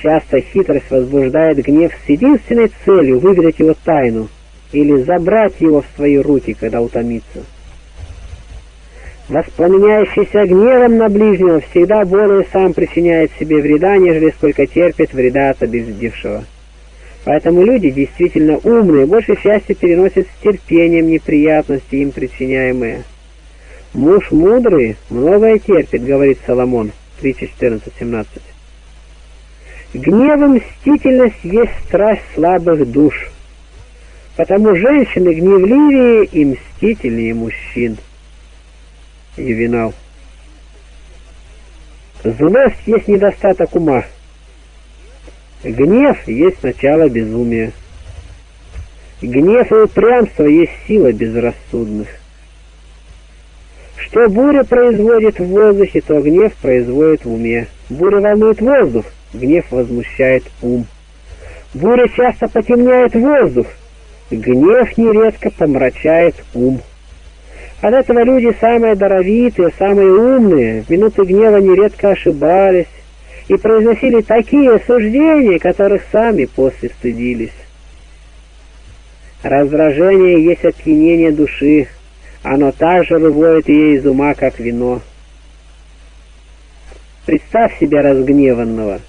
Часто хитрость возбуждает гнев с единственной целью выведать его тайну или забрать его в свои руки, когда утомится. Воспламеняющийся гневом на ближнего всегда более сам причиняет себе вреда, нежели сколько терпит вреда от обездившего. Поэтому люди, действительно умные, в большей части переносят с терпением неприятности, им причиняемые. «Муж мудрый многое терпит», — говорит Соломон, три четырнадцать семнадцать. Гнев и мстительность есть страсть слабых душ, потому женщины гневливее и мстительнее мужчин. Ювенал. Злость есть недостаток ума. Гнев есть начало безумия. Гнев и упрямство есть сила безрассудных. Что буря производит в воздухе, то гнев производит в уме. Буря волнует воздух, гнев возмущает ум. Буря часто потемняет воздух, гнев нередко помрачает ум. От этого люди самые даровитые, самые умные, в минуты гнева нередко ошибались и произносили такие суждения, которых сами после стыдились. Раздражение есть опьянение души, оно также выводит ее из ума, как вино. Представь себя разгневанного.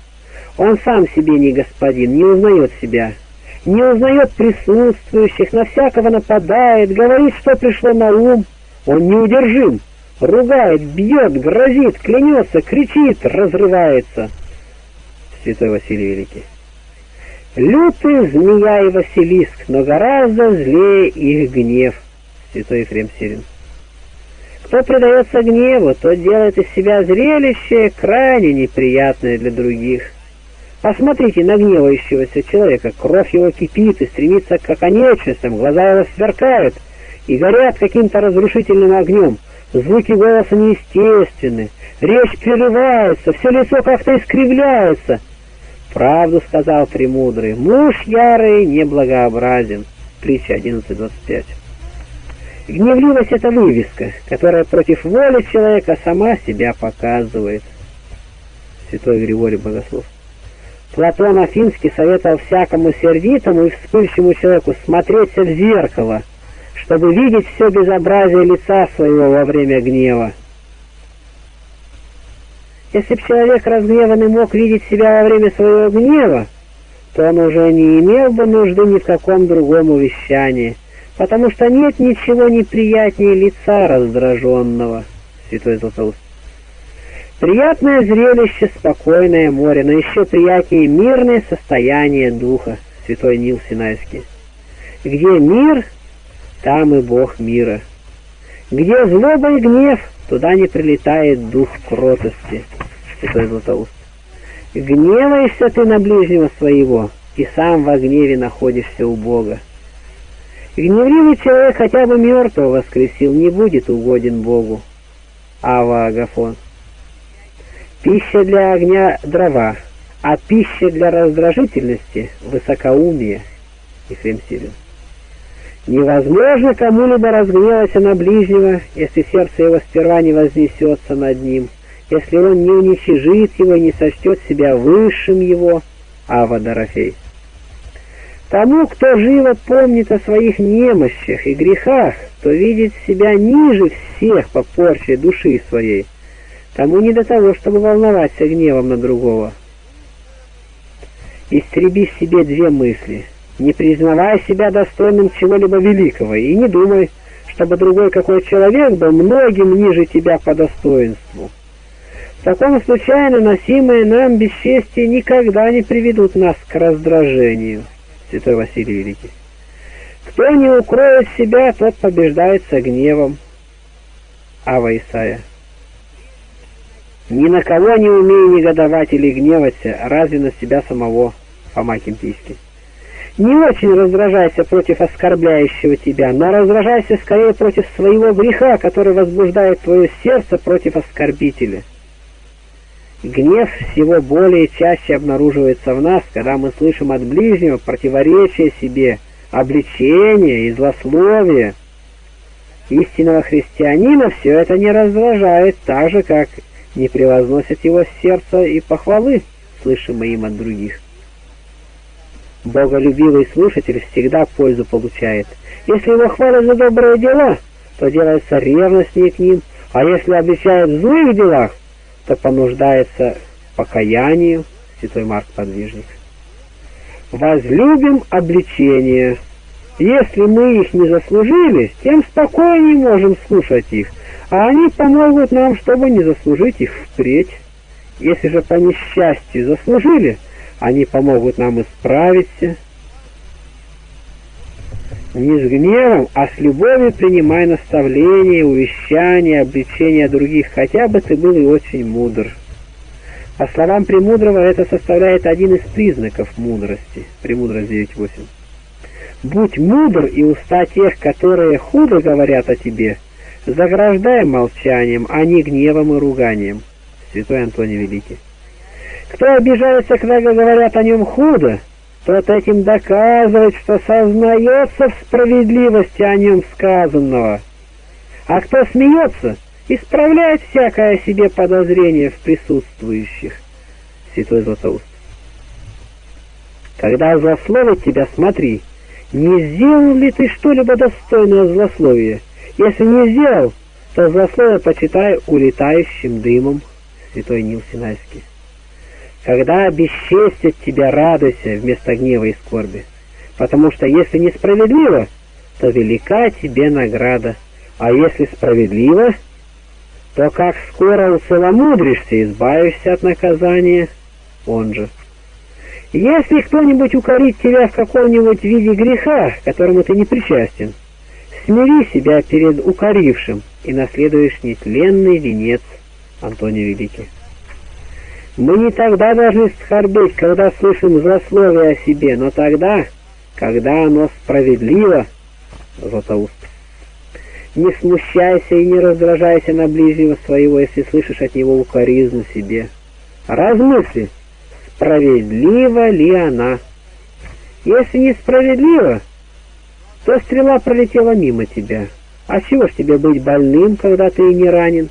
Он сам себе не господин, не узнает себя, не узнает присутствующих, на всякого нападает, говорит, что пришло на ум. Он неудержим. Ругает, бьет, грозит, клянется, кричит, разрывается. Святой Василий Великий. Лютый змея и Василиск, но гораздо злее их гнев. Святой Ефрем Сирин. Кто предается гневу, тот делает из себя зрелище, крайне неприятное для других. Посмотрите на гневающегося человека, кровь его кипит и стремится к оконечностям, глаза его сверкают и горят каким-то разрушительным огнем. Звуки голоса неестественны, речь прерывается, все лицо как-то искривляется. Правду сказал премудрый, муж ярый неблагообразен. Притча одиннадцать двадцать пять. Гневливость — это вывеска, которая против воли человека сама себя показывает. Святой Григорий Богослов. Платон Афинский советовал всякому сердитому и вспыльчивому человеку смотреться в зеркало, чтобы видеть все безобразие лица своего во время гнева. Если б человек разгневанный мог видеть себя во время своего гнева, то он уже не имел бы нужды ни в каком другом увещании, потому что нет ничего неприятнее лица раздраженного. Святой Златоуст. Приятное зрелище, спокойное море, но еще приятнее мирное состояние духа. Святой Нил Синайский. Где мир, там и Бог мира. Где злоба и гнев, туда не прилетает дух кротости. Святой Златоуст. Гневаешься ты на ближнего своего, и сам во гневе находишься у Бога. Гневливый человек хотя бы мертвого воскресил, не будет угоден Богу. Ава Агафон. Пища для огня — дрова, а пища для раздражительности — высокоумие. Ефрем Сирин. Невозможно кому-либо разгневаться на ближнего, если сердце его сперва не вознесется над ним, если он не уничижит его и не сочтет себя высшим его. Ава Дорофей. Тому, кто живо помнит о своих немощах и грехах, кто видит себя ниже всех по порче души своей, тому не до того, чтобы волноваться гневом на другого. Истреби в себе две мысли. Не признавай себя достойным чего-либо великого, и не думай, чтобы другой какой человек был многим ниже тебя по достоинству. В таком случае наносимые нам бесчестия никогда не приведут нас к раздражению. Святой Василий Великий. Кто не укроет себя, тот побеждается гневом. Ава Исая. Ни на кого не умей негодовать или гневаться, разве на себя самого. Фома Кимпийский. Не очень раздражайся против оскорбляющего тебя, но раздражайся скорее против своего греха, который возбуждает твое сердце против оскорбителя. Гнев всего более и чаще обнаруживается в нас, когда мы слышим от ближнего противоречия себе, обличения и злословия. Истинного христианина все это не раздражает, так же, как не превозносят его сердце и похвалы, слышимые им от других. Боголюбивый слушатель всегда пользу получает. Если его хвалят за добрые дела, то делается ревностнее к ним, а если обещают в злых делах, то понуждается покаянию. Святой Марк Подвижник. Возлюбим обличения. Если мы их не заслужили, тем спокойнее можем слушать их, а они помогут нам, чтобы не заслужить их впредь. Если же по несчастью заслужили, они помогут нам исправиться. Не с гневом, а с любовью принимай наставления, увещания, обличения других, хотя бы ты был и очень мудр. По словам Премудрого, это составляет один из признаков мудрости. Премудрость девять восемь. «Будь мудр, и уста тех, которые худо говорят о тебе, заграждай молчанием, а не гневом и руганием». Святой Антоний Великий. «Кто обижается, когда говорят о нем худо, тот этим доказывает, что сознается в справедливости о нем сказанного. А кто смеется, исправляет всякое себе подозрение в присутствующих». Святой Златоуст. «Когда злословят тебя, смотри, не сделал ли ты что-либо достойное злословия? Если не сделал, то злословие почитай улетающим дымом». Святой Нил Синайский. «Когда бесчестят тебя, радуйся вместо гнева и скорби, потому что если несправедливо, то велика тебе награда, а если справедливо, то как скоро уцеломудришься, избавишься от наказания, он же. Если кто-нибудь укорит тебя в каком-нибудь виде греха, которому ты не причастен, смири себя перед укорившим и наследуешь нетленный венец». Антоний Великий. Мы не тогда должны скорбеть, когда слышим злословие о себе, но тогда, когда оно справедливо. Златоуст. Не смущайся и не раздражайся на ближнего своего, если слышишь от него укоризну себе. Размысли, справедлива ли она. Если несправедлива, то стрела пролетела мимо тебя. А чего ж тебе быть больным, когда ты и не ранен?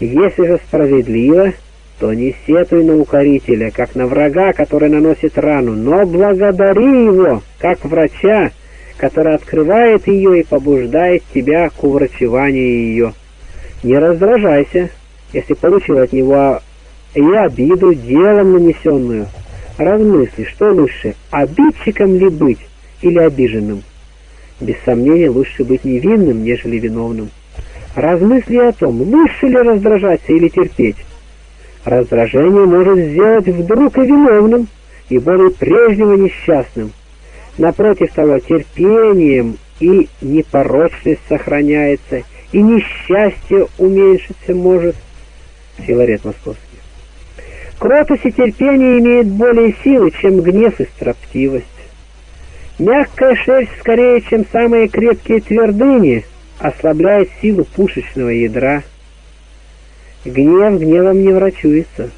Если же справедливо, то не сетуй на укорителя, как на врага, который наносит рану, но благодари его, как врача, который открывает ее и побуждает тебя к уврачеванию ее. Не раздражайся, если получил от него и обиду, делом нанесенную. Размысли, что лучше, обидчиком ли быть или обиженным? Без сомнения, лучше быть невинным, нежели виновным. Размысли о том, лучше ли раздражаться или терпеть. Раздражение может сделать вдруг и виновным, и более прежнего несчастным. Напротив того, терпением и непорочность сохраняется, и несчастье уменьшиться может. Филарет Московский. Кротость и терпение имеют более силы, чем гнев и строптивость. Мягкая шерсть скорее, чем самые крепкие твердыни, ослабляет силу пушечного ядра. Гнев гневом не врачуется.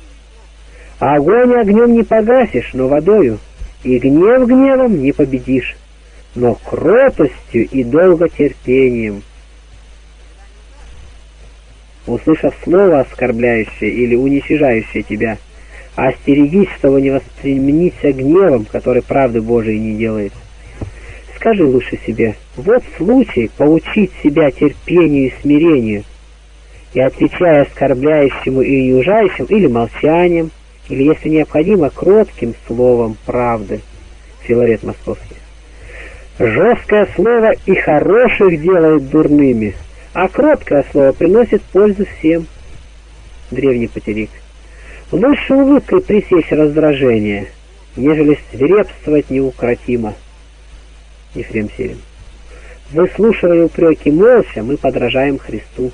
Огонь огнем не погасишь, но водою. И гнев гневом не победишь, но кротостью и долготерпением. Услышав слово оскорбляющее или уничижающее тебя, остерегись, чтобы не воспламениться гневом, который правды Божией не делает. Скажи лучше себе: вот случай поучить себя терпению и смирению, и отвечая оскорбляющему и унижающему или молчанием, или, если необходимо, кротким словом правды. Филарет Московский. Жесткое слово и хороших делает дурными, а кроткое слово приносит пользу всем. Древний Патерик. Лучше улыбкой пресечь раздражение, нежели свирепствовать неукротимо. Ефрем Сирин. Выслушивая упреки молча, мы подражаем Христу.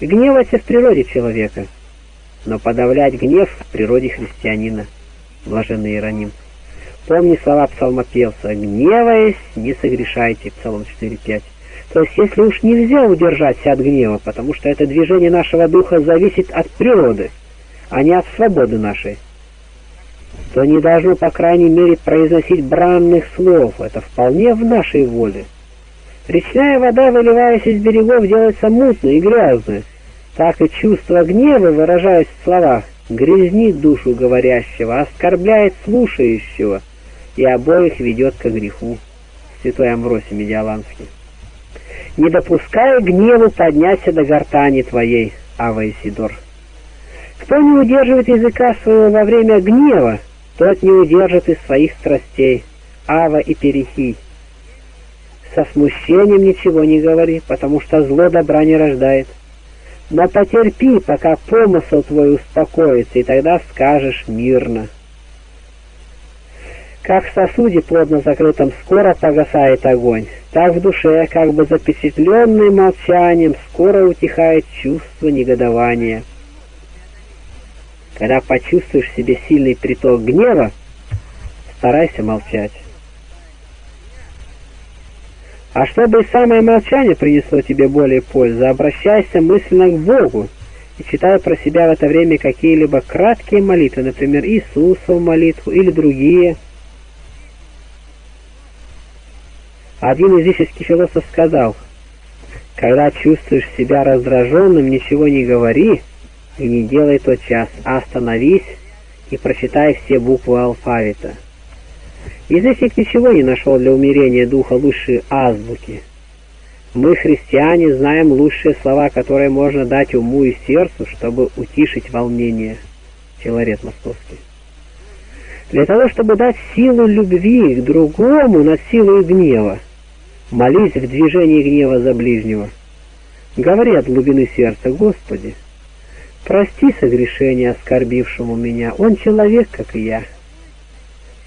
Гневаться в природе человека, но подавлять гнев в природе христианина. Блаженный Иероним. Помни слова псалмопевца: «Гневаясь, не согрешайте». Псалом четыре пять. То есть, если уж нельзя удержаться от гнева, потому что это движение нашего духа зависит от природы, а не от свободы нашей, то не должно, по крайней мере, произносить бранных слов. Это вполне в нашей воле. Речная вода, выливаясь из берегов, делается мутной и грязной. Так и чувство гнева, выражаясь в словах, грязнит душу говорящего, оскорбляет слушающего и обоих ведет ко греху. Святой Амвросий Медиоланский. «Не допускай гневу подняться до гортани твоей, Аввеисидор. Кто не удерживает языка своего во время гнева, тот не удержит и своих страстей, Ава и Перихий. Со смущением ничего не говори, потому что зло добра не рождает. Но потерпи, пока помысл твой успокоится, и тогда скажешь мирно. Как в сосуде плотно закрытом скоро погасает огонь, так в душе, как бы запечатленный молчанием, скоро утихает чувство негодования. Когда почувствуешь в себе сильный приток гнева, старайся молчать. А чтобы и самое молчание принесло тебе более пользы, обращайся мысленно к Богу и читай про себя в это время какие-либо краткие молитвы, например, Иисусову молитву или другие. Один языческий философ сказал: «Когда чувствуешь себя раздраженным, ничего не говори и не делай тот час, а остановись и прочитай все буквы алфавита». Язычник ничего не нашел для умирения духа лучшей азбуки. Мы, христиане, знаем лучшие слова, которые можно дать уму и сердцу, чтобы утишить волнение. Филарет Московский. Для того, чтобы дать силу любви к другому над силой гнева, молись в движении гнева за ближнего. Говори от глубины сердца: «Господи, прости согрешение оскорбившему меня, он человек, как и я».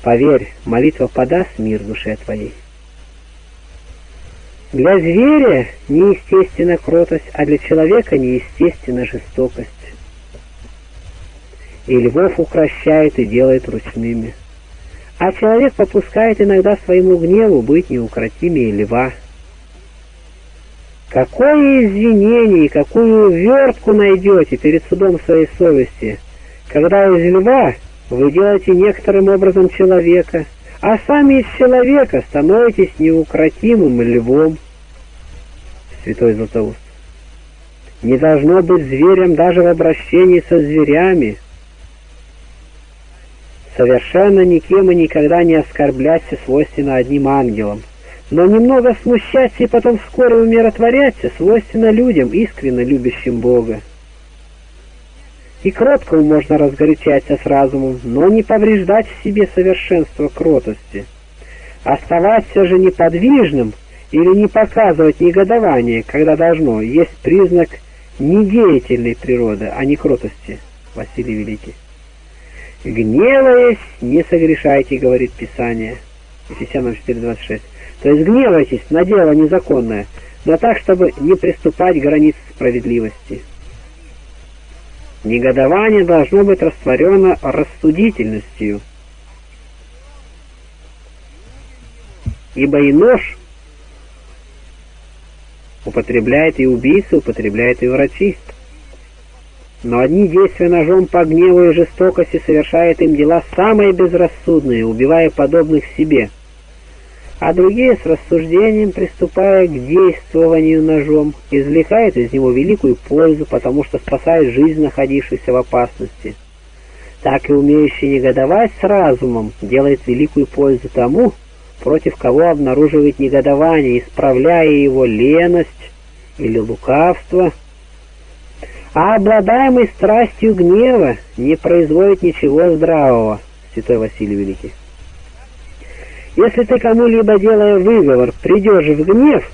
Поверь, молитва подаст мир душе твоей. Для зверя неестественна кротость, а для человека неестественна жестокость. И львов укращает и делает ручными. А человек попускает иногда своему гневу быть неукротимее льва. Какое извинение и какую увертку найдете перед судом своей совести, когда из льва вы делаете некоторым образом человека, а сами из человека становитесь неукротимым львом. Святой Златоуст. Не должно быть зверем даже в обращении со зверями. Совершенно никем и никогда не оскорбляться свойственно одним ангелам, но немного смущаться и потом вскоре умиротворяться свойственно людям, искренне любящим Бога. И кроткому можно разгорячаться с разумом, но не повреждать в себе совершенство кротости. Оставаться же неподвижным или не показывать негодование, когда должно, есть признак недеятельной природы, а не кротости. Василий Великий. «Гневаясь, не согрешайте, — говорит Писание». Ефесянам четыре двадцать шесть. То есть гневайтесь на дело незаконное, но так, чтобы не приступать к границе справедливости. Негодование должно быть растворено рассудительностью. Ибо и нож употребляет и убийцы, употребляет и врачи. Но одни, действуя ножом по гневу и жестокости, совершают им дела самые безрассудные, убивая подобных себе, а другие с рассуждением, приступая к действованию ножом, извлекают из него великую пользу, потому что спасают жизнь, находившуюся в опасности. Так и умеющий негодовать с разумом делает великую пользу тому, против кого обнаруживает негодование, исправляя его леность или лукавство. А обладаемый страстью гнева не производит ничего здравого. Святой Василий Великий. Если ты кому-либо, делая выговор, придешь в гнев,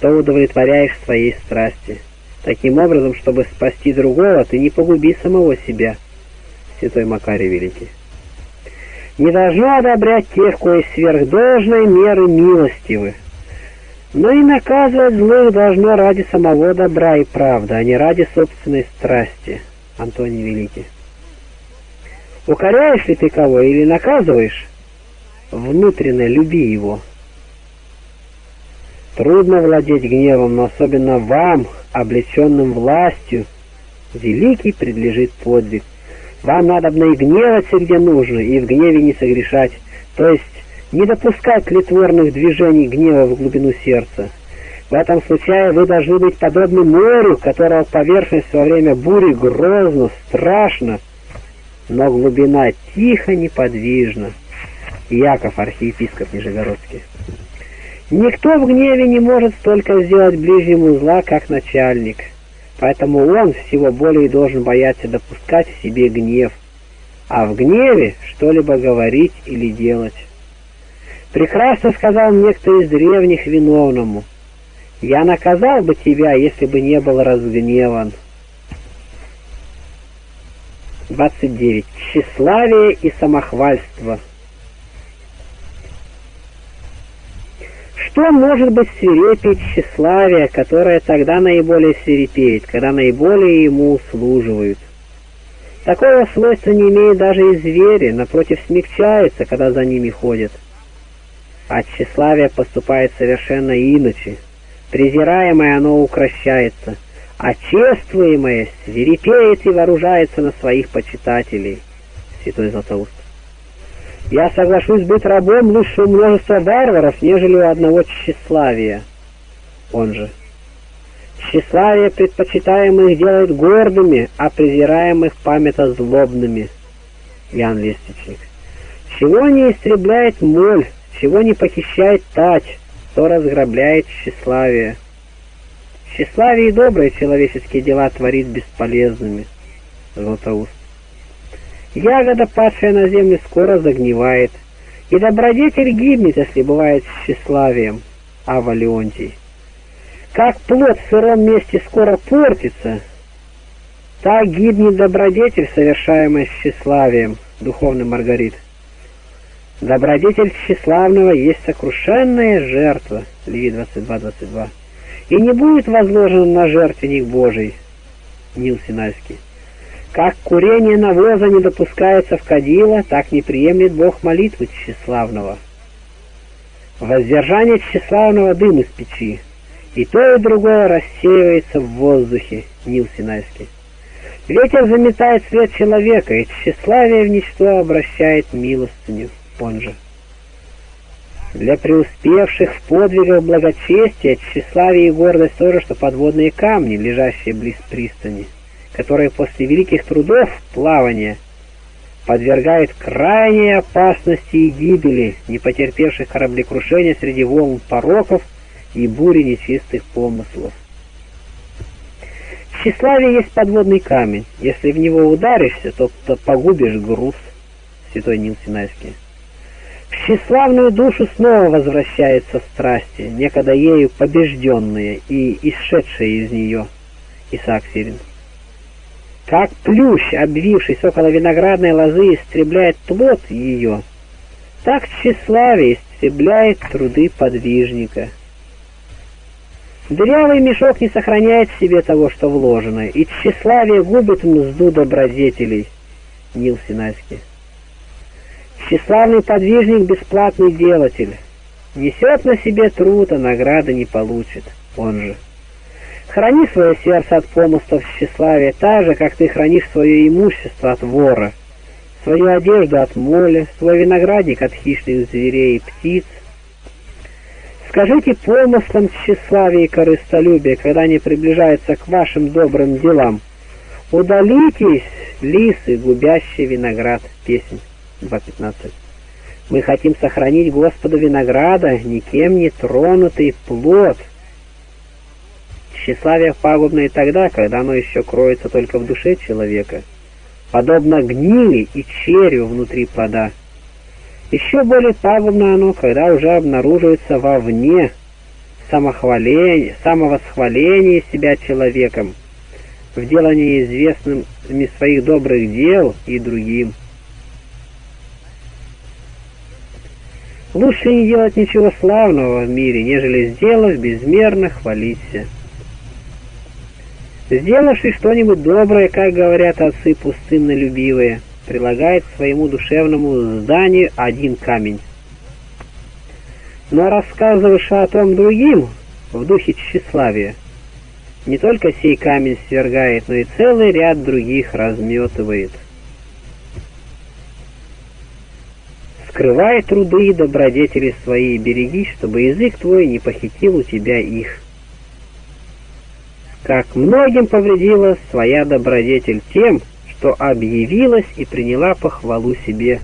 то удовлетворяешь своей страсти. Таким образом, чтобы спасти другого, ты не погуби самого себя. Святой Макарий Великий. Не должно одобрять тех, кои сверхдолжной меры милостивы. Но и наказывать злых должно ради самого добра и правды, а не ради собственной страсти. Антоний Великий. Укоряешь ли ты кого или наказываешь, внутренне люби его. Трудно владеть гневом, но особенно вам, облеченным властью, великий предлежит подвиг. Вам надобно и гневаться, где нужно, и в гневе не согрешать, то есть не допускать литворных движений гнева в глубину сердца, В этом случае вы должны быть подобны морю, которого поверхность во время бури грозно, страшно, но глубина тихо, неподвижна. Яков, архиепископ Нижегородский. Никто в гневе не может столько сделать ближнему зла, как начальник, поэтому он всего более должен бояться допускать в себе гнев, а в гневе что-либо говорить или делать. Прекрасно сказал мне кто из древних виновному: «Я наказал бы тебя, если бы не был разгневан». двадцать девять. Тщеславие и самохвальство. Что может быть свирепее тщеславие, которое тогда наиболее свирепеет, когда наиболее ему услуживают? Такого свойства не имеют даже и звери, напротив, смягчаются, когда за ними ходят. А тщеславие поступает совершенно иначе. Презираемое оно укращается, а чествуемое свирепеет и вооружается на своих почитателей. Святой Златоуст. Я соглашусь быть рабом лучше у множества варваров, нежели у одного тщеславия. Он же. Тщеславие предпочитаемых делает гордыми, а презираемых памята злобными. Иоанн Лестничник. Чего не истребляет моль, чего не похищает тать, то разграбляет тщеславие. Тщеславие и добрые человеческие дела творит бесполезными. Златоуст. Ягода, падшая на землю, скоро загнивает, и добродетель гибнет, если бывает с тщеславием. А Валеонтий. Как плод в сыром месте скоро портится, так гибнет добродетель, совершаемая с тщеславием. Духовный Маргарит. Добродетель тщеславного есть сокрушенная жертва. Левит двадцать два двадцать два. И не будет возложена на жертвенник Божий. Нил Синайский. Как курение навоза не допускается в кадила, так не приемлет Бог молитвы тщеславного. Воздержание тщеславного — дым из печи, и то и другое рассеивается в воздухе. Нил Синайский. Ветер заметает свет человека, и тщеславие в ничто обращает милостыню. Он же. Для преуспевших в подвигах благочестия тщеславие и гордость тоже, что подводные камни, лежащие близ пристани, которые после великих трудов плавания подвергают крайней опасности и гибели не потерпевших кораблекрушения среди волн пороков и бури нечистых помыслов. В тщеславии есть подводный камень. Если в него ударишься, то, то погубишь груз. Святой Нил Синайский. В тщеславную душу снова возвращаются страсти, некогда ею побежденные и исшедшие из нее. Исаак Сирин. Как плющ, обвившись около виноградной лозы, истребляет плод ее, так тщеславие истребляет труды подвижника. Дырявый мешок не сохраняет в себе того, что вложено, и тщеславие губит мзду добродетелей. Нил Синайский. Тщеславный подвижник — бесплатный делатель. Несет на себе труд, а награды не получит. Он же. Храни свое сердце от помыслов тщеславия, так же, как ты хранишь свое имущество от вора, свою одежду от моли, свой виноградник от хищных зверей и птиц. Скажите помыслам тщеславия и корыстолюбия, когда они приближаются к вашим добрым делам: «Удалитесь, лисы, губящие виноград». Песнь два пятнадцать. Мы хотим сохранить Господу винограда, никем не тронутый плод. Тщеславие пагубно и тогда, когда оно еще кроется только в душе человека, подобно гнили и червю внутри плода. Еще более пагубно оно, когда уже обнаруживается вовне, самохваление, самовосхваление себя человеком, в делании известными своих добрых дел и другим. Лучше не делать ничего славного в мире, нежели сделав безмерно хвалиться. Сделавший что-нибудь доброе, как говорят отцы пустыннолюбивые, прилагает к своему душевному зданию один камень. Но рассказывавши о том другим, в духе тщеславия, не только сей камень свергает, но и целый ряд других разметывает. Скрывай труды и добродетели свои, берегись, чтобы язык твой не похитил у тебя их. как многим повредила своя добродетель тем, что объявилась и приняла похвалу себе.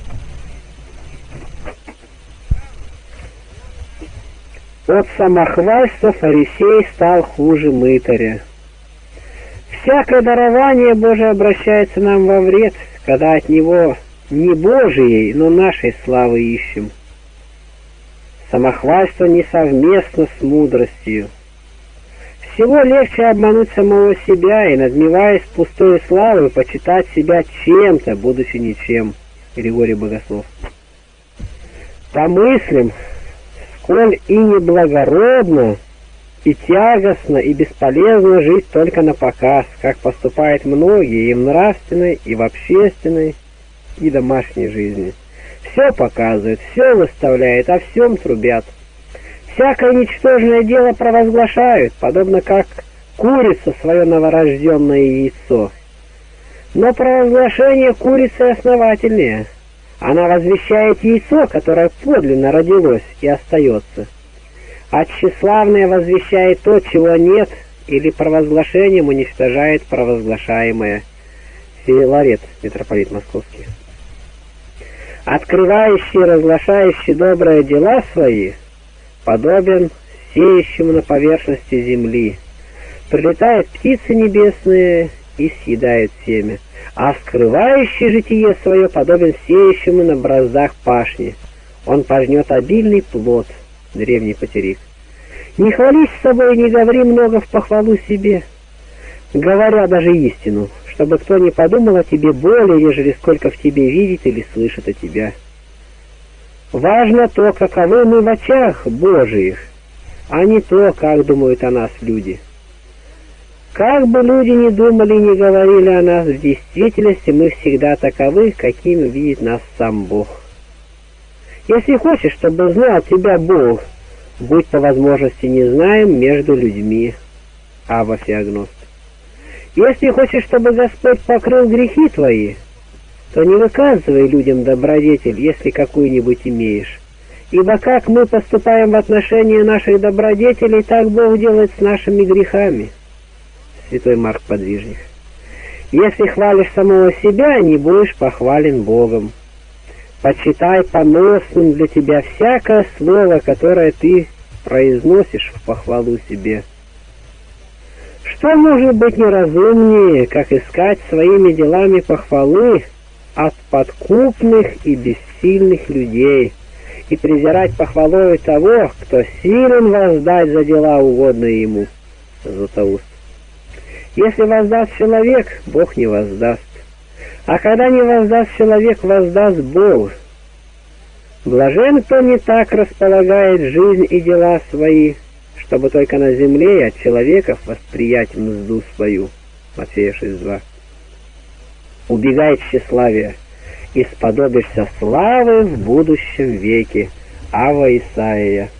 От самохвальства фарисей стал хуже мытаря. Всякое дарование Божие обращается нам во вред, когда от него не Божией, но нашей славы ищем. Самохвальство несовместно с мудростью. Всего легче обмануть самого себя и, надмеваясь пустой славой, почитать себя чем-то, будучи ничем. Григорий Богослов. Помыслим, сколь и неблагородно, и тягостно, и бесполезно жить только на показ, как поступают многие и в нравственной, и в общественной, и домашней жизни. Все показывают, все выставляют, о всем трубят. Всякое ничтожное дело провозглашают, подобно как курица свое новорожденное яйцо. Но провозглашение курицы основательнее. Она возвещает яйцо, которое подлинно родилось и остается. А тщеславное возвещает то, чего нет, или провозглашением уничтожает провозглашаемое. Филарет, митрополит Московский. Открывающий и разглашающий добрые дела свои подобен сеющему на поверхности земли. Прилетают птицы небесные и съедают семя. А скрывающий житие свое подобен сеющему на браздах пашни. Он пожнет обильный плод. Древний Патерик. Не хвались с собой и не говори много в похвалу себе, говоря даже истину, чтобы кто не подумал о тебе более, нежели сколько в тебе видит или слышит о тебя. Важно то, каковы мы в очах Божиих, а не то, как думают о нас люди. Как бы люди ни думали и ни говорили о нас, в действительности мы всегда таковы, каким видит нас сам Бог. Если хочешь, чтобы знал тебя Бог, будь по возможности незнаем между людьми. Авва Феогност. Если хочешь, чтобы Господь покрыл грехи твои, то не выказывай людям добродетель, если какую-нибудь имеешь. Ибо как мы поступаем в отношении наших добродетелей, так Бог делает с нашими грехами. Святой Марк Подвижник. Если хвалишь самого себя, не будешь похвален Богом. Почитай поносным для тебя всякое слово, которое ты произносишь в похвалу себе. Что может быть неразумнее, как искать своими делами похвалы от подкупных и бессильных людей и презирать похвалою того, кто силен воздать за дела, угодные ему? Златоуст. Если воздаст человек, Бог не воздаст. А когда не воздаст человек, воздаст Бог. Блажен, кто не так располагает жизнь и дела свои, чтобы только на земле и от человеков восприять мзду свою. Матфея шесть два. Убегай тщеславия, и сподобишься славы в будущем веке. Авва Исаия.